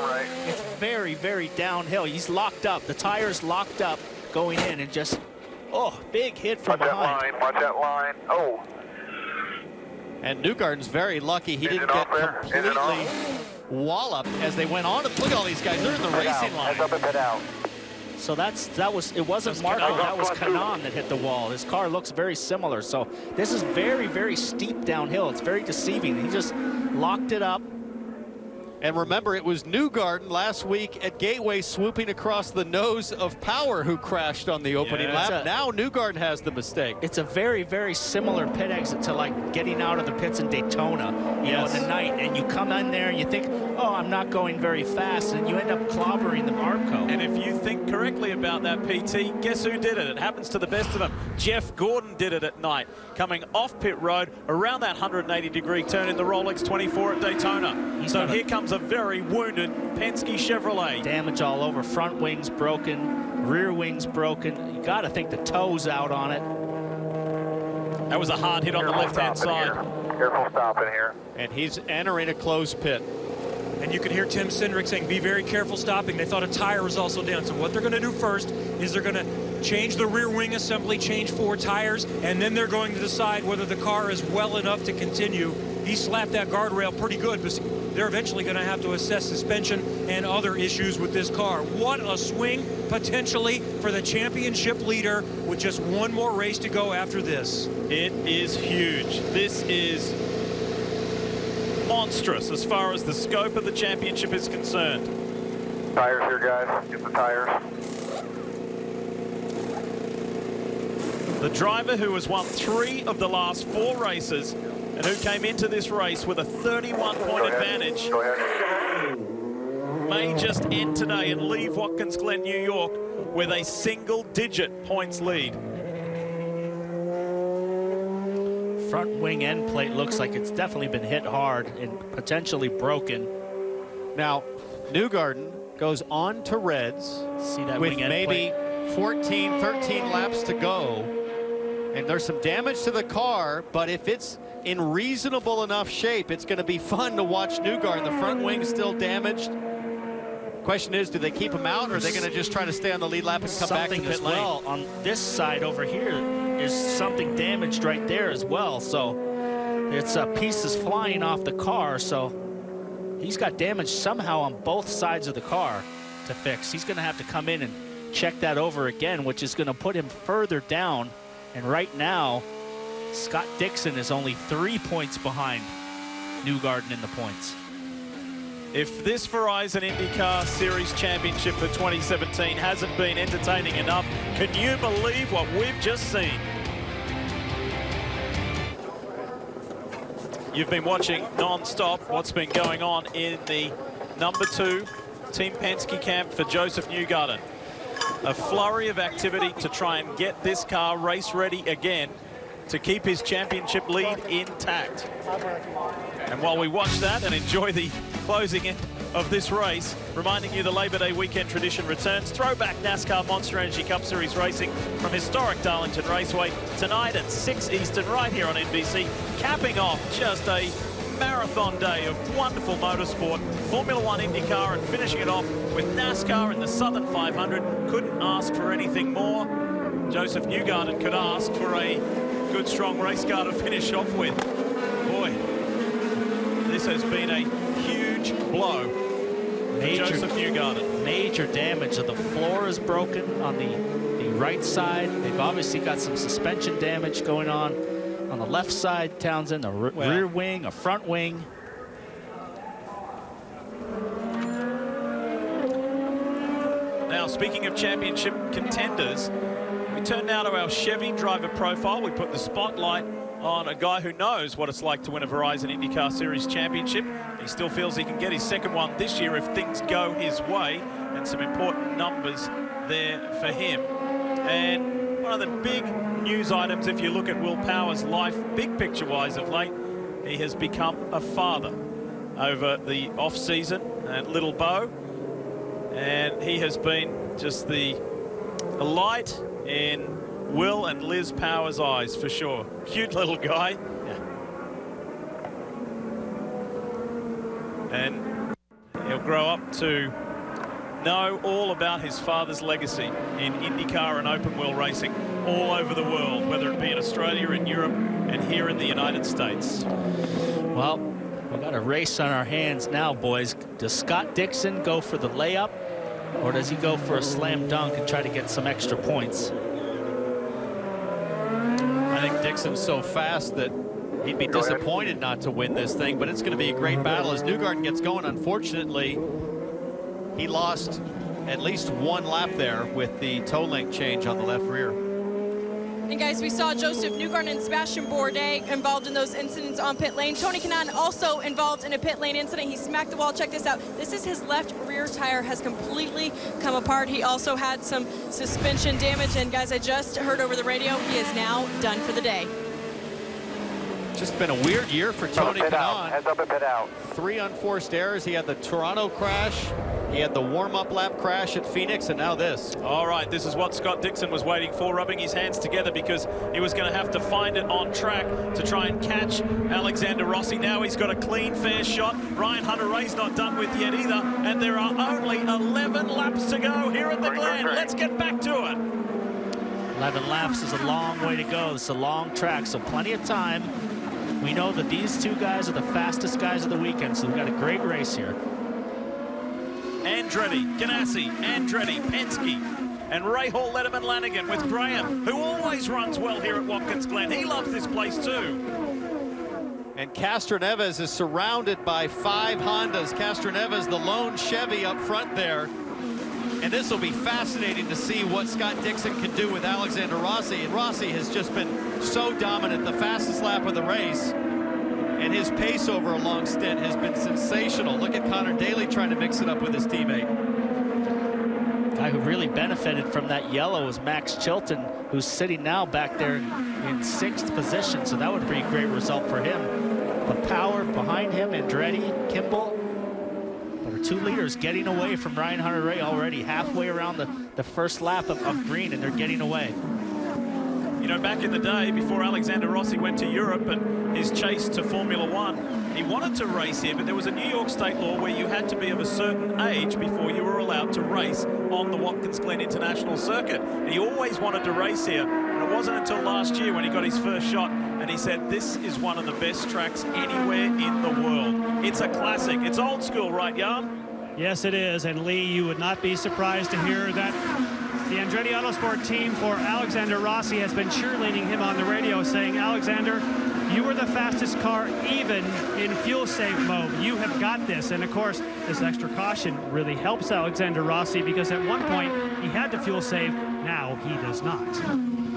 it's very, very downhill. He's locked up. The tire's locked up going in, and just, oh, big hit from behind. Watch that line. Watch that line. Oh. And Newgarden's very lucky he didn't get completely walloped as they went on. Look at all these guys. They're in the racing line. So that's that was it wasn't Marco, that was Kanaan that hit the wall. His car looks very similar. So this is very, very steep downhill. It's very deceiving. He just locked it up. And remember, it was Newgarden last week at Gateway swooping across the nose of Power, who crashed on the opening yeah, lap. A, now Newgarden has the mistake. It's a very, very similar pit exit to like getting out of the pits in Daytona, you yes. know, in the night. And you come in there and you think, oh, I'm not going very fast, and you end up clobbering the Marco. And if you think correctly about that, P T, guess who did it? It happens to the best of them. Jeff Gordon did it at night, coming off pit road around that one hundred eighty degree turn in the Rolex twenty-four at Daytona. He's so here comes a very wounded Penske Chevrolet. Damage all over, front wings broken, rear wings broken. You got to think the toe's out on it. That was a hard hit on the left-hand side. Careful stopping here. And he's entering a closed pit. And you could hear Tim Cindric saying, be very careful stopping. They thought a tire was also down. So what they're going to do first is they're going to change the rear wing assembly, change four tires, and then they're going to decide whether the car is well enough to continue. He slapped that guardrail pretty good, but they're eventually going to have to assess suspension and other issues with this car. What a swing, potentially, for the championship leader with just one more race to go after this. It is huge. This is monstrous as far as the scope of the championship is concerned. Tires here, guys. Get the tires. The driver who has won three of the last four races and who came into this race with a thirty-one point advantage may just end today and leave Watkins Glen, New York, with a single-digit points lead. Front wing end plate looks like it's definitely been hit hard and potentially broken. Now, Newgarden goes on to reds. See that with wing end maybe plate? fourteen, thirteen laps to go. And there's some damage to the car, but if it's in reasonable enough shape, it's going to be fun to watch Newgarden. The front wing's still damaged. Question is, do they keep him out, or are they going to just try to stay on the lead lap and come something back to pit as well lane? On this side over here is something damaged right there as well. So it's uh, pieces flying off the car. So he's got damage somehow on both sides of the car to fix. He's going to have to come in and check that over again, which is going to put him further down. And right now, Scott Dixon is only three points behind Newgarden in the points. If this Verizon IndyCar Series Championship for twenty seventeen hasn't been entertaining enough, can you believe what we've just seen? You've been watching non-stop what's been going on in the number two Team Penske camp for Josef Newgarden. A flurry of activity to try and get this car race ready again to keep his championship lead intact. And while we watch that and enjoy the closing of this race, reminding you the Labor Day weekend tradition returns. Throwback NASCAR Monster Energy Cup Series racing from historic Darlington Raceway tonight at six Eastern right here on N B C, capping off just a marathon day of wonderful motorsport, Formula One, IndyCar, and finishing it off with NASCAR in the Southern five hundred. Couldn't ask for anything more. Josef Newgarden could ask for a good, strong race car to finish off with. Boy, this has been a huge blow major, for Josef Newgarden. Major damage. The floor is broken on the, the right side. They've obviously got some suspension damage going on. On the left side, Townsend, a re well, rear wing, a front wing. Now, speaking of championship contenders, we turn now to our Chevy driver profile. We put the spotlight on a guy who knows what it's like to win a Verizon IndyCar Series Championship. He still feels he can get his second one this year if things go his way, and some important numbers there for him. And one of the big news items, if you look at Will Power's life, big picture-wise of late, he has become a father over the off-season at Little Bow, and he has been just the light in Will and Liz Power's eyes for sure. Cute little guy. Yeah. And he'll grow up to know all about his father's legacy in IndyCar and open wheel racing all over the world, whether it be in Australia, in Europe, and here in the United States. Well, we've got a race on our hands now, boys. Does Scott Dixon go for the layup, or does he go for a slam dunk and try to get some extra points? I think Dixon's so fast that he'd be disappointed not to win this thing, but it's going to be a great battle as Newgarden gets going. Unfortunately, he lost at least one lap there with the toe length change on the left rear. And guys, we saw Josef Newgarden and Sebastian Bourdais involved in those incidents on pit lane. Tony Kanaan also involved in a pit lane incident. He smacked the wall. Check this out. This is his left rear tire has completely come apart. He also had some suspension damage. And guys, I just heard over the radio, he is now done for the day. Just been a weird year for Tony Kanaan. Three unforced errors. He had the Toronto crash. He had the warm-up lap crash at Phoenix, and now this. All right, this is what Scott Dixon was waiting for, rubbing his hands together because he was going to have to find it on track to try and catch Alexander Rossi. Now he's got a clean, fair shot. Ryan Hunter-Reay's not done with yet either, and there are only eleven laps to go here at the Glen. Let's get back to it. eleven laps is a long way to go. It's a long track, so plenty of time. We know that these two guys are the fastest guys of the weekend, so we've got a great race here. Andretti, Ganassi, Andretti, Penske, and Rahal, Letterman, Lanigan with Graham, who always runs well here at Watkins Glen. He loves this place too. And Castroneves is surrounded by five Hondas. Castroneves, the lone Chevy up front there. And this will be fascinating to see what Scott Dixon can do with Alexander Rossi. And Rossi has just been so dominant, the fastest lap of the race. And his pace over a long stint has been sensational. Look at Connor Daly trying to mix it up with his teammate. The guy who really benefited from that yellow was Max Chilton, who's sitting now back there in sixth position, so that would be a great result for him. But Power behind him, Andretti, Kimball, our two leaders getting away from Ryan Hunter-Reay already halfway around the, the first lap of, of green, and they're getting away. You know, back in the day, before Alexander Rossi went to Europe and his chase to Formula One, he wanted to race here, but there was a New York state law where you had to be of a certain age before you were allowed to race on the Watkins Glen International Circuit. And he always wanted to race here, and it wasn't until last year when he got his first shot, and he said, this is one of the best tracks anywhere in the world. It's a classic. It's old school, right, Jan? Yes, it is. And Lee, you would not be surprised to hear that the Andretti Autosport team for Alexander Rossi has been cheerleading him on the radio, saying, Alexander, you were the fastest car even in fuel save mode. You have got this. And of course, this extra caution really helps Alexander Rossi, because at one point he had to fuel save, now he does not.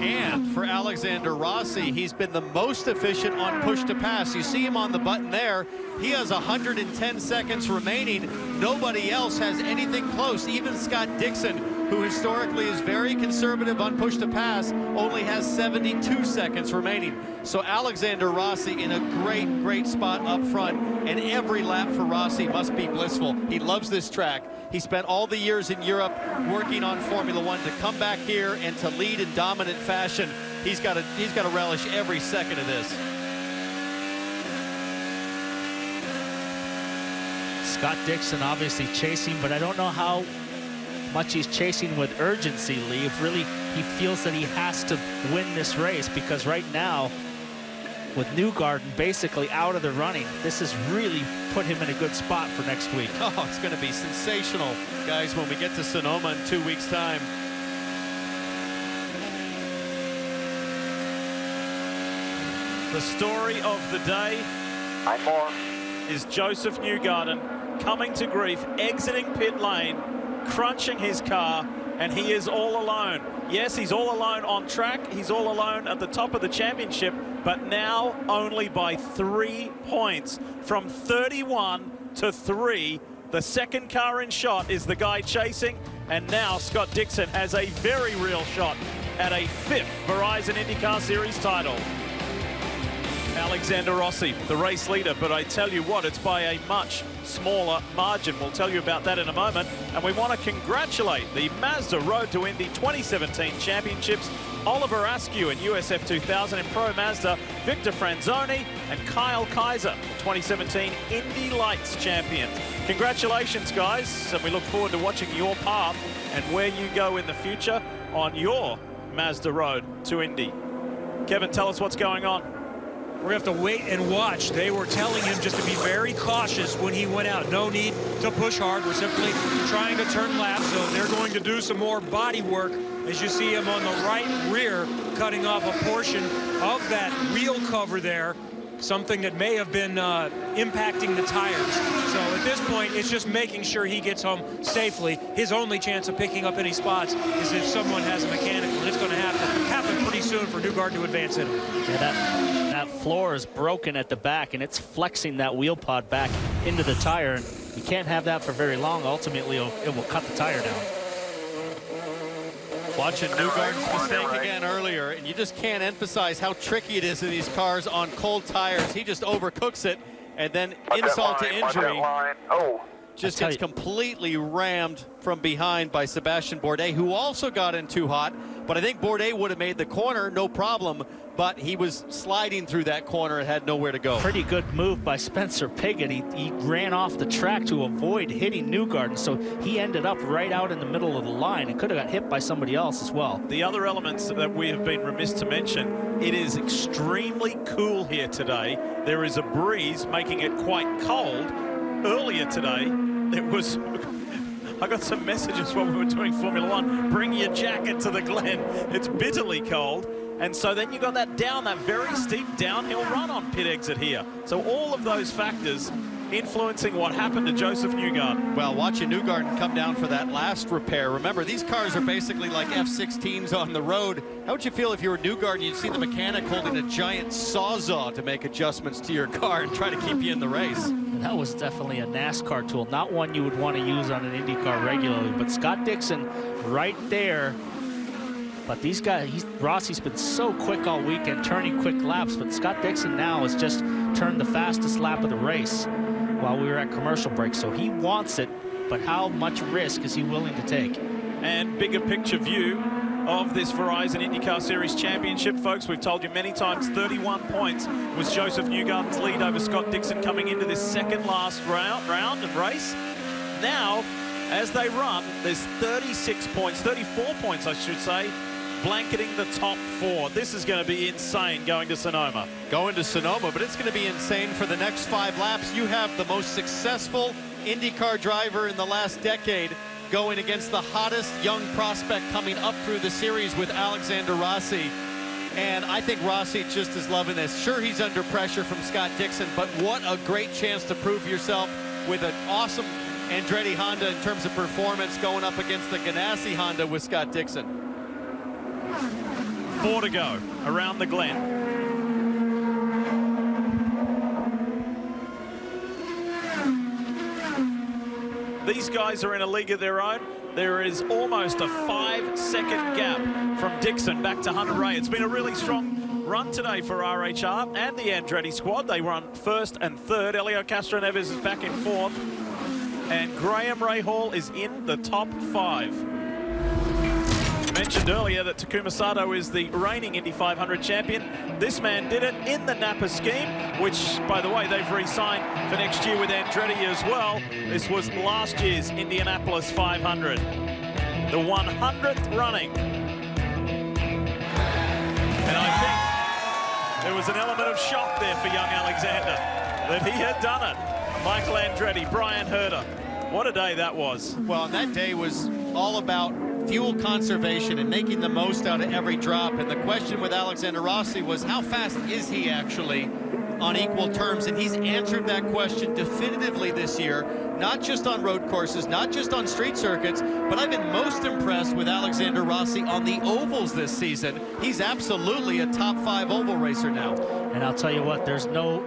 And for Alexander Rossi, he's been the most efficient on push to pass. You see him on the button there. He has one hundred ten seconds remaining. Nobody else has anything close, even Scott Dixon, who historically is very conservative on push to pass, only has seventy-two seconds remaining. So Alexander Rossi in a great, great spot up front, and every lap for Rossi must be blissful. He loves this track. He spent all the years in Europe working on Formula One. To come back here and to lead in dominant fashion, he's got to, he's got to relish every second of this. Scott Dixon obviously chasing, but I don't know how much he's chasing with urgency, Lee, if really he feels that he has to win this race, because right now, with Newgarden basically out of the running, this has really put him in a good spot for next week. Oh, it's going to be sensational, guys, when we get to Sonoma in two weeks' time. The story of the day is Josef Newgarden coming to grief, exiting pit lane, crunching his car, and he is all alone. Yes, he's all alone on track, he's all alone at the top of the championship, but now only by three points. From thirty-one to three, the second car in shot is the guy chasing, and now Scott Dixon has a very real shot at a fifth Verizon IndyCar Series title. Alexander Rossi, the race leader, but I tell you what, it's by a much smaller margin. We'll tell you about that in a moment. And we want to congratulate the Mazda Road to Indy twenty seventeen championships, Oliver Askew in U S F two thousand and Pro Mazda, Victor Franzoni and Kyle Kaiser, twenty seventeen Indy Lights champions. Congratulations, guys, and we look forward to watching your path and where you go in the future on your Mazda Road to Indy. Kevin, tell us what's going on. We're going to have to wait and watch. They were telling him just to be very cautious when he went out. No need to push hard. We're simply trying to turn laps, so they're going to do some more body work as you see him on the right rear cutting off a portion of that wheel cover there, something that may have been uh, impacting the tires. So at this point, it's just making sure he gets home safely. His only chance of picking up any spots is if someone has a mechanical, and it's going to have to happen pretty soon for Newgarden to advance in. Yeah, that That floor is broken at the back, and it's flexing that wheel pod back into the tire. And you can't have that for very long. Ultimately, it will cut the tire down. Watching Newgarden's mistake again earlier, and you just can't emphasize how tricky it is in these cars on cold tires. He just overcooks it, and then insult to injury. Oh. just gets completely rammed from behind by Sebastian Bourdais, who also got in too hot. But I think Bourdais would have made the corner, no problem, but he was sliding through that corner and had nowhere to go. Pretty good move by Spencer Pigot. He, he ran off the track to avoid hitting Newgarden, so he ended up right out in the middle of the line and could have got hit by somebody else as well. The other elements that we have been remiss to mention, it is extremely cool here today. There is a breeze making it quite cold. Earlier today, it was... I got some messages while we were doing Formula One, bring your jacket to the Glen. It's bitterly cold. And so then you got that down, that very steep downhill run on pit exit here. So all of those factors influencing what happened to Josef Newgarden. Well, watching Newgarden come down for that last repair. Remember, these cars are basically like F sixteens on the road. How would you feel if you were Newgarden, you'd see the mechanic holding a giant sawzall to make adjustments to your car and try to keep you in the race? That was definitely a NASCAR tool, not one you would want to use on an IndyCar regularly. But Scott Dixon right there. But these guys, he's, Rossi's been so quick all weekend, turning quick laps. But Scott Dixon now has just turned the fastest lap of the race while we were at commercial break. So he wants it, but how much risk is he willing to take? And bigger picture view of this Verizon IndyCar Series Championship, folks. We've told you many times, thirty-one points was Josef Newgarden's lead over Scott Dixon coming into this second last round, round of race. Now, as they run, there's thirty-six points, thirty-four points, I should say, blanketing the top four. This is going to be insane going to Sonoma. Going to Sonoma, but it's going to be insane for the next five laps. You have the most successful IndyCar driver in the last decade going against the hottest young prospect coming up through the series with Alexander Rossi. And I think Rossi just is loving this. Sure, he's under pressure from Scott Dixon, but what a great chance to prove yourself with an awesome Andretti Honda in terms of performance going up against the Ganassi Honda with Scott Dixon. Four to go around the Glen. These guys are in a league of their own. There is almost a five-second gap from Dixon back to Hunter-Reay. It's been a really strong run today for R H R and the Andretti squad. They run first and third. Hélio Castroneves is back in fourth. And Graham Rahal is in the top five. I mentioned earlier that Takuma Sato is the reigning Indy five hundred champion. This man did it in the Napa scheme, which, by the way, they've re-signed for next year with Andretti as well. This was last year's Indianapolis five hundred. The one hundredth running. And I think there was an element of shock there for young Alexander that he had done it. Michael Andretti, Brian Herter. What a day that was. Well, that day was all about fuel conservation and making the most out of every drop. And the question with Alexander Rossi was, how fast is he actually on equal terms? And he's answered that question definitively this year, not just on road courses, not just on street circuits, but I've been most impressed with Alexander Rossi on the ovals this season. He's absolutely a top five oval racer now. And I'll tell you what, there's no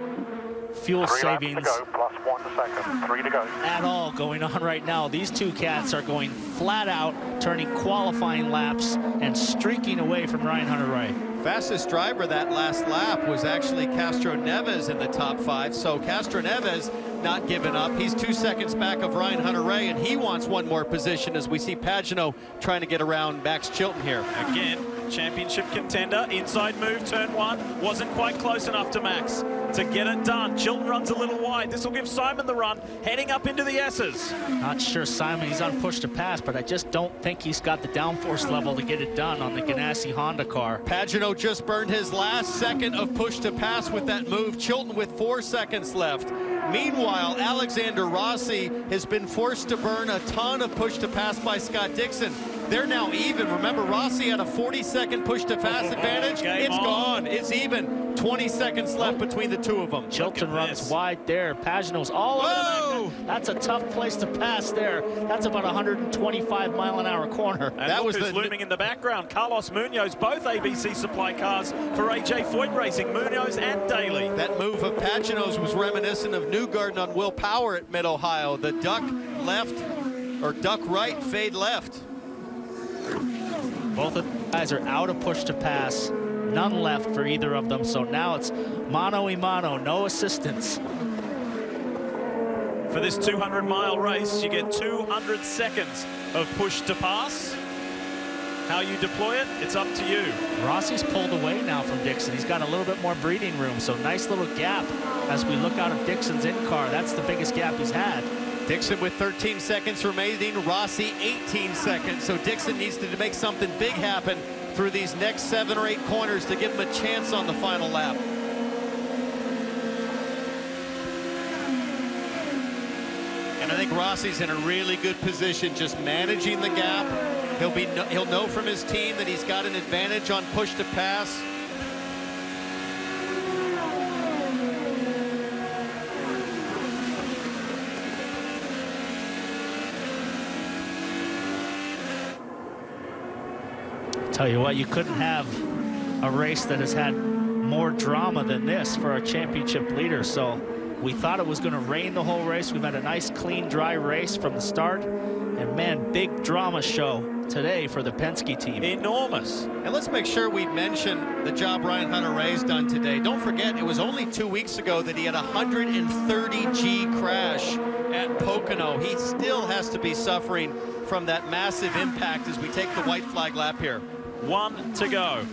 fuel three savings laps to go, plus one second, three to go. At all going on right now. These two cats are going flat out, turning qualifying laps and streaking away from Ryan Hunter-Reay. Fastest driver that last lap was actually Castroneves in the top five. So Castroneves not giving up. He's two seconds back of Ryan Hunter-Reay, and he wants one more position as we see Pagenaud trying to get around Max Chilton here. Again, championship contender, inside move, turn one, wasn't quite close enough to Max to get it done. Chilton runs a little wide. This will give Simon the run, heading up into the S's. Not sure Simon, he's on push to pass, but I just don't think he's got the downforce level to get it done on the Ganassi Honda car. Pagenaud just burned his last second of push to pass with that move. Chilton with four seconds left. Meanwhile, Alexander Rossi has been forced to burn a ton of push to pass by Scott Dixon. They're now even. Remember, Rossi had a forty second push-to-pass advantage. It's gone. It's even. twenty seconds left between the two of them. Chilton runs wide there. Pagenaud's all over that. That's a tough place to pass there. That's about one hundred twenty-five mile an hour corner. And that was looming in the background. Carlos Munoz, both A B C supply cars for A J Foyt Racing. Munoz and Daly. That move of Pagenaud's was reminiscent of Newgarden on Will Power at Mid-Ohio. The duck left, or duck right, fade left. Both of the guys are out of push to pass. None left for either of them. So now it's mano a mano, no assistance for this two hundred mile race. You get two hundred seconds of push to pass. How you deploy it, it's up to you. Rossi's pulled away now from Dixon. He's got a little bit more breathing room, so nice little gap as we look out of Dixon's in-car. That's the biggest gap he's had. Dixon with thirteen seconds remaining, Rossi eighteen seconds. So Dixon needs to make something big happen through these next seven or eight corners to give him a chance on the final lap. And I think Rossi's in a really good position, just managing the gap. He'll be, he'll know from his team that he's got an advantage on push to pass. Tell you what, you couldn't have a race that has had more drama than this for our championship leader. So we thought it was going to rain the whole race. We've had a nice, clean, dry race from the start. And man, big drama show today for the Penske team. Enormous. And let's make sure we mention the job Ryan Hunter-Reay's done today. Don't forget, it was only two weeks ago that he had a one hundred thirty G crash at Pocono. He still has to be suffering from that massive impact as we take the white flag lap here. One to go.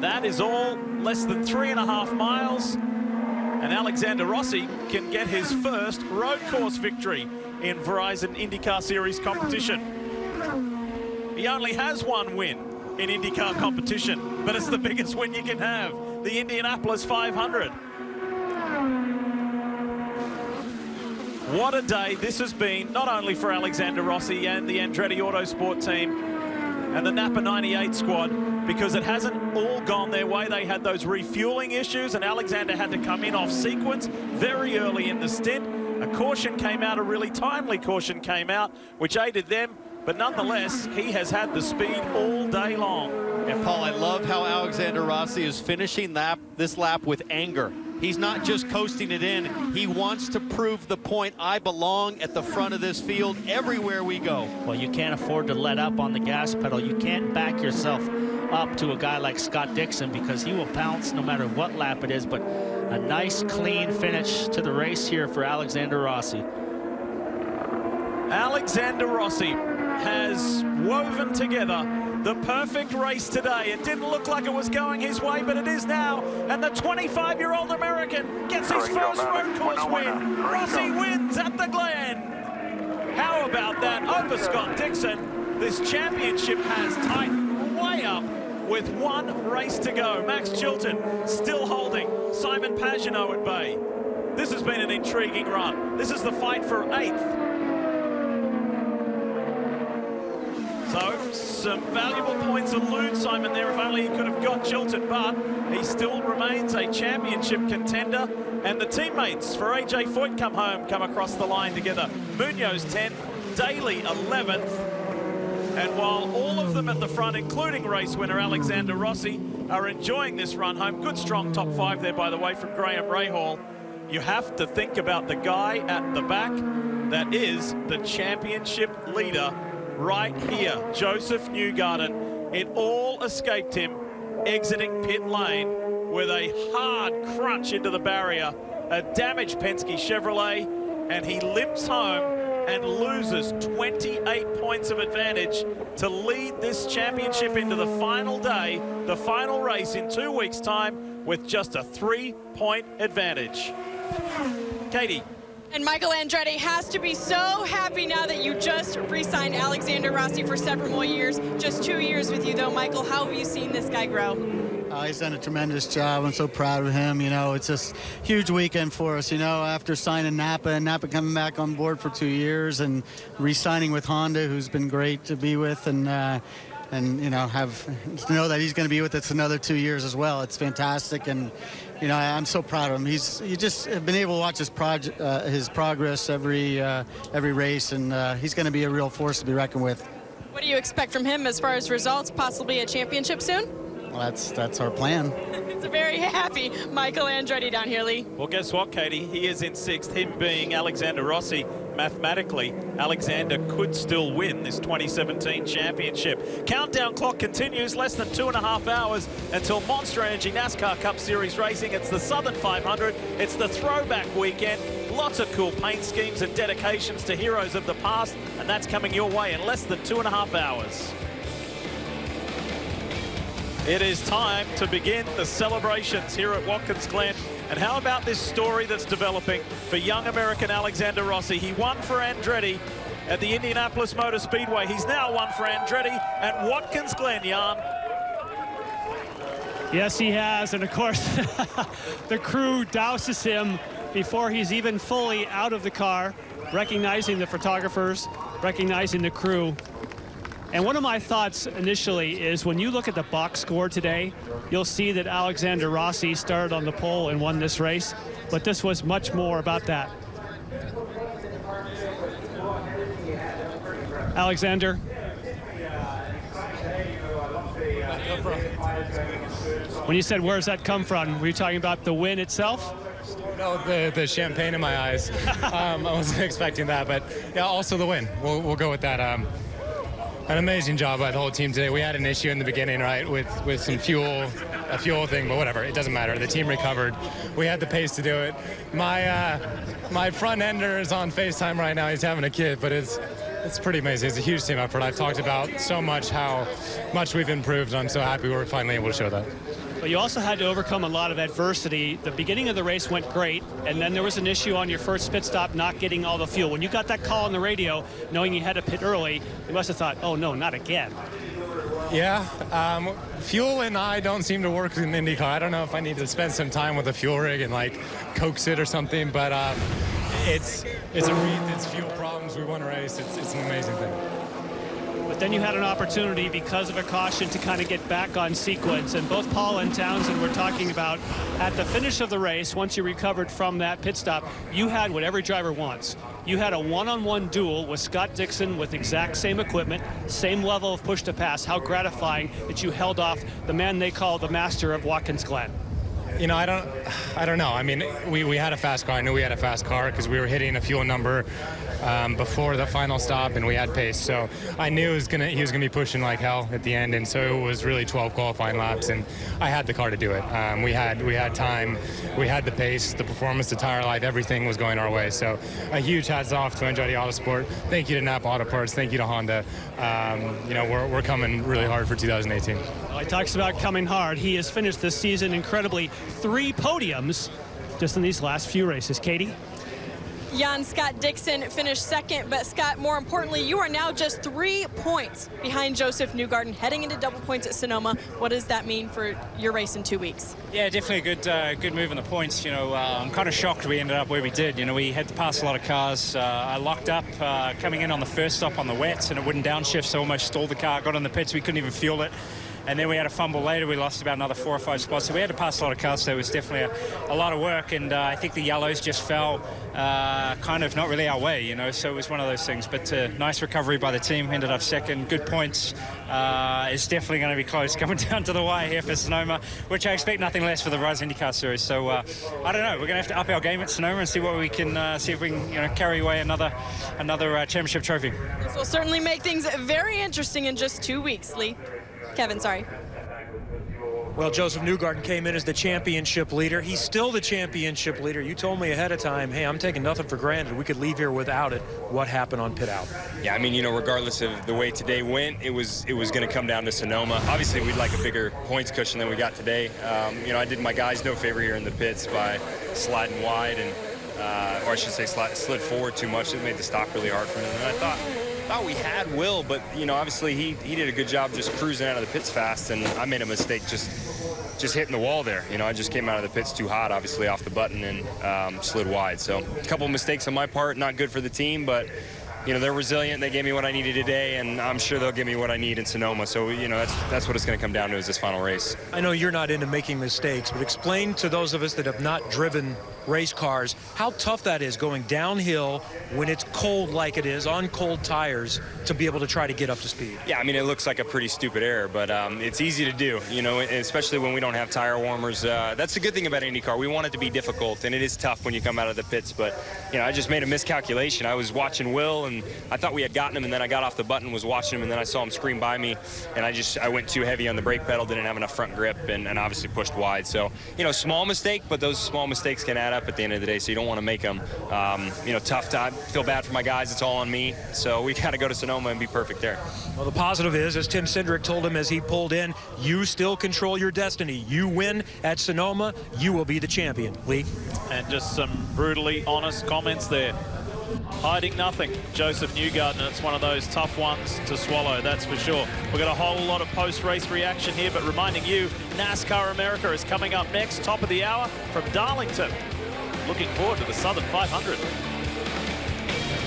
That is all less than three and a half miles. And Alexander Rossi can get his first road course victory in Verizon IndyCar Series competition. He only has one win in IndyCar competition, but it's the biggest win you can have, the Indianapolis five hundred. What a day this has been, not only for Alexander Rossi and the Andretti Autosport team, and the Napa ninety-eight squad, because it hasn't all gone their way. They had those refueling issues, and Alexander had to come in off sequence very early in the stint. A caution came out, a really timely caution came out, which aided them, but nonetheless, he has had the speed all day long. And Paul, I love how Alexander Rossi is finishing lap, this lap with anger. He's not just coasting it in, he wants to prove the point, I belong at the front of this field everywhere we go. Well, you can't afford to let up on the gas pedal. You can't back yourself up to a guy like Scott Dixon, because he will pounce no matter what lap it is. But a nice, clean finish to the race here for Alexander Rossi. Alexander Rossi has woven together the perfect race today. It didn't look like it was going his way, but it is now. And the twenty-five-year-old American gets his first road course win. Rossi wins at the Glen. How about that over Scott Dixon? This championship has tightened way up with one race to go. Max Chilton still holding Simon Pagenaud at bay. This has been an intriguing run. This is the fight for eighth. So, some valuable points allude, Simon, there. If only he could have got Chilton, but he still remains a championship contender. And the teammates for A J Foyt come home, come across the line together. Munoz tenth, Daly eleventh. And while all of them at the front, including race winner Alexander Rossi, are enjoying this run home. Good, strong top five there, by the way, from Graham Rahal. You have to think about the guy at the back that is the championship leader right here, Josef Newgarden. It all escaped him exiting pit lane with a hard crunch into the barrier, a damaged Penske Chevrolet, and he limps home and loses twenty-eight points of advantage to lead this championship into the final day, the final race in two weeks' time, with just a three-point advantage. Katie. And Michael Andretti has to be so happy now that you just re-signed Alexander Rossi for several more years. Just two years with you, though, Michael. How have you seen this guy grow? Uh, he's done a tremendous job. I'm so proud of him. You know, it's just a huge weekend for us, you know, after signing Napa and Napa coming back on board for two years and re-signing with Honda, who's been great to be with. And, uh, and you know, have to know that he's going to be with us another two years as well. It's fantastic. And, you know, I'm so proud of him. He's you just have been able to watch his project, uh, his progress every uh, every race, and uh, he's going to be a real force to be reckoned with. What do you expect from him as far as results? Possibly a championship soon? Well, that's that's our plan. It's a very happy Michael Andretti down here, Lee. Well, guess what, Katie? He is in sixth. Him being Alexander Rossi. mathematically, Alexander could still win this twenty seventeen championship. Countdown clock continues, less than two and a half hours until Monster Energy NASCAR Cup Series racing. It's the Southern five hundred. It's the throwback weekend. Lots of cool paint schemes and dedications to heroes of the past, and that's coming your way in less than two and a half hours. It is time to begin the celebrations here at Watkins Glen. And how about this story that's developing for young American Alexander Rossi? He won for Andretti at the Indianapolis Motor Speedway. He's now won for Andretti at Watkins Glen, Jan. Yes, he has. And of course, the crew douses him before he's even fully out of the car, recognizing the photographers, recognizing the crew. And one of my thoughts initially is when you look at the box score today, you'll see that Alexander Rossi started on the pole and won this race, but this was much more about that. Alexander. When you said, where's that come from? Were you talking about the win itself? No, the, the champagne in my eyes. um, I wasn't expecting that, but yeah, also the win. We'll, we'll go with that. Um, An amazing job by the whole team today. We had an issue in the beginning, right, with, with some fuel, a fuel thing, but whatever, it doesn't matter. The team recovered. We had the pace to do it. My uh, my front ender is on FaceTime right now. He's having a kid, but it's it's pretty amazing. It's a huge team effort. I've talked about so much how much we've improved, and I'm so happy we're finally able to show that. But you also had to overcome a lot of adversity. The beginning of the race went great, and then there was an issue on your first pit stop, not getting all the fuel. When you got that call on the radio, knowing you had to pit early, you must have thought, oh no, not again. Yeah, um, fuel and I don't seem to work in IndyCar. I don't know if I need to spend some time with a fuel rig and like coax it or something, but um, it's, it's, a, it's fuel problems. We won a race. It's, it's an amazing thing. But then you had an opportunity because of a caution to kind of get back on sequence. And both Paul and Townsend were talking about at the finish of the race, once you recovered from that pit stop, you had what every driver wants. You had a one-on-one duel with Scott Dixon with exact same equipment, same level of push to pass. How gratifying that you held off the man they call the master of Watkins Glen. You know, I don't, I don't know. I mean, we, we had a fast car. I knew we had a fast car because we were hitting a fuel number um, before the final stop, and we had pace. So I knew it was gonna, he was going to be pushing like hell at the end, and so it was really twelve qualifying laps, and I had the car to do it. Um, we had we had time, we had the pace, the performance, the tire life, everything was going our way. So a huge hats off to Andretti Autosport. Thank you to Napa Auto Parts. Thank you to Honda. Um, you know, we're, we're coming really hard for two thousand eighteen. Well, he talks about coming hard. He has finished this season incredibly. Three podiums just in these last few races. Katie? Jan, Scott Dixon finished second, but Scott, more importantly, you are now just three points behind Josef Newgarden, heading into double points at Sonoma. What does that mean for your race in two weeks? Yeah, definitely a good, uh, good move on the points. You know, uh, I'm kind of shocked we ended up where we did. You know, we had to pass a lot of cars. Uh, I locked up uh, coming in on the first stop on the wets, and it wouldn't downshift, so I almost stalled the car, got in the pits, we couldn't even fuel it. And then we had a fumble later. We lost about another four or five spots. So we had to pass a lot of cars. So it was definitely a, a lot of work. And uh, I think the yellows just fell uh, kind of not really our way, you know. So it was one of those things. But uh, nice recovery by the team. Ended up second. Good points. Uh, it's definitely going to be close coming down to the wire here for Sonoma, which I expect nothing less for the Verizon IndyCar Series. So uh, I don't know. We're going to have to up our game at Sonoma and see what we can uh, see if we can, you know, carry away another another uh, championship trophy. This will certainly make things very interesting in just two weeks, Lee. Kevin, sorry. Well, Josef Newgarden came in as the championship leader. He's still the championship leader. You told me ahead of time, hey, I'm taking nothing for granted. We could leave here without it. What happened on pit out? Yeah, I mean, you know, regardless of the way today went, it was it was going to come down to Sonoma. Obviously, we'd like a bigger points cushion than we got today. Um, you know, I did my guys no favor here in the pits by sliding wide, and uh, or I should say slide, slid forward too much. It made the stop really hard for him. And I thought... I thought we had Will, but you know, obviously he he did a good job just cruising out of the pits fast, and I made a mistake just just hitting the wall there. You know, I just came out of the pits too hot, obviously off the button, and um, slid wide. So a couple of mistakes on my part, not good for the team, but you know, they're resilient. They gave me what I needed today, and I'm sure they'll give me what I need in Sonoma. So, you know, that's that's what it's going to come down to, is this final race. I know you're not into making mistakes, but explain to those of us that have not driven race cars how tough that is, going downhill when it's cold like it is, on cold tires, to be able to try to get up to speed. Yeah, I mean, it looks like a pretty stupid error, but um, it's easy to do, you know, especially when we don't have tire warmers. Uh, that's the good thing about IndyCar. We want it to be difficult, and it is tough when you come out of the pits, but, you know, I just made a miscalculation. I was watching Will, and I thought we had gotten him, and then I got off the button, was watching him, and then I saw him scream by me, and I just, I went too heavy on the brake pedal, didn't have enough front grip, and, and obviously pushed wide. So, you know, small mistake, but those small mistakes can add up at the end of the day, so you don't want to make them. Um, you know, tough time. Feel bad for my guys. It's all on me. So we got to go to Sonoma and be perfect there. Well, the positive is, as Tim Cindric told him as he pulled in, you still control your destiny. You win at Sonoma, you will be the champion. Lee? And just some brutally honest comments there. Hiding nothing, Josef Newgarden. It's one of those tough ones to swallow, that's for sure. We've got a whole lot of post-race reaction here, but reminding you, NASCAR America is coming up next, top of the hour from Darlington. Looking forward to the Southern five hundred.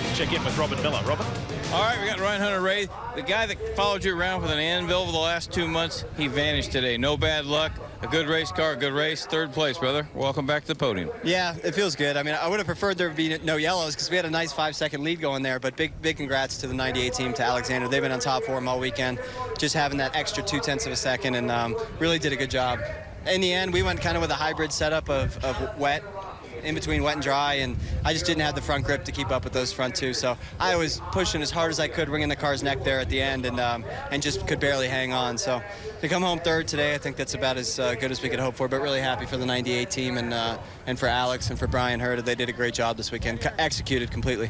Let's check in with Robin Miller. Robin? All right, we got Ryan Hunter-Reay, the guy that followed you around with an anvil for the last two months. He vanished today. No bad luck. A good race car, a good race. Third place, brother. Welcome back to the podium. Yeah, it feels good. I mean, I would have preferred there would be no yellows because we had a nice five-second lead going there. But big, big congrats to the ninety-eight team, to Alexander. They've been on top for him all weekend, just having that extra two-tenths of a second, and um, really did a good job. In the end, we went kind of with a hybrid setup of, of wet, in between wet and dry, and I just didn't have the front grip to keep up with those front two, so I was pushing as hard as I could, wringing the car's neck there at the end, and um, and just could barely hang on. So to come home third today, I think that's about as uh, good as we could hope for, but really happy for the ninety-eight team, and uh, and for Alex and for Brian Herta. They did a great job this weekend, Co executed completely.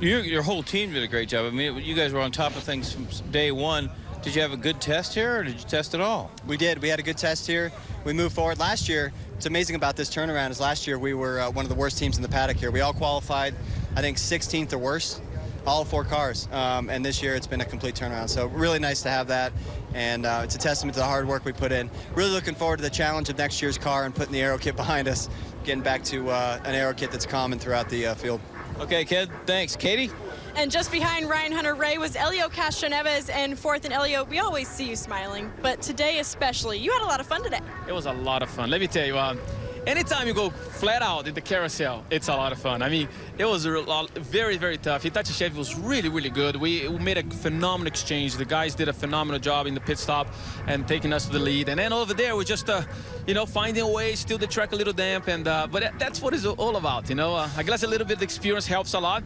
You, your whole team did a great job. I mean, you guys were on top of things from day one. Did you have a good test here, or did you test at all? We did. We had a good test here. We moved forward. Last year, what's amazing about this turnaround is last year we were uh, one of the worst teams in the paddock here. We all qualified, I think, sixteenth or worse, all four cars. Um, and this year it's been a complete turnaround. So really nice to have that. And uh, it's a testament to the hard work we put in. Really looking forward to the challenge of next year's car and putting the aero kit behind us, getting back to uh, an aero kit that's common throughout the uh, field. Okay, kid. Thanks. Katie? And just behind Ryan Hunter-Reay was Hélio Castroneves in fourth. And Hélio, we always see you smiling, but today especially, you had a lot of fun today. It was a lot of fun. Let me tell you, um, anytime you go flat out in the carousel, it's a lot of fun. I mean, it was a lot, very, very tough. Hitachi Chevy was really, really good. We made a phenomenal exchange. The guys did a phenomenal job in the pit stop and taking us to the lead. And then over there, we're just, uh, you know, finding a way, still the track a little damp. And uh, but that's what it's all about, you know. Uh, I guess a little bit of experience helps a lot.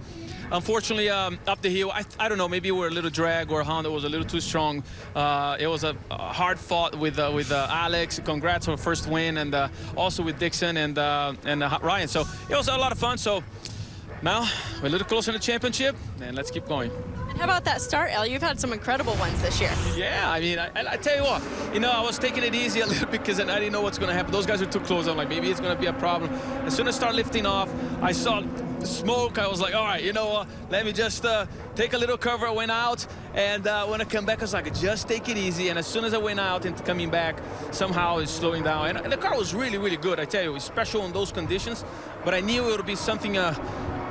Unfortunately, um, up the hill, I, I don't know, maybe we're a little drag or Honda was a little too strong. Uh, it was a, a hard fought with uh, with uh, Alex. Congrats on the first win, and uh, also with Dixon and uh, and uh, Ryan. So it was a lot of fun. So now we're a little closer to the championship, and let's keep going. And how about that start, El? You've had some incredible ones this year. Yeah, I mean, I, I tell you what, you know, I was taking it easy a little bit because I didn't know what's going to happen. Those guys were too close. I'm like, maybe it's going to be a problem. As soon as I start lifting off, I saw smoke. I was like, all right, you know, uh, let me just uh, take a little cover. I went out, and uh, when I come back, I was like, just take it easy. And as soon as I went out and coming back, somehow it's slowing down. And, and the car was really, really good, I tell you, especially on those conditions. But I knew it would be something. Uh,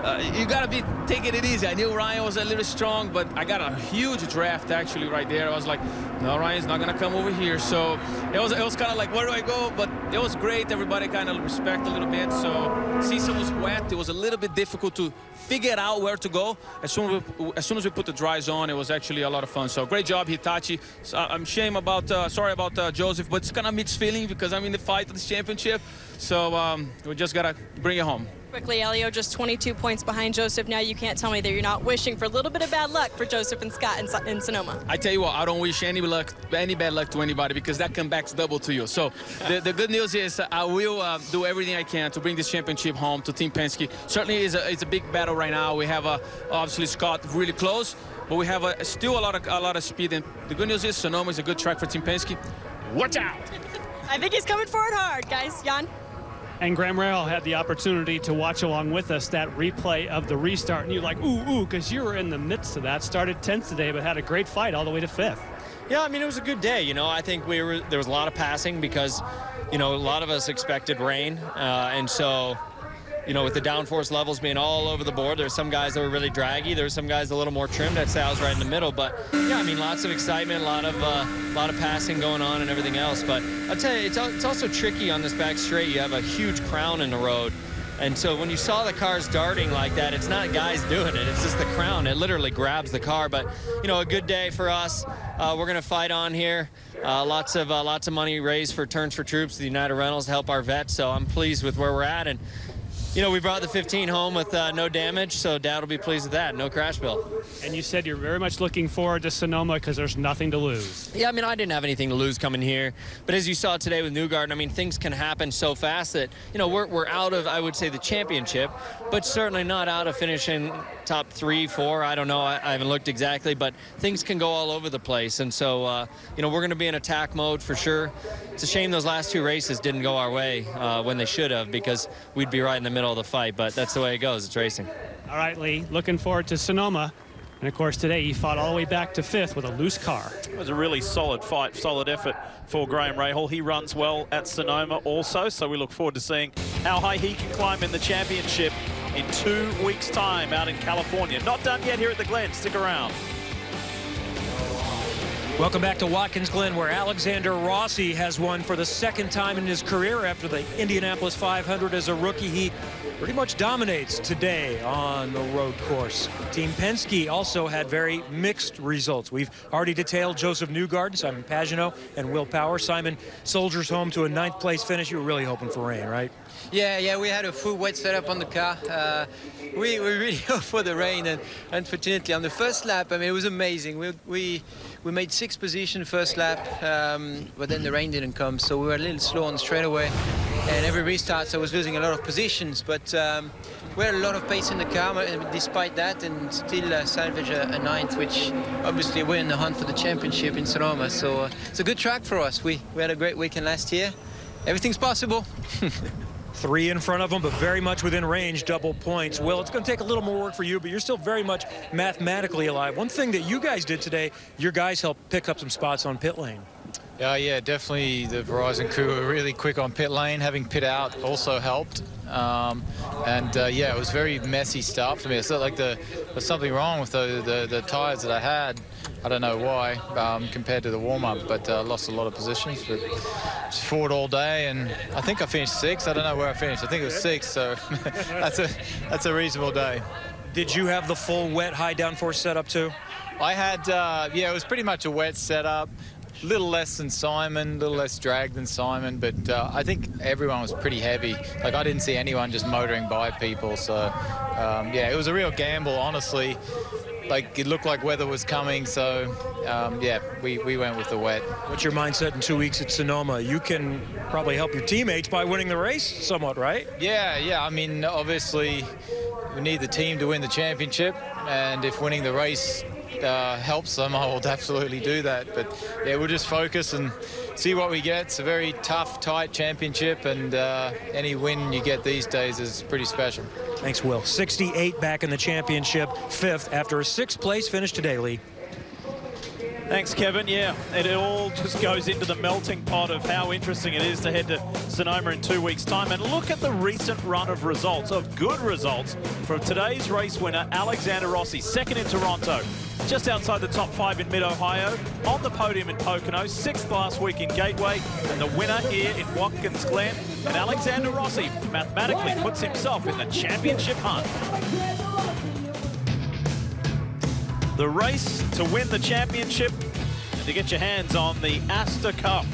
Uh, you gotta be taking it easy. I knew Ryan was a little strong, but I got a huge draft actually right there. I was like, no, Ryan's not gonna come over here. So it was, it was kind of like, where do I go? But it was great. Everybody kind of respect a little bit. So season was wet. It was a little bit difficult to figure out where to go. As soon as we, as soon as we put the dries on, it was actually a lot of fun. So great job, Hitachi. So I'm shame about, uh, sorry about uh, Josef, but it's kind of mixed feeling because I'm in the fight of this championship. So um, we just gotta bring it home. Quickly, Hélio, just twenty-two points behind Josef. Now you can't tell me that you're not wishing for a little bit of bad luck for Josef and Scott in, so in Sonoma. I tell you what, I don't wish any luck, any bad luck to anybody because that comebacks double to you. So the, the good news is I will uh, do everything I can to bring this championship home to Team Penske. Certainly it's a, it's a big battle right now. We have, uh, obviously, Scott really close, but we have uh, still a lot, of, a lot of speed. And the good news is Sonoma is a good track for Team Penske. Watch out! I think he's coming forward hard, guys. Jan? And Graham Rahal had the opportunity to watch along with us that replay of the restart. And you're like, ooh, ooh, because you were in the midst of that. Started tenth today, but had a great fight all the way to fifth. Yeah, I mean, it was a good day. You know, I think we were, there was a lot of passing because, you know, a lot of us expected rain. Uh, and so, you know, with the downforce levels being all over the board, there's some guys that were really draggy, there's some guys a little more trimmed. I'd say I was right in the middle, but yeah, I mean, lots of excitement, a lot of uh, a lot of passing going on and everything else. But I'll tell you, it's, it's also tricky on this back straight. You have a huge crown in the road, and so when you saw the cars darting like that, it's not guys doing it, it's just the crown. It literally grabs the car. But you know, a good day for us. Uh, we're gonna fight on here. Uh, lots of uh, lots of money raised for Turns for Troops, the United Rentals, to help our vets. So I'm pleased with where we're at, and you know, we brought the fifteen home with uh, no damage, so Dad will be pleased with that. No crash bill. And you said you're very much looking forward to Sonoma because there's nothing to lose. Yeah, I mean, I didn't have anything to lose coming here. But as you saw today with Newgarden, I mean, things can happen so fast that, you know, we're, we're out of, I would say, the championship, but certainly not out of finishing top three, four. I don't know. I, I haven't looked exactly, but things can go all over the place. And so, uh, you know, we're going to be in attack mode for sure. It's a shame those last two races didn't go our way uh, when they should have, because we'd be right in the middle of the fight, but that's the way it goes. It's racing. All right, Lee, looking forward to Sonoma. And of course today he fought all the way back to fifth with a loose car. It was a really solid fight, solid effort for Graham Rahal. He runs well at Sonoma also, so we look forward to seeing how high he can climb in the championship in two weeks' time out in California. Not done yet here at the Glen. Stick around. Welcome back to Watkins Glen, where Alexander Rossi has won for the second time in his career after the Indianapolis five hundred as a rookie. He pretty much dominates today on the road course. Team Penske also had very mixed results. We've already detailed Josef Newgarden, Simon Pagenaud, and Will Power. Simon soldiers home to a ninth place finish. You were really hoping for rain, right? Yeah, yeah, we had a full wet setup on the car. Uh, we, we really hoped for the rain, and unfortunately on the first lap, I mean, it was amazing. We, we, we made sixth position first lap, um, but then the rain didn't come, so we were a little slow on straightaway. And every restart, so I was losing a lot of positions, but um, we had a lot of pace in the car, and despite that, and still uh, salvage a, a ninth, which obviously we're in the hunt for the championship in Sonoma. So uh, it's a good track for us. We, we had a great weekend last year. Everything's possible. Three in front of them, but very much within range, double points. Will, it's going to take a little more work for you, but you're still very much mathematically alive. One thing that you guys did today, your guys helped pick up some spots on pit lane. Uh, yeah, definitely the Verizon crew were really quick on pit lane. Having pit out also helped. Um, and uh, yeah, it was very messy start for me. It's not like the, there's something wrong with the, the, the tires that I had. I don't know why, um, compared to the warm-up, but uh, lost a lot of positions. But just forward all day, and I think I finished sixth. I don't know where I finished. I think it was sixth, so that's a that's a reasonable day. Did you have the full wet high downforce setup too? I had, uh, yeah, it was pretty much a wet setup. Little less than Simon, little less drag than Simon, but uh, I think everyone was pretty heavy. Like, I didn't see anyone just motoring by people, so um, yeah, it was a real gamble, honestly. Like, it looked like weather was coming, so um, yeah, we, we went with the wet. What's your mindset in two weeks at Sonoma? You can probably help your teammates by winning the race somewhat, right? Yeah, yeah, I mean, obviously we need the team to win the championship, and if winning the race Uh, helps them, I will absolutely do that. But yeah, we'll just focus and see what we get. It's a very tough, tight championship, and uh, any win you get these days is pretty special. Thanks, Will. sixty-eight back in the championship, fifth after a sixth place finish today, Lee. Thanks, Kevin. Yeah, it all just goes into the melting pot of how interesting it is to head to Sonoma in two weeks' time. And look at the recent run of results, of good results, from today's race winner, Alexander Rossi, second in Toronto, just outside the top five in Mid-Ohio, on the podium in Pocono, sixth last week in Gateway, and the winner here in Watkins Glen. And Alexander Rossi mathematically puts himself in the championship hunt. The race to win the championship and to get your hands on the Astor Cup.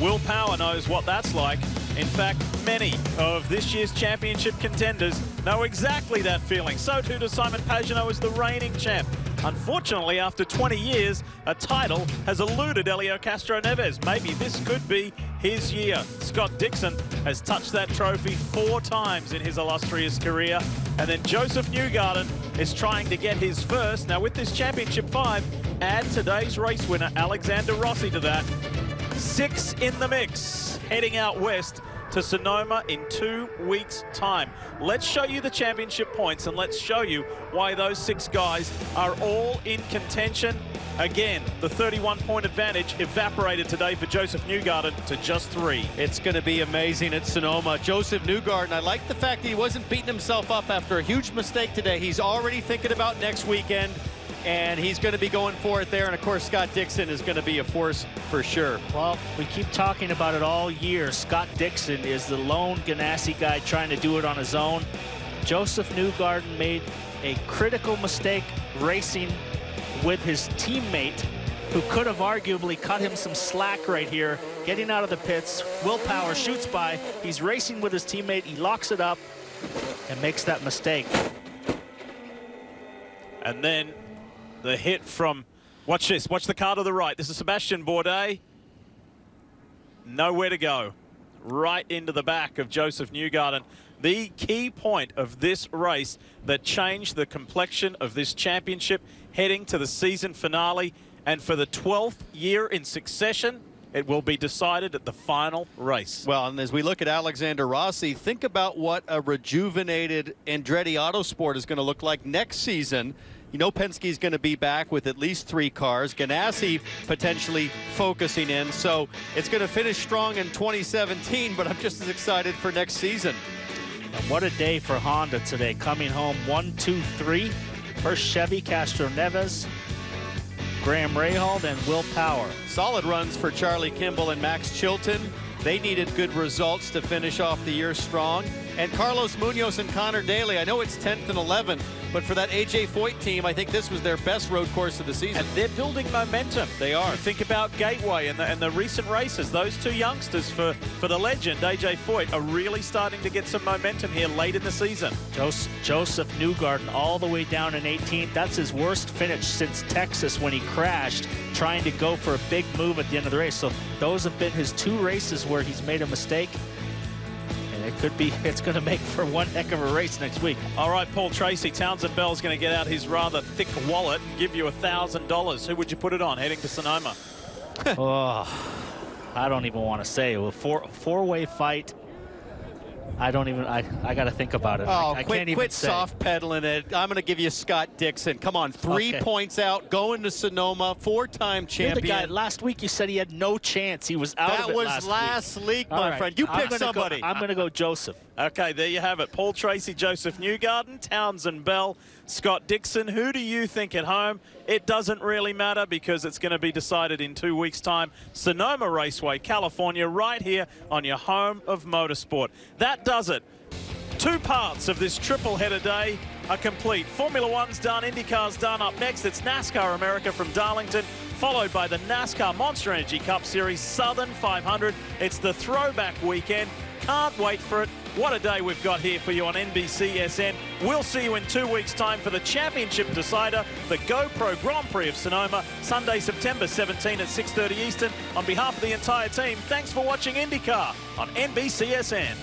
Will Power knows what that's like. In fact, many of this year's championship contenders know exactly that feeling. So too does Simon Pagenaud as the reigning champ. Unfortunately, after twenty years, a title has eluded Hélio Castroneves. Maybe this could be his year. Scott Dixon has touched that trophy four times in his illustrious career. And then Josef Newgarden is trying to get his first. Now, with this championship five, add today's race winner, Alexander Rossi, to that. Six in the mix, heading out west to Sonoma in two weeks' time. Let's show you the championship points, and let's show you why those six guys are all in contention Again, the thirty-one point advantage evaporated today for Josef Newgarden to just three. It's going to be amazing at Sonoma. Josef Newgarden, I like the fact that he wasn't beating himself up after a huge mistake today. He's already thinking about next weekend, and he's going to be going for it there. And, of course, Scott Dixon is going to be a force for sure. Well, we keep talking about it all year. Scott Dixon is the lone Ganassi guy trying to do it on his own. Josef Newgarden made a critical mistake racing with his teammate, who could have arguably cut him some slack right here, getting out of the pits. Will Power shoots by. He's racing with his teammate. He locks it up and makes that mistake. And then the hit from, watch this, watch the car to the right. This is Sebastian Bourdais. Nowhere to go. Right into the back of Josef Newgarden. The key point of this race that changed the complexion of this championship heading to the season finale, and for the twelfth year in succession, it will be decided at the final race. Well, and as we look at Alexander Rossi, think about what a rejuvenated Andretti Autosport is going to look like next season. You know Penske's going to be back with at least three cars. Ganassi potentially focusing in. So it's going to finish strong in twenty seventeen, but I'm just as excited for next season. And what a day for Honda today, coming home one, two, three. First Chevy, Castroneves, Graham Rahal, and Will Power. Solid runs for Charlie Kimball and Max Chilton. They needed good results to finish off the year strong. And Carlos Munoz and Connor Daly, I know it's tenth and eleventh, but for that A J Foyt team, I think this was their best road course of the season. And they're building momentum. They are. You think about Gateway and the, and the recent races. Those two youngsters for, for the legend, A J Foyt, are really starting to get some momentum here late in the season. Jos Josef Newgarden all the way down in eighteenth. That's his worst finish since Texas, when he crashed trying to go for a big move at the end of the race. So those have been his two races where he's made a mistake. And it could be, it's going to make for one heck of a race next week. All right, Paul Tracy, Townsend Bell's going to get out his rather thick wallet and give you one thousand dollars. Who would you put it on heading to Sonoma? Oh, I don't even want to say. A four, four-way fight. I don't even, I, I got to think about it. Oh, I, I quit, can't even quit say. Soft pedaling it. I'm going to give you Scott Dixon. Come on, three okay. points out, going to Sonoma, four-time champion. You're the guy, last week you said he had no chance. He was out that of it last, last week. That was last week, my right. friend. You pick somebody. Go, I'm going to go Josef. Okay, there you have it. Paul Tracy, Josef Newgarden, Townsend Bell, Scott Dixon. Who do you think at home? It doesn't really matter, because it's going to be decided in two weeks' time. Sonoma Raceway, California, right here on your home of motorsport. That does it. Two parts of this triple header day are complete. Formula One's done, IndyCar's done. Up next, it's NASCAR America from Darlington, followed by the NASCAR Monster Energy Cup Series Southern five hundred. It's the throwback weekend. Can't wait for it. What a day we've got here for you on N B C S N. We'll see you in two weeks' time for the championship decider, the GoPro Grand Prix of Sonoma, Sunday, September seventeenth at six thirty Eastern. On behalf of the entire team, thanks for watching IndyCar on N B C S N.